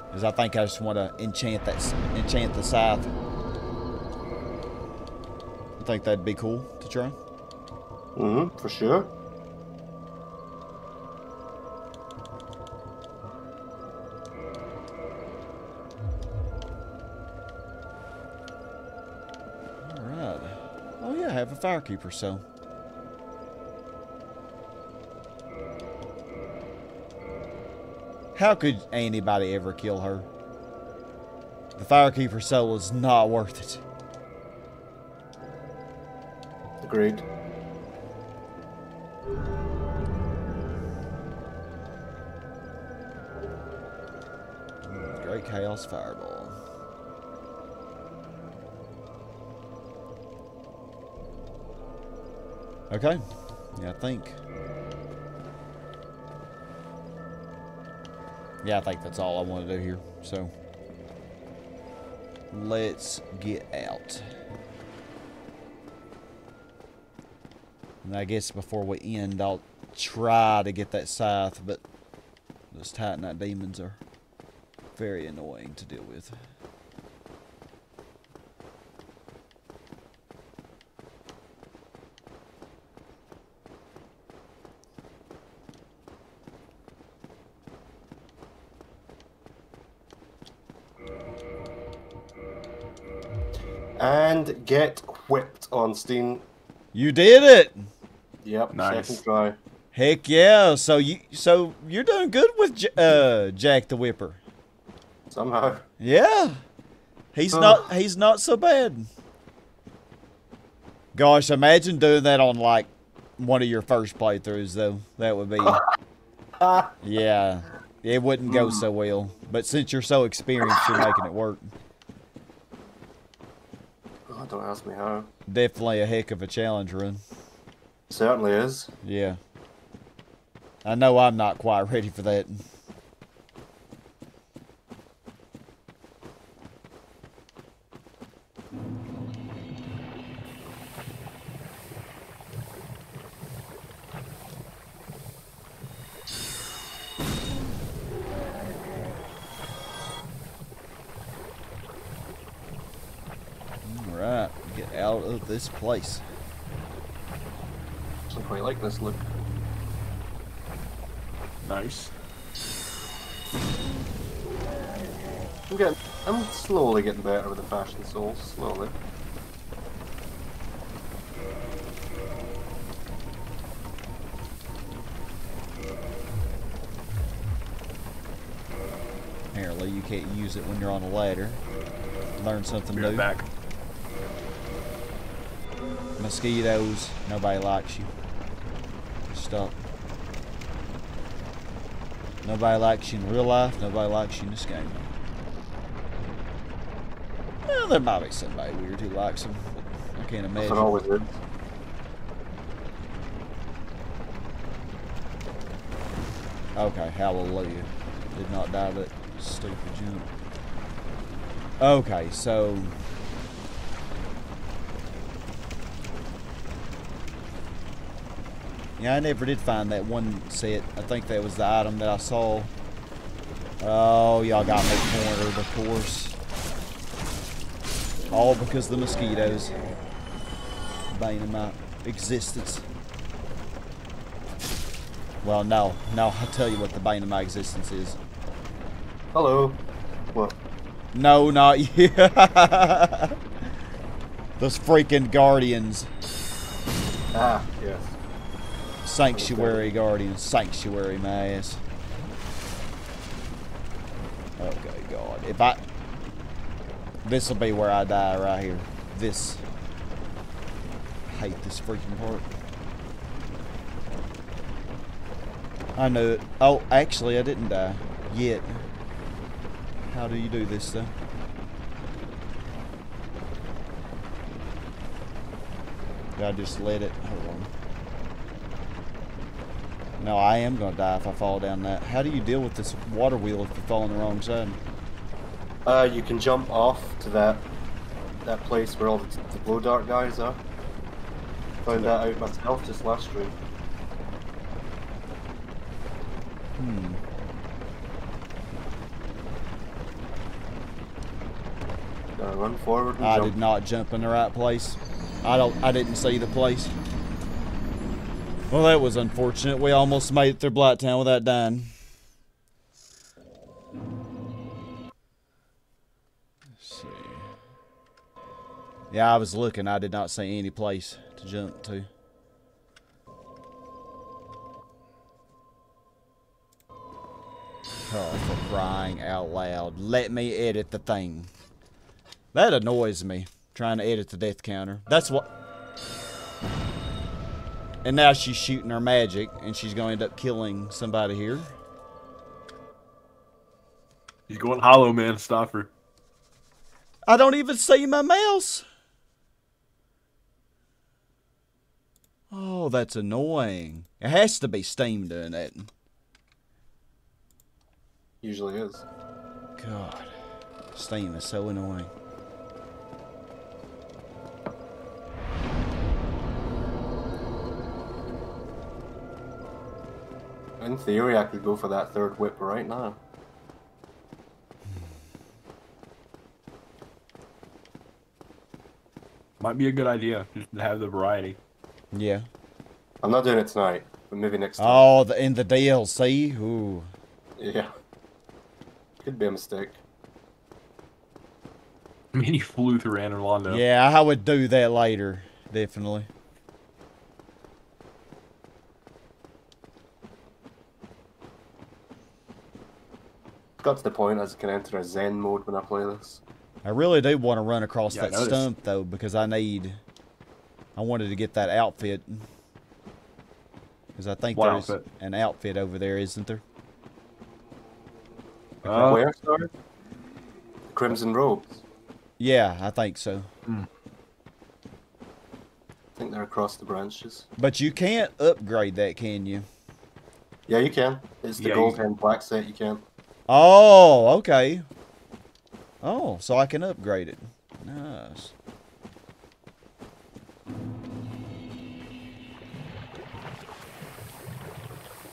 Because I think I just want to enchant the scythe. I think that'd be cool to try. Mm-hmm, for sure. Firekeeper, so. How could anybody ever kill her? The Firekeeper soul is not worth it. Agreed. Great Chaos Fireball. Okay, yeah, I think that's all I want to do here, so let's get out. And I guess before we end, I'll try to get that scythe, but those Titanite demons are very annoying to deal with. And get whipped, Ornstein. You did it. Yep. Nice. Second try. Heck yeah! So you're doing good with Jack the Whipper. Somehow. Yeah. He's not so bad. Gosh, imagine doing that on like one of your first playthroughs though. That would be. Yeah. It wouldn't go so well. But since you're so experienced, you're making it work. Don't ask me how. Definitely a heck of a challenge run. Certainly is. Yeah. I know I'm not quite ready for that. This place. I quite like this look. Nice. I'm slowly getting better with the fashion soul, slowly. Apparently you can't use it when you're on a ladder. Learn something new. Back. Mosquitoes, nobody likes you. Stop. Nobody likes you in real life, nobody likes you in this game. Well, there might be somebody weird who likes them. I can't imagine. That's always good. Okay, hallelujah. Did not die that stupid jump. Okay, so... yeah, I never did find that one set. I think that was the item that I saw. Oh, y'all got me cornered, of course. All because of the mosquitoes. Bane of my existence. Well, no. No, I'll tell you what the bane of my existence is. Hello. What? No, not you. Those freaking guardians. Ah, yes. Sanctuary guardians. Sanctuary mass. Okay, God. If I... this'll be where I die right here. This. I hate this freaking part. I knew it. Oh, actually, I didn't die. Yet. How do you do this, though? Did I just let it? Hold on. No, I am going to die if I fall down that. How do you deal with this water wheel if you fall on the wrong side? You can jump off to that place where all the blow dart guys are. Found that out myself just last stream. Hmm. Run forward and jump. I did not jump in the right place. I didn't see the place. Well, that was unfortunate. We almost made it through Blighttown without dying. Let's see. Yeah, I was looking. I did not see any place to jump to. Oh, for crying out loud. Let me edit the thing. That annoys me, trying to edit the death counter. That's what... and now she's shooting her magic, and she's going to end up killing somebody here. She's going hollow, man. Stop her. I don't even see my mouse. Oh, that's annoying. It has to be Steam doing that. Usually is. God. Steam is so annoying. In theory, I could go for that third whip right now. Might be a good idea, just to have the variety. Yeah. I'm not doing it tonight, but maybe next time. Oh, in the DLC? Ooh. Yeah. Could be a mistake. I mean, he flew through Anor Londo. Yeah, I would do that later, definitely. Got to the point as I can enter a Zen mode when I play this. I really do want to run across that stump, though, because I wanted to get that outfit. Because I think there's an outfit over there, isn't there? Where, sorry? Crimson Robes. Yeah, I think so. Mm. I think they're across the branches. But you can't upgrade that, can you? Yeah, you can. It's the gold and black set, you can. Oh, okay. Oh, so I can upgrade it. Nice.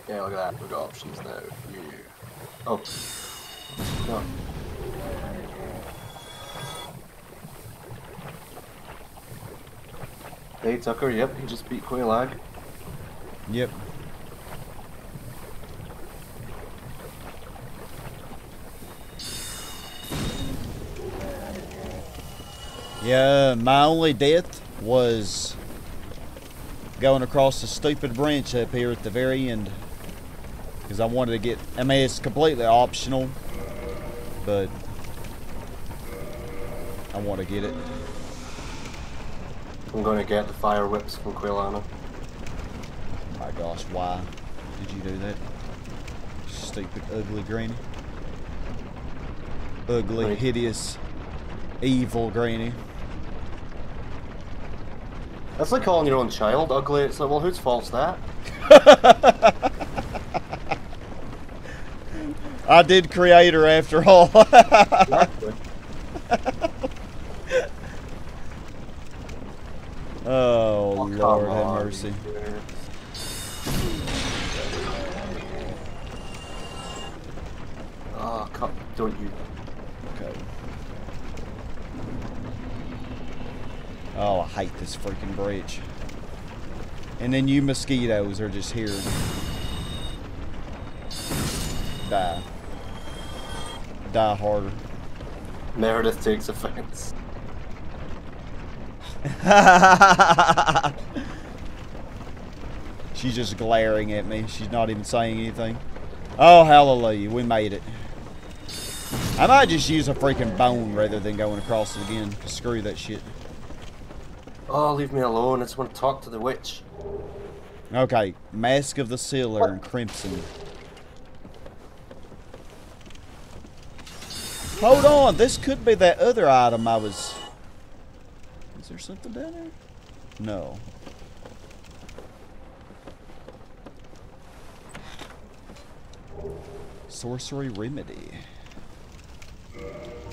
Yeah, look at that. We've got options now. Yeah. Oh. No. Hey, Tucker, yep, you just beat Quelaag. Yep. Yeah, my only death was going across the stupid branch up here at the very end. Because I wanted to get... I mean, it's completely optional, but I want to get it. I'm going to get the fire whips from Quelana. Oh my gosh, why did you do that? Stupid, ugly granny. Ugly, hideous, Evil granny. That's like calling your own child ugly. It's like, well, whose fault's that? I did create her after all. Exactly. Oh, Lord have mercy. Oh, come, don't you? Okay. Oh, I hate this freaking bridge. And then you mosquitoes are just here. Die. Die harder. Meredith takes offense. She's just glaring at me. She's not even saying anything. Oh, hallelujah. We made it. I might just use a freaking bone rather than going across it again. Screw that shit. Oh, leave me alone. I just want to talk to the witch. Okay. Mask of the Sealer and Crimson. Hold on. This could be that other item I was... Is there something down there? No. Sorcery remedy.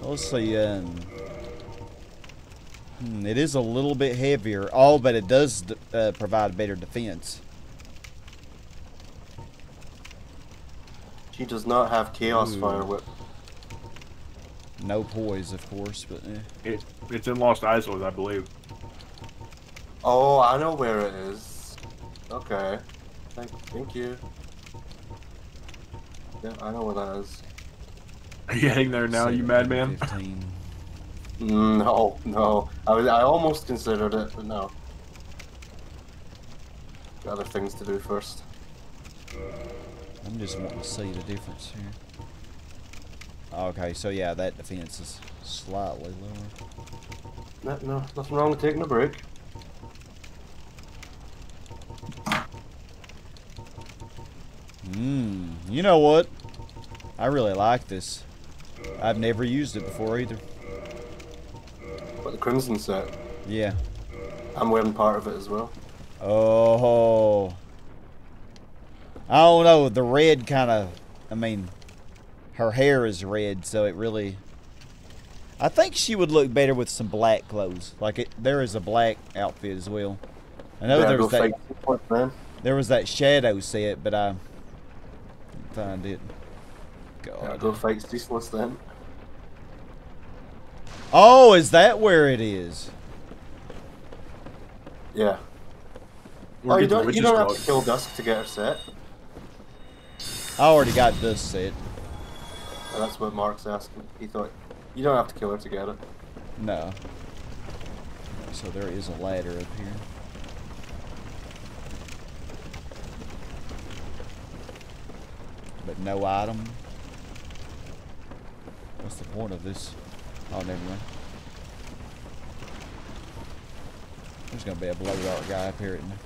Let's see. It is a little bit heavier. Oh, but it does provide better defense. She does not have Chaos Fire Whip. No poise, of course, but eh. It's in Lost Island, I believe. Oh, I know where it is. Okay. Thank you. Yeah, I know where that is. Are you heading there now, you madman? No, no. I almost considered it, but no. Got other things to do first. I'm just wanting to see the difference here. Okay, so yeah, that defense is slightly lower. No, nothing wrong with taking a break. You know what? I really like this. I've never used it before either. But the Crimson set? Yeah. I'm wearing part of it as well. Oh. I don't know, the red kind of, I mean... Her hair is red, so it really... I think she would look better with some black clothes. Like, there is a black outfit as well. I know there was that shadow set, but I didn't find it. God. Yeah, go fight Ceaseless then. Oh, is that where it is? Yeah. Oh, you don't have to kill Dusk to get her set. I already got Dusk set. That's what Mark's asking. He thought, you don't have to kill her to get it. No. So there is a ladder up here. But no item. What's the point of this? Oh, never mind. There's gonna be a blow dart guy up here, isn't there?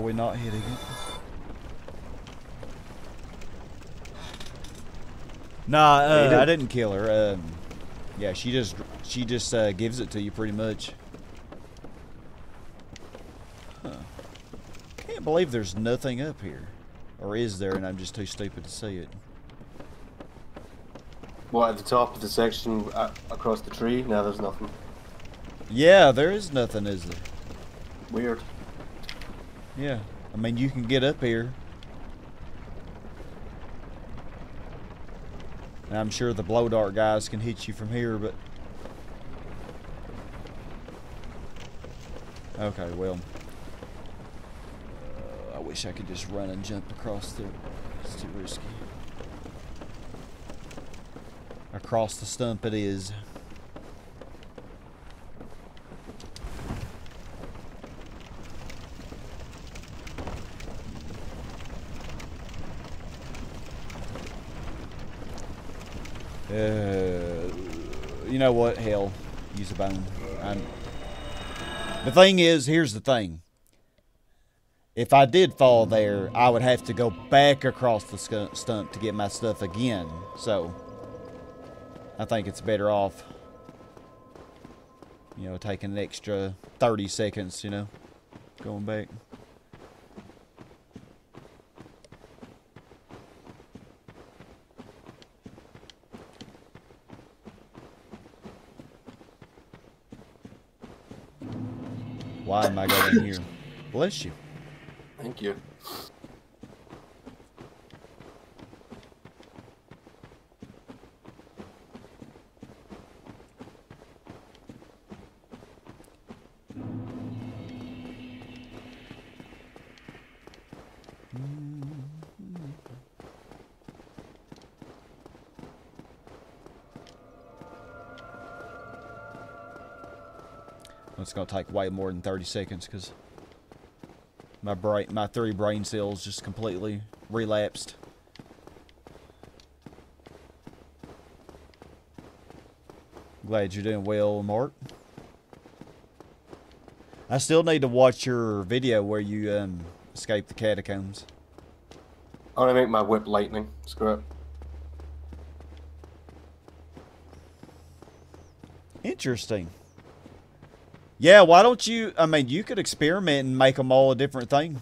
We're not hitting it. Nah, I didn't kill her. Yeah, she just gives it to you pretty much. Huh. Can't believe there's nothing up here, or is there? And I'm just too stupid to see it. Well, at the top of the section across the tree, now there's nothing. Yeah, there is nothing, is there? Weird. Yeah, I mean, you can get up here. And I'm sure the blow dart guys can hit you from here, but... Okay, well... I wish I could just run and jump across there. It's too risky. Across the stump it is. You know what? Hell, use a bone. The thing is, here's the thing. If I did fall there, I would have to go back across the stump to get my stuff again. So, I think it's better off, you know, taking an extra 30 seconds, you know, going back. Why am I going here? Bless you. Thank you. It's gonna take way more than 30 seconds because my three brain cells just completely relapsed. Glad you're doing well, Mark. I still need to watch your video where you escape the catacombs. I want to make my whip lightning. Screw it. Interesting. Yeah, why don't you, I mean, you could experiment and make them all a different thing.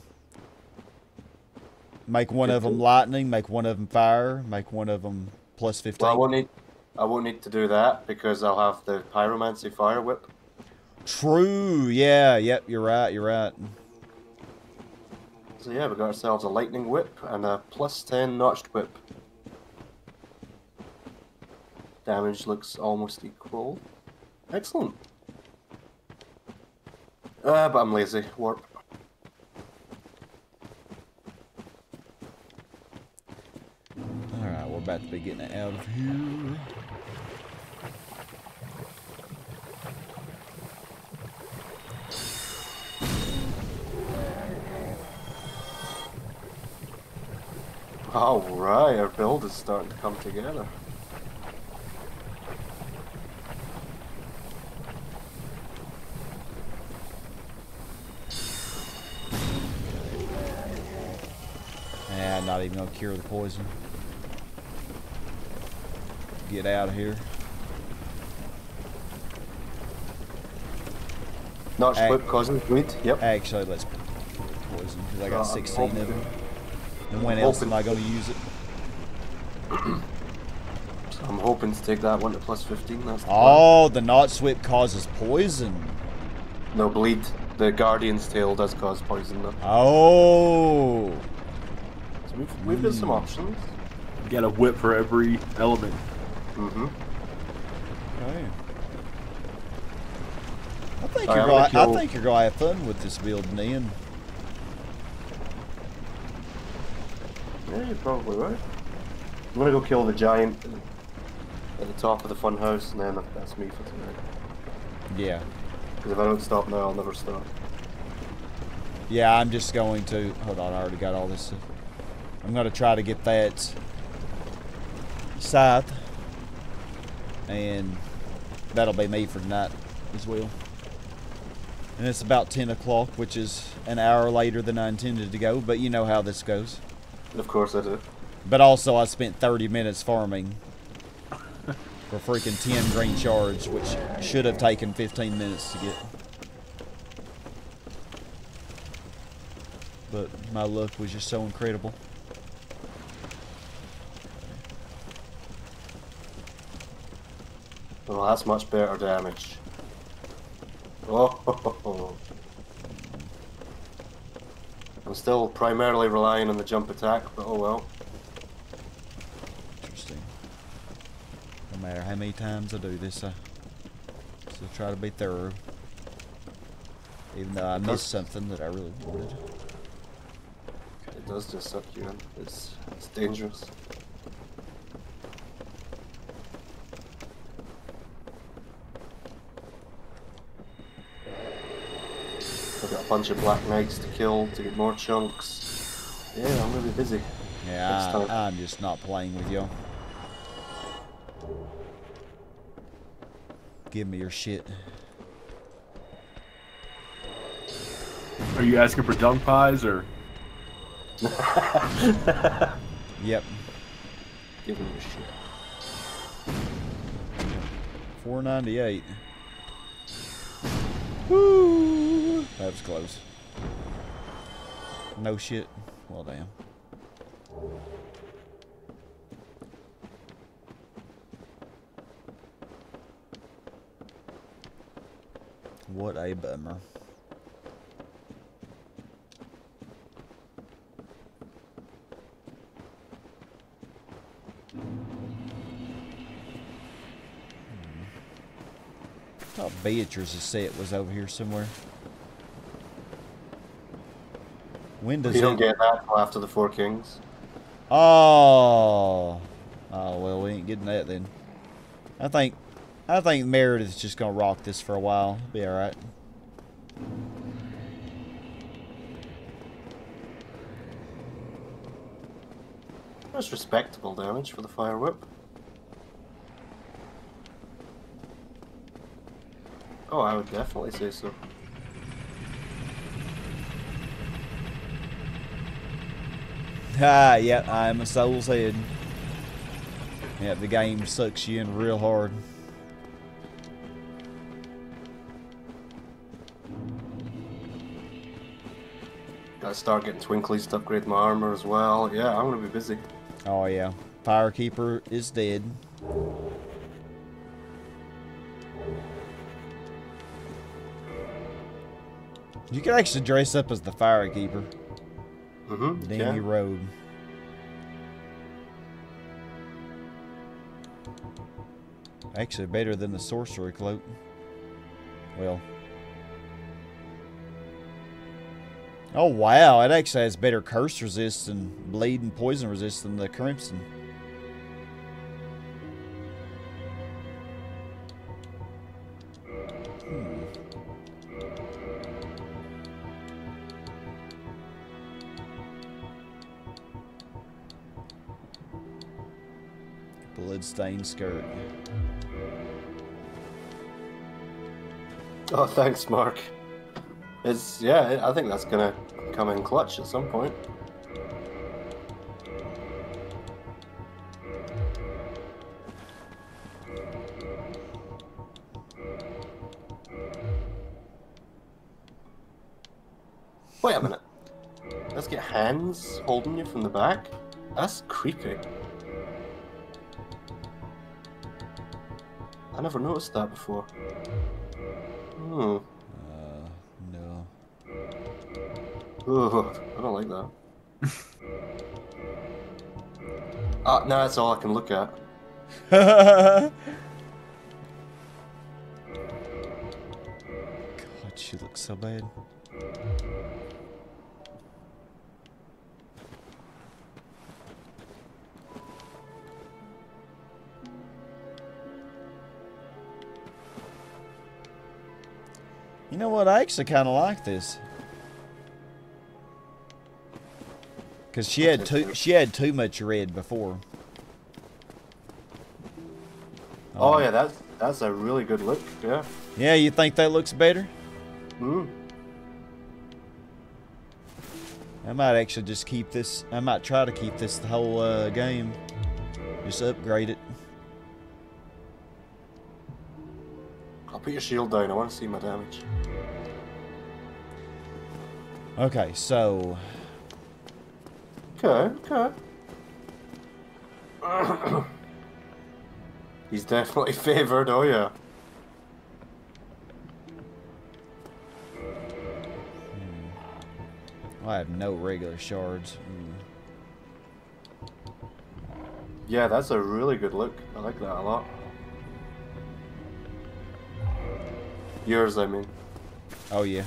Make one of them lightning, make one of them fire, make one of them plus 15. Well, I won't need to do that because I'll have the pyromancy fire whip. True, yeah, yep, you're right. So yeah, we got ourselves a lightning whip and a plus 10 notched whip. Damage looks almost equal. Excellent. But I'm lazy. Warp. Alright, we're about to be getting it out of here. Alright, our build is starting to come together. Not even gonna cure the poison. Get out of here. Not slip causing bleed. Yep. Actually, let's poison because I got 16 of them. And when else am I gonna use it? I'm hoping to take that one to plus 15. That's the plan. The Notched Whip causes poison. No bleed. The Guardian's Tail does cause poison though. Oh. We've got some options. Get a whip for every element. Mm-hmm. Okay. I think you're gonna have fun with this build, Ian. Yeah, you're probably right. I'm gonna go kill the giant at the top of the fun house, and then that's me for tonight. Yeah. Because if I don't stop now, I'll never stop. Yeah, I'm just going to hold on. I already got all this stuff. I'm going to try to get that scythe, and that'll be me for tonight as well. And it's about 10 o'clock, which is an hour later than I intended to go, but you know how this goes. Of course I do. But also I spent 30 minutes farming for freaking 10 green shards, which should have taken 15 minutes to get. But my luck was just so incredible. Well, that's much better damage. Oh, ho, ho, ho. I'm still primarily relying on the jump attack, but oh well. Interesting. No matter how many times I do this, I still try to be thorough. Even though I missed something that I really wanted. It does just suck you in. It's dangerous. Bunch of black knights to kill to get more chunks. Yeah, I'm really busy. Yeah, I'm just not playing with you. Give me your shit. Are you asking for dung pies or? Yep. Give me your shit. 498. Woo! That was close. No shit. Well, damn. What a bummer. I thought Beatrice's set was over here somewhere. When does you don't get that until after the Four Kings. Oh. Oh well, we ain't getting that then. I think Meredith's just gonna rock this for a while. Be all right. That's respectable damage for the fire whip. Oh, I would definitely say so. Ah, yeah, I'm a soul's head. Yeah, the game sucks you in real hard. Gotta start getting twinklies to upgrade my armor as well. Yeah, I'm gonna be busy. Oh yeah, Firekeeper is dead. You can actually dress up as the Firekeeper. Mm-hmm. Danny Road. Actually, better than the sorcery cloak. Well. Oh wow! It actually has better curse resist and bleed and poison resist than the Crimson. Bloodstained skirt. Oh, thanks, Mark. It's, yeah, I think that's gonna come in clutch at some point. Wait a minute. Let's get hands holding you from the back? That's creepy. I never noticed that before. Hmm. No. Ooh, I don't like that. Ah, no, that's all I can look at. God, she looks so bad. You know what? I actually kind of like this, cause she had too much red before. Oh yeah, that's a really good look. Yeah. Yeah, you think that looks better? Hmm. I might actually just keep this. I might try to keep this the whole game. Just upgrade it. Put your shield down, I want to see my damage. Okay, so... Okay, okay. He's definitely favored, oh yeah. Well, I have no regular shards. Yeah, that's a really good look. I like that a lot. Yours, I mean. Oh, yeah.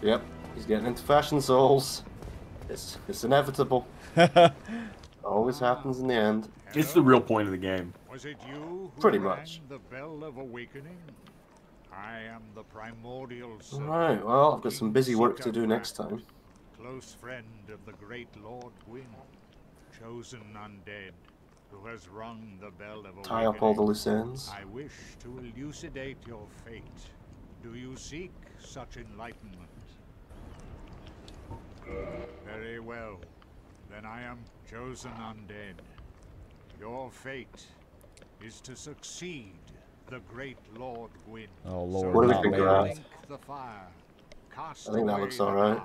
Yep, he's getting into fashion souls. It's inevitable. Always happens in the end. It's the real point of the game. Was it you who pretty much. The bell of awakening? I am the primordial servant. All right, well, I've got some busy work to do next time. Close friend of the great Lord Gwyn, chosen undead, who has rung the bell of tie up all the loose ends. I wish to elucidate your fate. Do you seek such enlightenment? Very well. Then I am chosen undead. Your fate is to succeed the great Lord Gwyn. Oh Lord, so what do we think of that? I think that looks alright.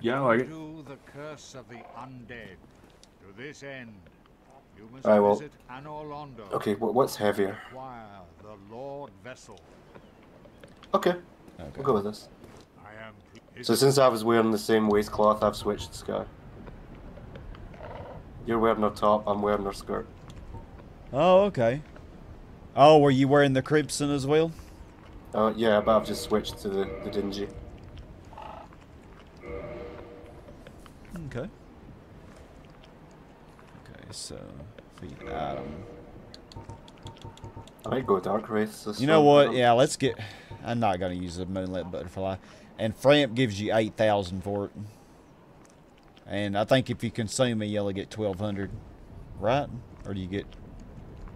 Yeah, I like it. Alright, well. Okay, what's heavier? Okay, we'll go with this. So since I was wearing the same waistcloth, I've switched this guy. You're wearing her top, I'm wearing her skirt. Oh, okay. Oh, were you wearing the crimson as well? Yeah, but I've just switched to the dingy. Okay. Okay, so feed Adam. I might go dark race. You know what? Yeah, let's get. I'm not gonna use the moonlit butterfly. And Framp gives you 8,000 for it. And I think if you consume it, you only get 1,200, right? Or do you get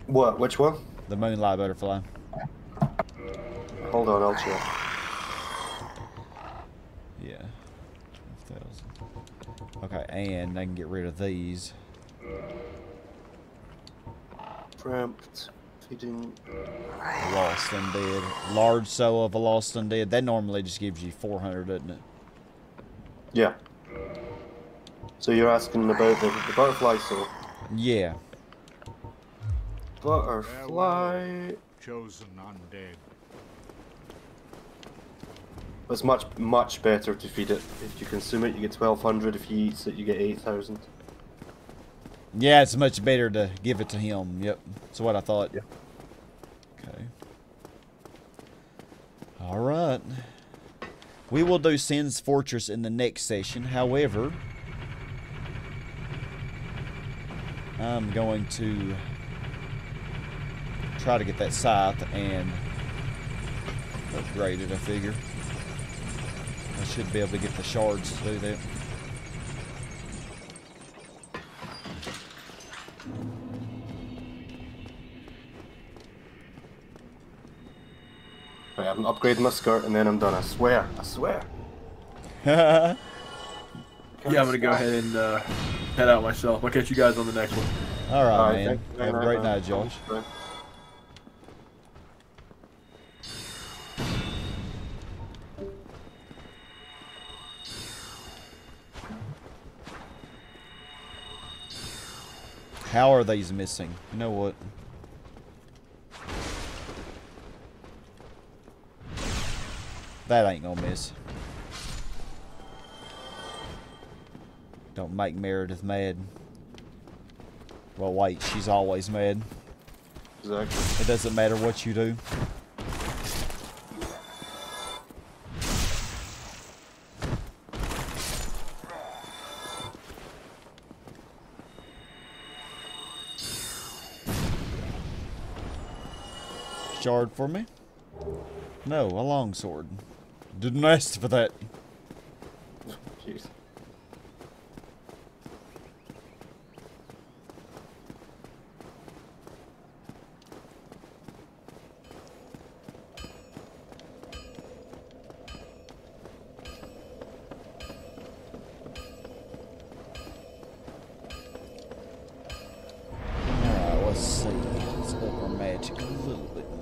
what? Which one? The moonlight butterfly. Hold on, I'll check. Yeah, 1,000. Okay, and I can get rid of these. Tramped, feeding. Lost undead, large soul of a lost undead. That normally just gives you 400, doesn't it? Yeah. So you're asking about the butterfly soul? Yeah. Butterfly. Chosen undead. It's much, much better to feed it. If you consume it, you get 1,200. If he eats it, you get 8,000. Yeah, it's much better to give it to him. Yep, that's what I thought. Yeah. Okay. All right. We will do Sen's Fortress in the next session. However, I'm going to try to get that scythe and upgrade it, I figure. I should be able to get the shards to do that. Right, I'm upgrading my skirt and then I'm done, I swear, I swear. Yeah, I'm gonna go ahead and head out myself. I'll catch you guys on the next one. Alright, all right, man. Have a great night, Josh. How are these missing? You know what? That ain't gonna miss. Don't make Meredith mad. Well, wait, she's always mad. Exactly. It doesn't matter what you do. Shard for me? No, a long sword. Didn't ask for that. Jeez. Alright, let's see. Let's up our magic a little bit more.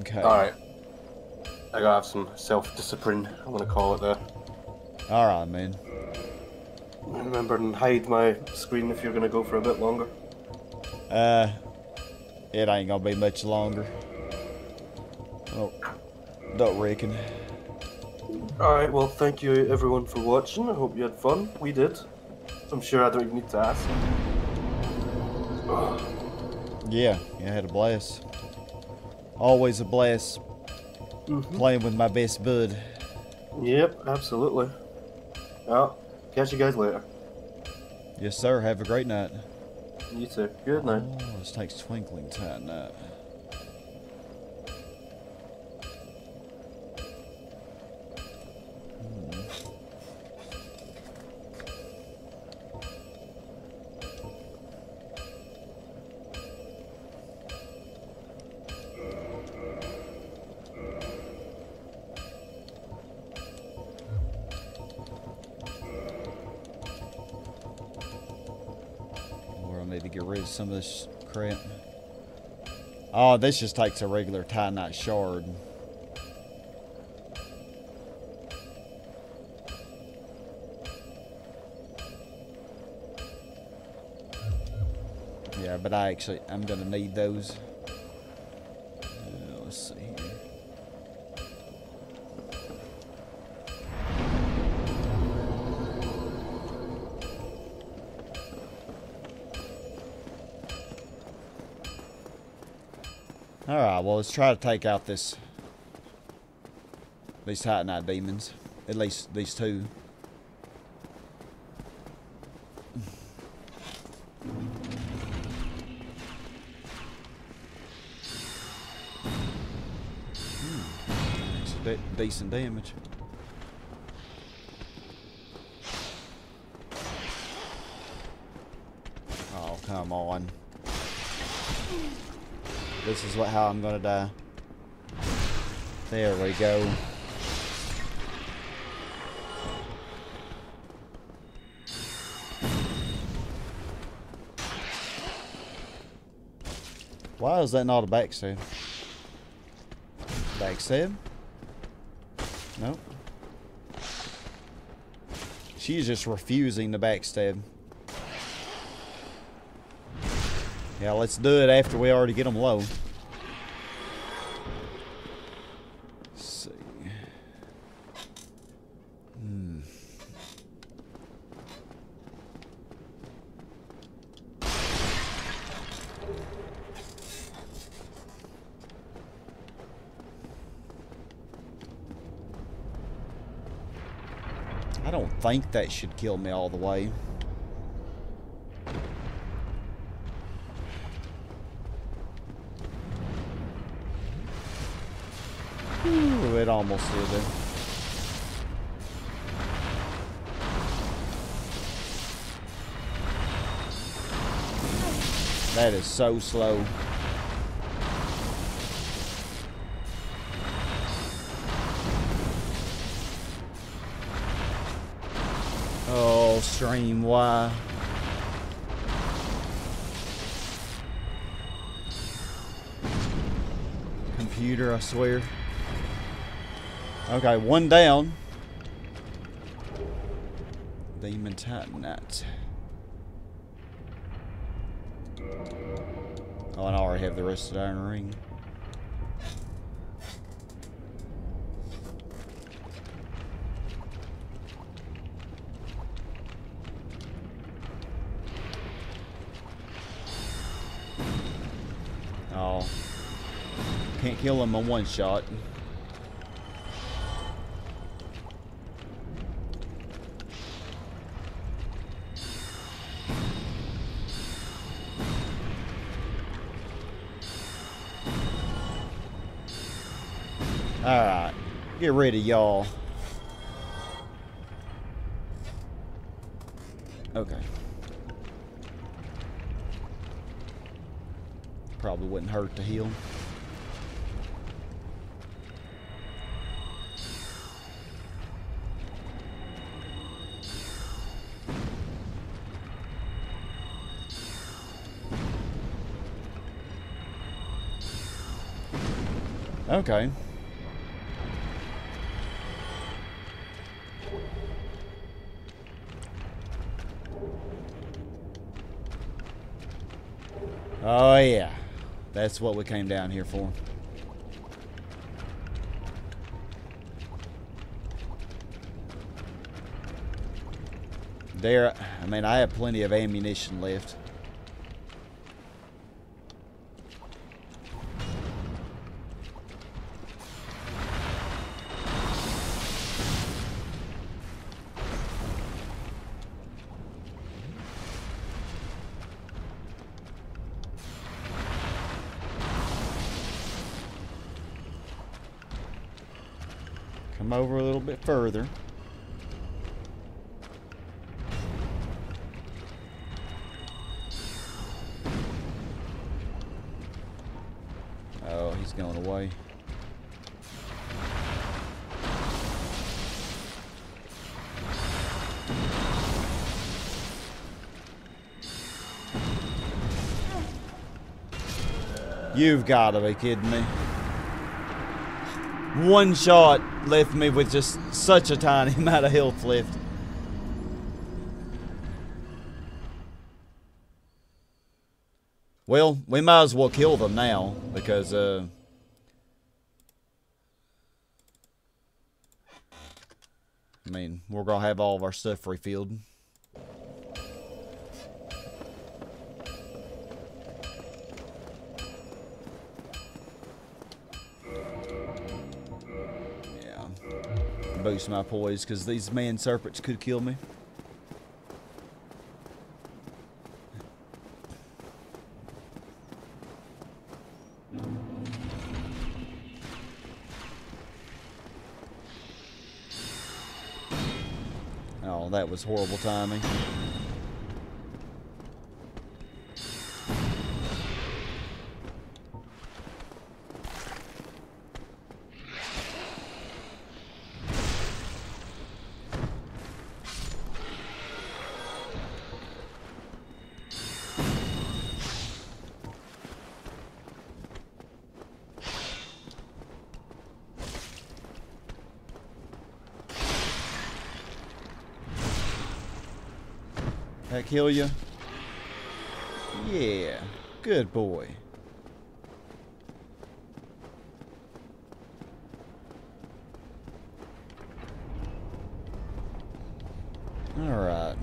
Okay. Alright. I gotta have some self-discipline, I'm gonna call it there. Alright, man. Remember and hide my screen if you're gonna go for a bit longer. It ain't gonna be much longer. Oh, don't reckon. Alright, well thank you everyone for watching, I hope you had fun. We did. I'm sure I don't even need to ask. Yeah, I had a blast. Always a blast playing with my best bud. Yep, absolutely. Well, catch you guys later. Yes, sir. Have a great night. You too. Good night. Oh, this takes twinkling time now. to get rid of some of this crap. Oh, this just takes a regular Titanite shard. Yeah, but I'm gonna need those. Let's see here. All right, well, let's try to take out these Titanite demons, at least these two. Decent damage. Oh, come on. This is how I'm gonna die. There we go. Why is that not a backstab? Backstab? Nope. She's just refusing the backstab. Yeah, let's do it after we already get them low. Let's see. I don't think that should kill me all the way. Ooh, it almost did it. That is so slow. Stream, why? Computer, I swear. Okay, one down. Demon Titanite. Oh, and I already have the rest of the Iron Ring. Kill him in one shot. All right, get rid of y'all. Okay. Probably wouldn't hurt to heal. Okay. Oh yeah, that's what we came down here for. There, I mean, I have plenty of ammunition left. Over a little bit further. Oh, he's going away. You've got to be kidding me. One shot left me with just such a tiny amount of health left. Well, we might as well kill them now, because, I mean, we're gonna have all of our stuff refilled. Yeah. Boost my poise, because these man serpents could kill me. That was horrible timing. Kill you. Yeah, good boy. All right.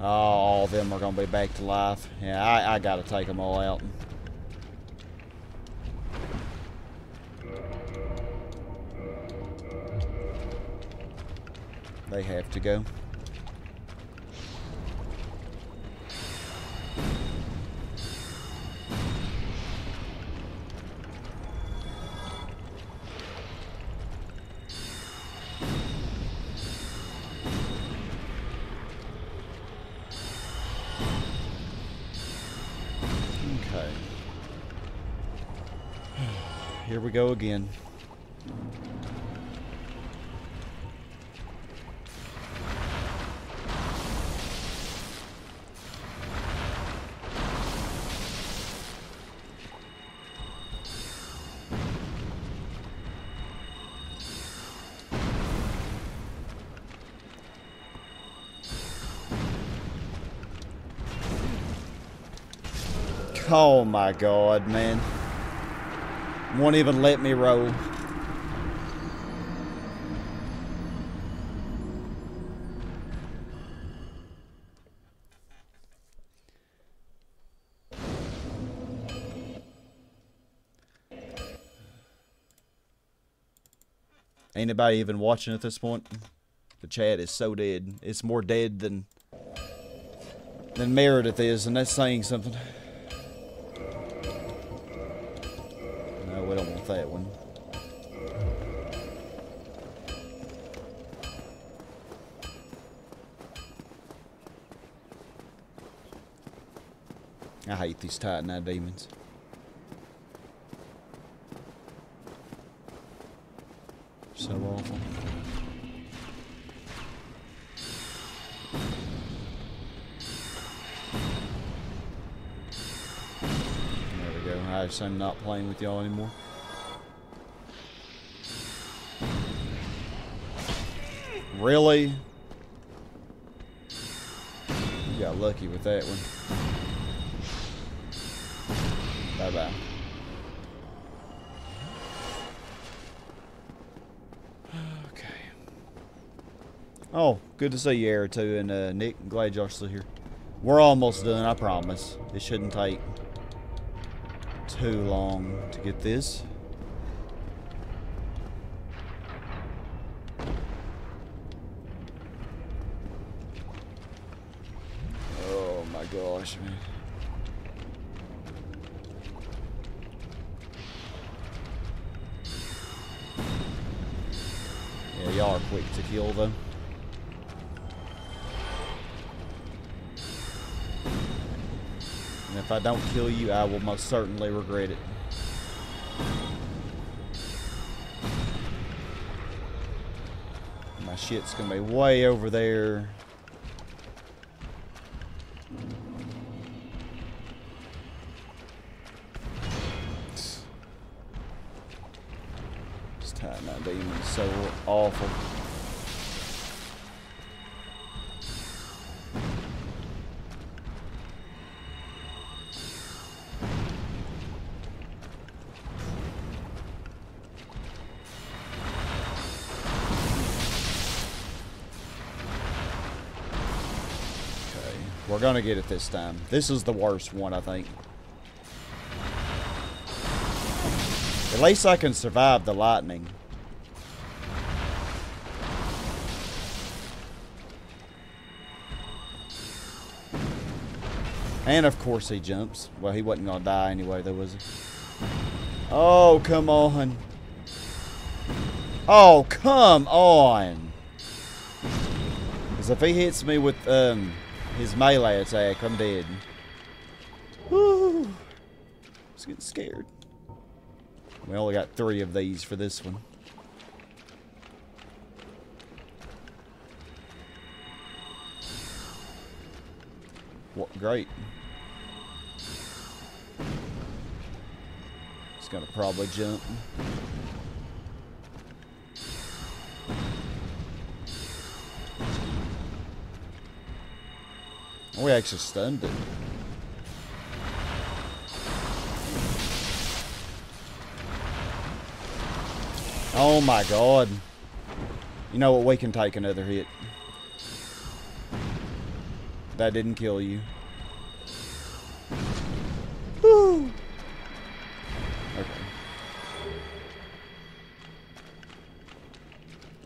Oh, all of them are gonna be back to life. Yeah, I gotta take them all out. They have to go. Okay. Here we go again. Oh my god, man. Won't even let me roll. Anybody even watching at this point? The chat is so dead. It's more dead than Meredith is, and that's saying something. That one. I hate these Titanite demons. So awful. There we go. I assume I'm not playing with y'all anymore. Really? You got lucky with that one. Bye-bye. Okay. Oh, good to see you, Aritu and Nick. I'm glad y'all are still here. We're almost done, I promise. It shouldn't take too long to get this. Yeah, y'all are quick to kill them. And if I don't kill you, I will most certainly regret it. My shit's gonna be way over there. Titanite Demon's so awful. Okay, we're gonna get it this time. This is the worst one, I think. At least I can survive the lightning. And of course he jumps. Well, he wasn't gonna die anyway though, was he? Oh, come on. Oh, come on. Because if he hits me with his melee attack, I'm dead. Woo. Just getting scared. We only got 3 of these for this one. What? Great. It's gonna probably jump. We actually stunned it. Oh my god. You know what? We can take another hit. That didn't kill you. Woo! Okay.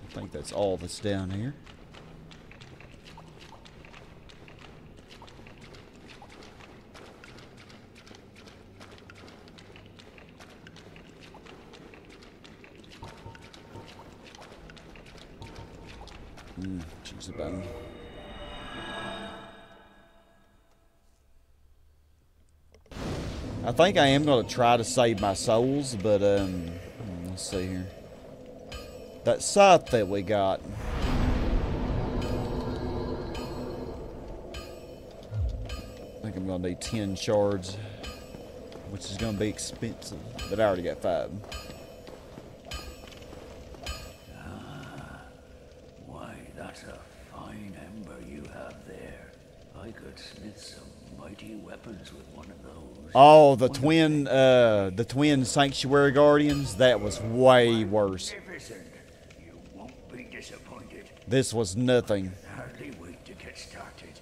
I think that's all that's down here. Choose a bone. I think I am going to try to save my souls, but let's see here. That scythe that we got. I think I'm going to need 10 shards, which is going to be expensive, but I already got 5. Oh, the twin sanctuary guardians, that was way worse. You won't be disappointed. This was nothing. Hardly wait to get started.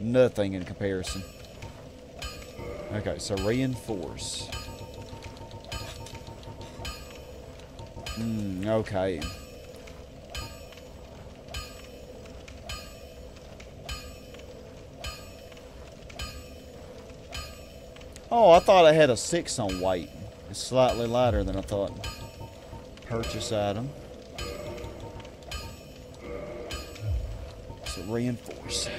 Nothing in comparison. Okay, so reinforce. Okay. Oh, I thought I had a 6 on weight. It's slightly lighter than I thought. Purchase item. So reinforce. Yeah.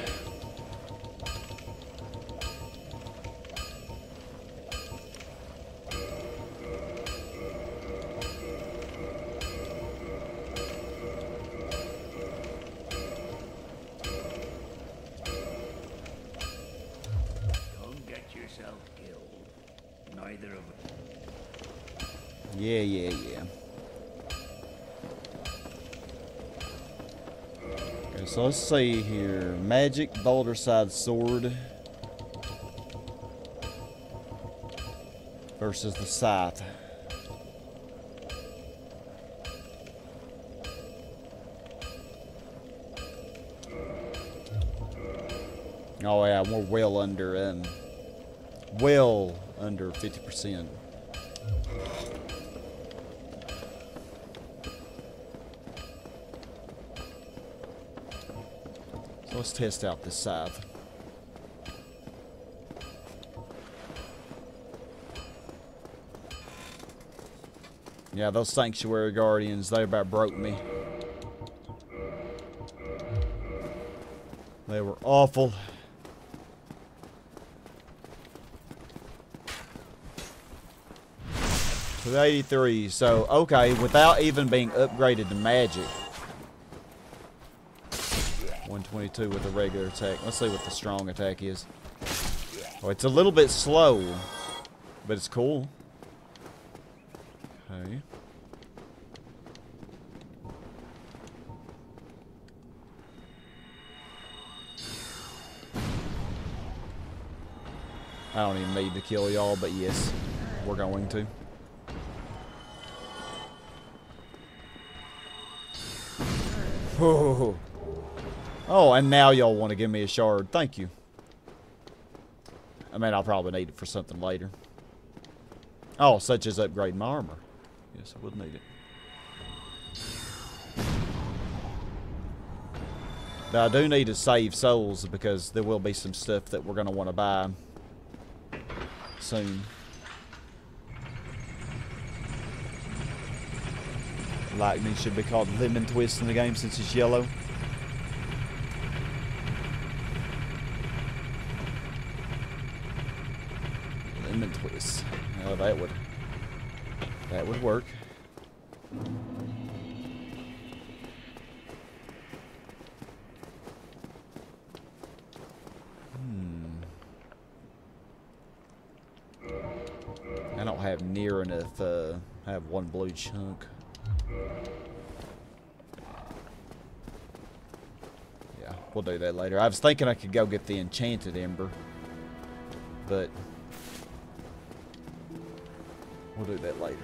Okay, so let's see here. Magic, Baldur Side Sword. Versus the scythe. Oh yeah, we're well under, well under 50%. Let's test out this scythe. Yeah, those sanctuary guardians, they about broke me. They were awful. To 83, so okay, without even being upgraded to magic. 122 with a regular attack. Let's see what the strong attack is. Oh, it's a little bit slow, but it's cool. Okay. I don't even need to kill y'all, but yes, we're going to. Oh, and now y'all want to give me a shard. Thank you. I mean, I'll probably need it for something later. Oh, such as upgrade my armor. Yes, I would need it. But I do need to save souls because there will be some stuff that we're going to want to buy soon. Lightning should be called Lemon Twist in the game since it's yellow. Lemon Twist. Oh, that would work. I don't have near enough. I have one blue chunk. Yeah, we'll do that later. I was thinking I could go get the enchanted ember, but we'll do that later.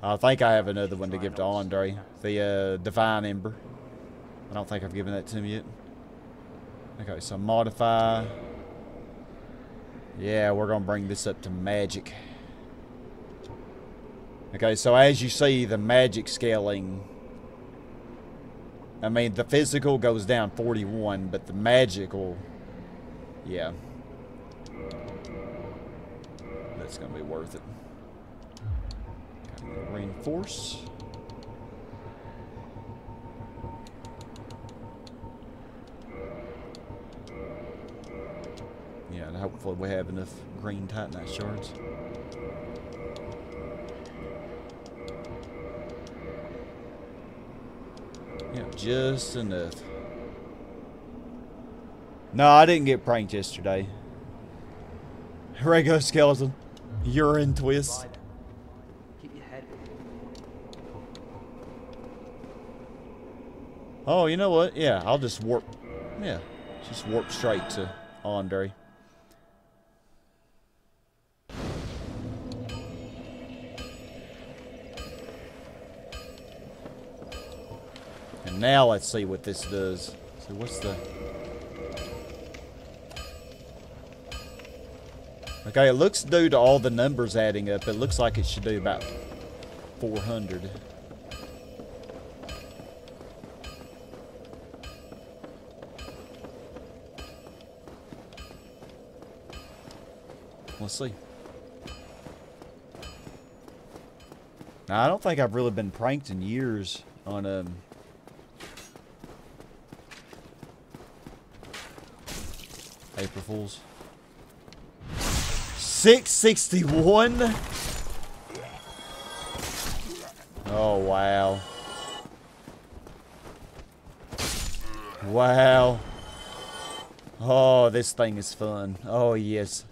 I think I have another one to give to Andre, the Divine Ember. I don't think I've given that to him yet. Okay, so modify. Yeah, we're going to bring this up to magic. Okay, so as you see, the magic scaling, I mean, the physical goes down 41, but the magical, yeah. It's going to be worth it. Okay, reinforce. Yeah, and hopefully we have enough green Titanite shards. Yeah, just enough. No, I didn't get pranked yesterday. Here I go, skeleton. Urine twist. Oh, you know what? Yeah, I'll just warp. Yeah, just warp straight to Andre. And now let's see what this does. So what's the... Okay, it looks, due to all the numbers adding up, it looks like it should do about 400. Let's see. Now, I don't think I've really been pranked in years on April Fools. 661? Oh, wow. Wow. Oh, this thing is fun. Oh, yes.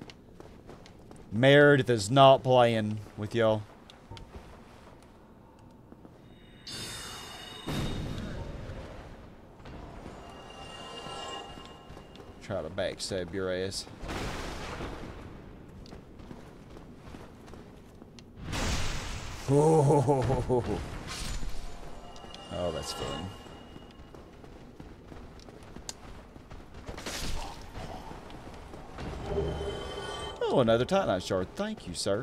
Meredith is not playing with y'all. Try to backstab your ass. Oh, that's fun. Oh, another Titanite shard. Thank you, sir.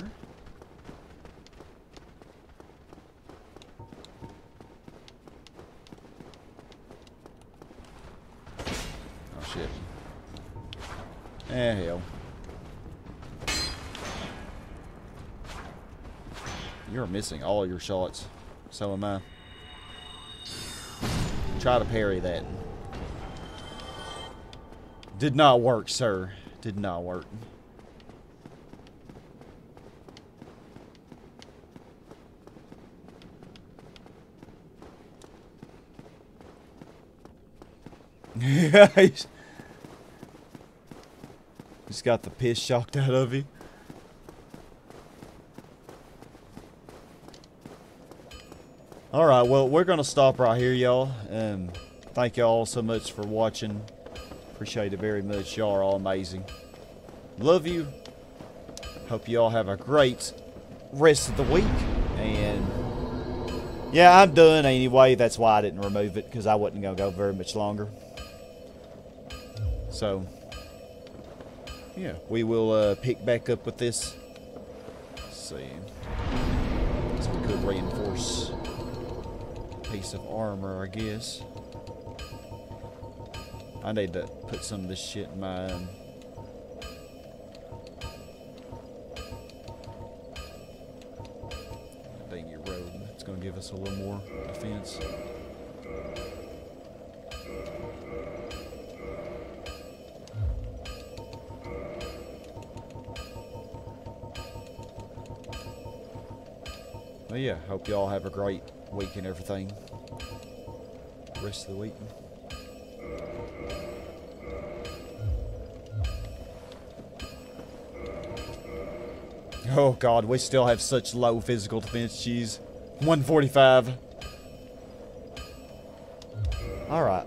There you go. You're missing all your shots. So am I. Try to parry that. Did not work, sir. Did not work. He's got the piss shocked out of you. Alright, well, we're going to stop right here, y'all. Thank y'all so much for watching. Appreciate it very much. Y'all are all amazing. Love you. Hope y'all have a great rest of the week. And yeah, I'm done anyway. That's why I didn't remove it, because I wasn't going to go very much longer. So, yeah, we will pick back up with this. Let's see. Guess we could reinforce a piece of armor, I guess. I need to put some of this shit in my... dinghy robe. It's going to give us a little more defense. But yeah, hope y'all have a great week and everything. Rest of the week. Oh god, we still have such low physical defense, jeez. 145. Alright.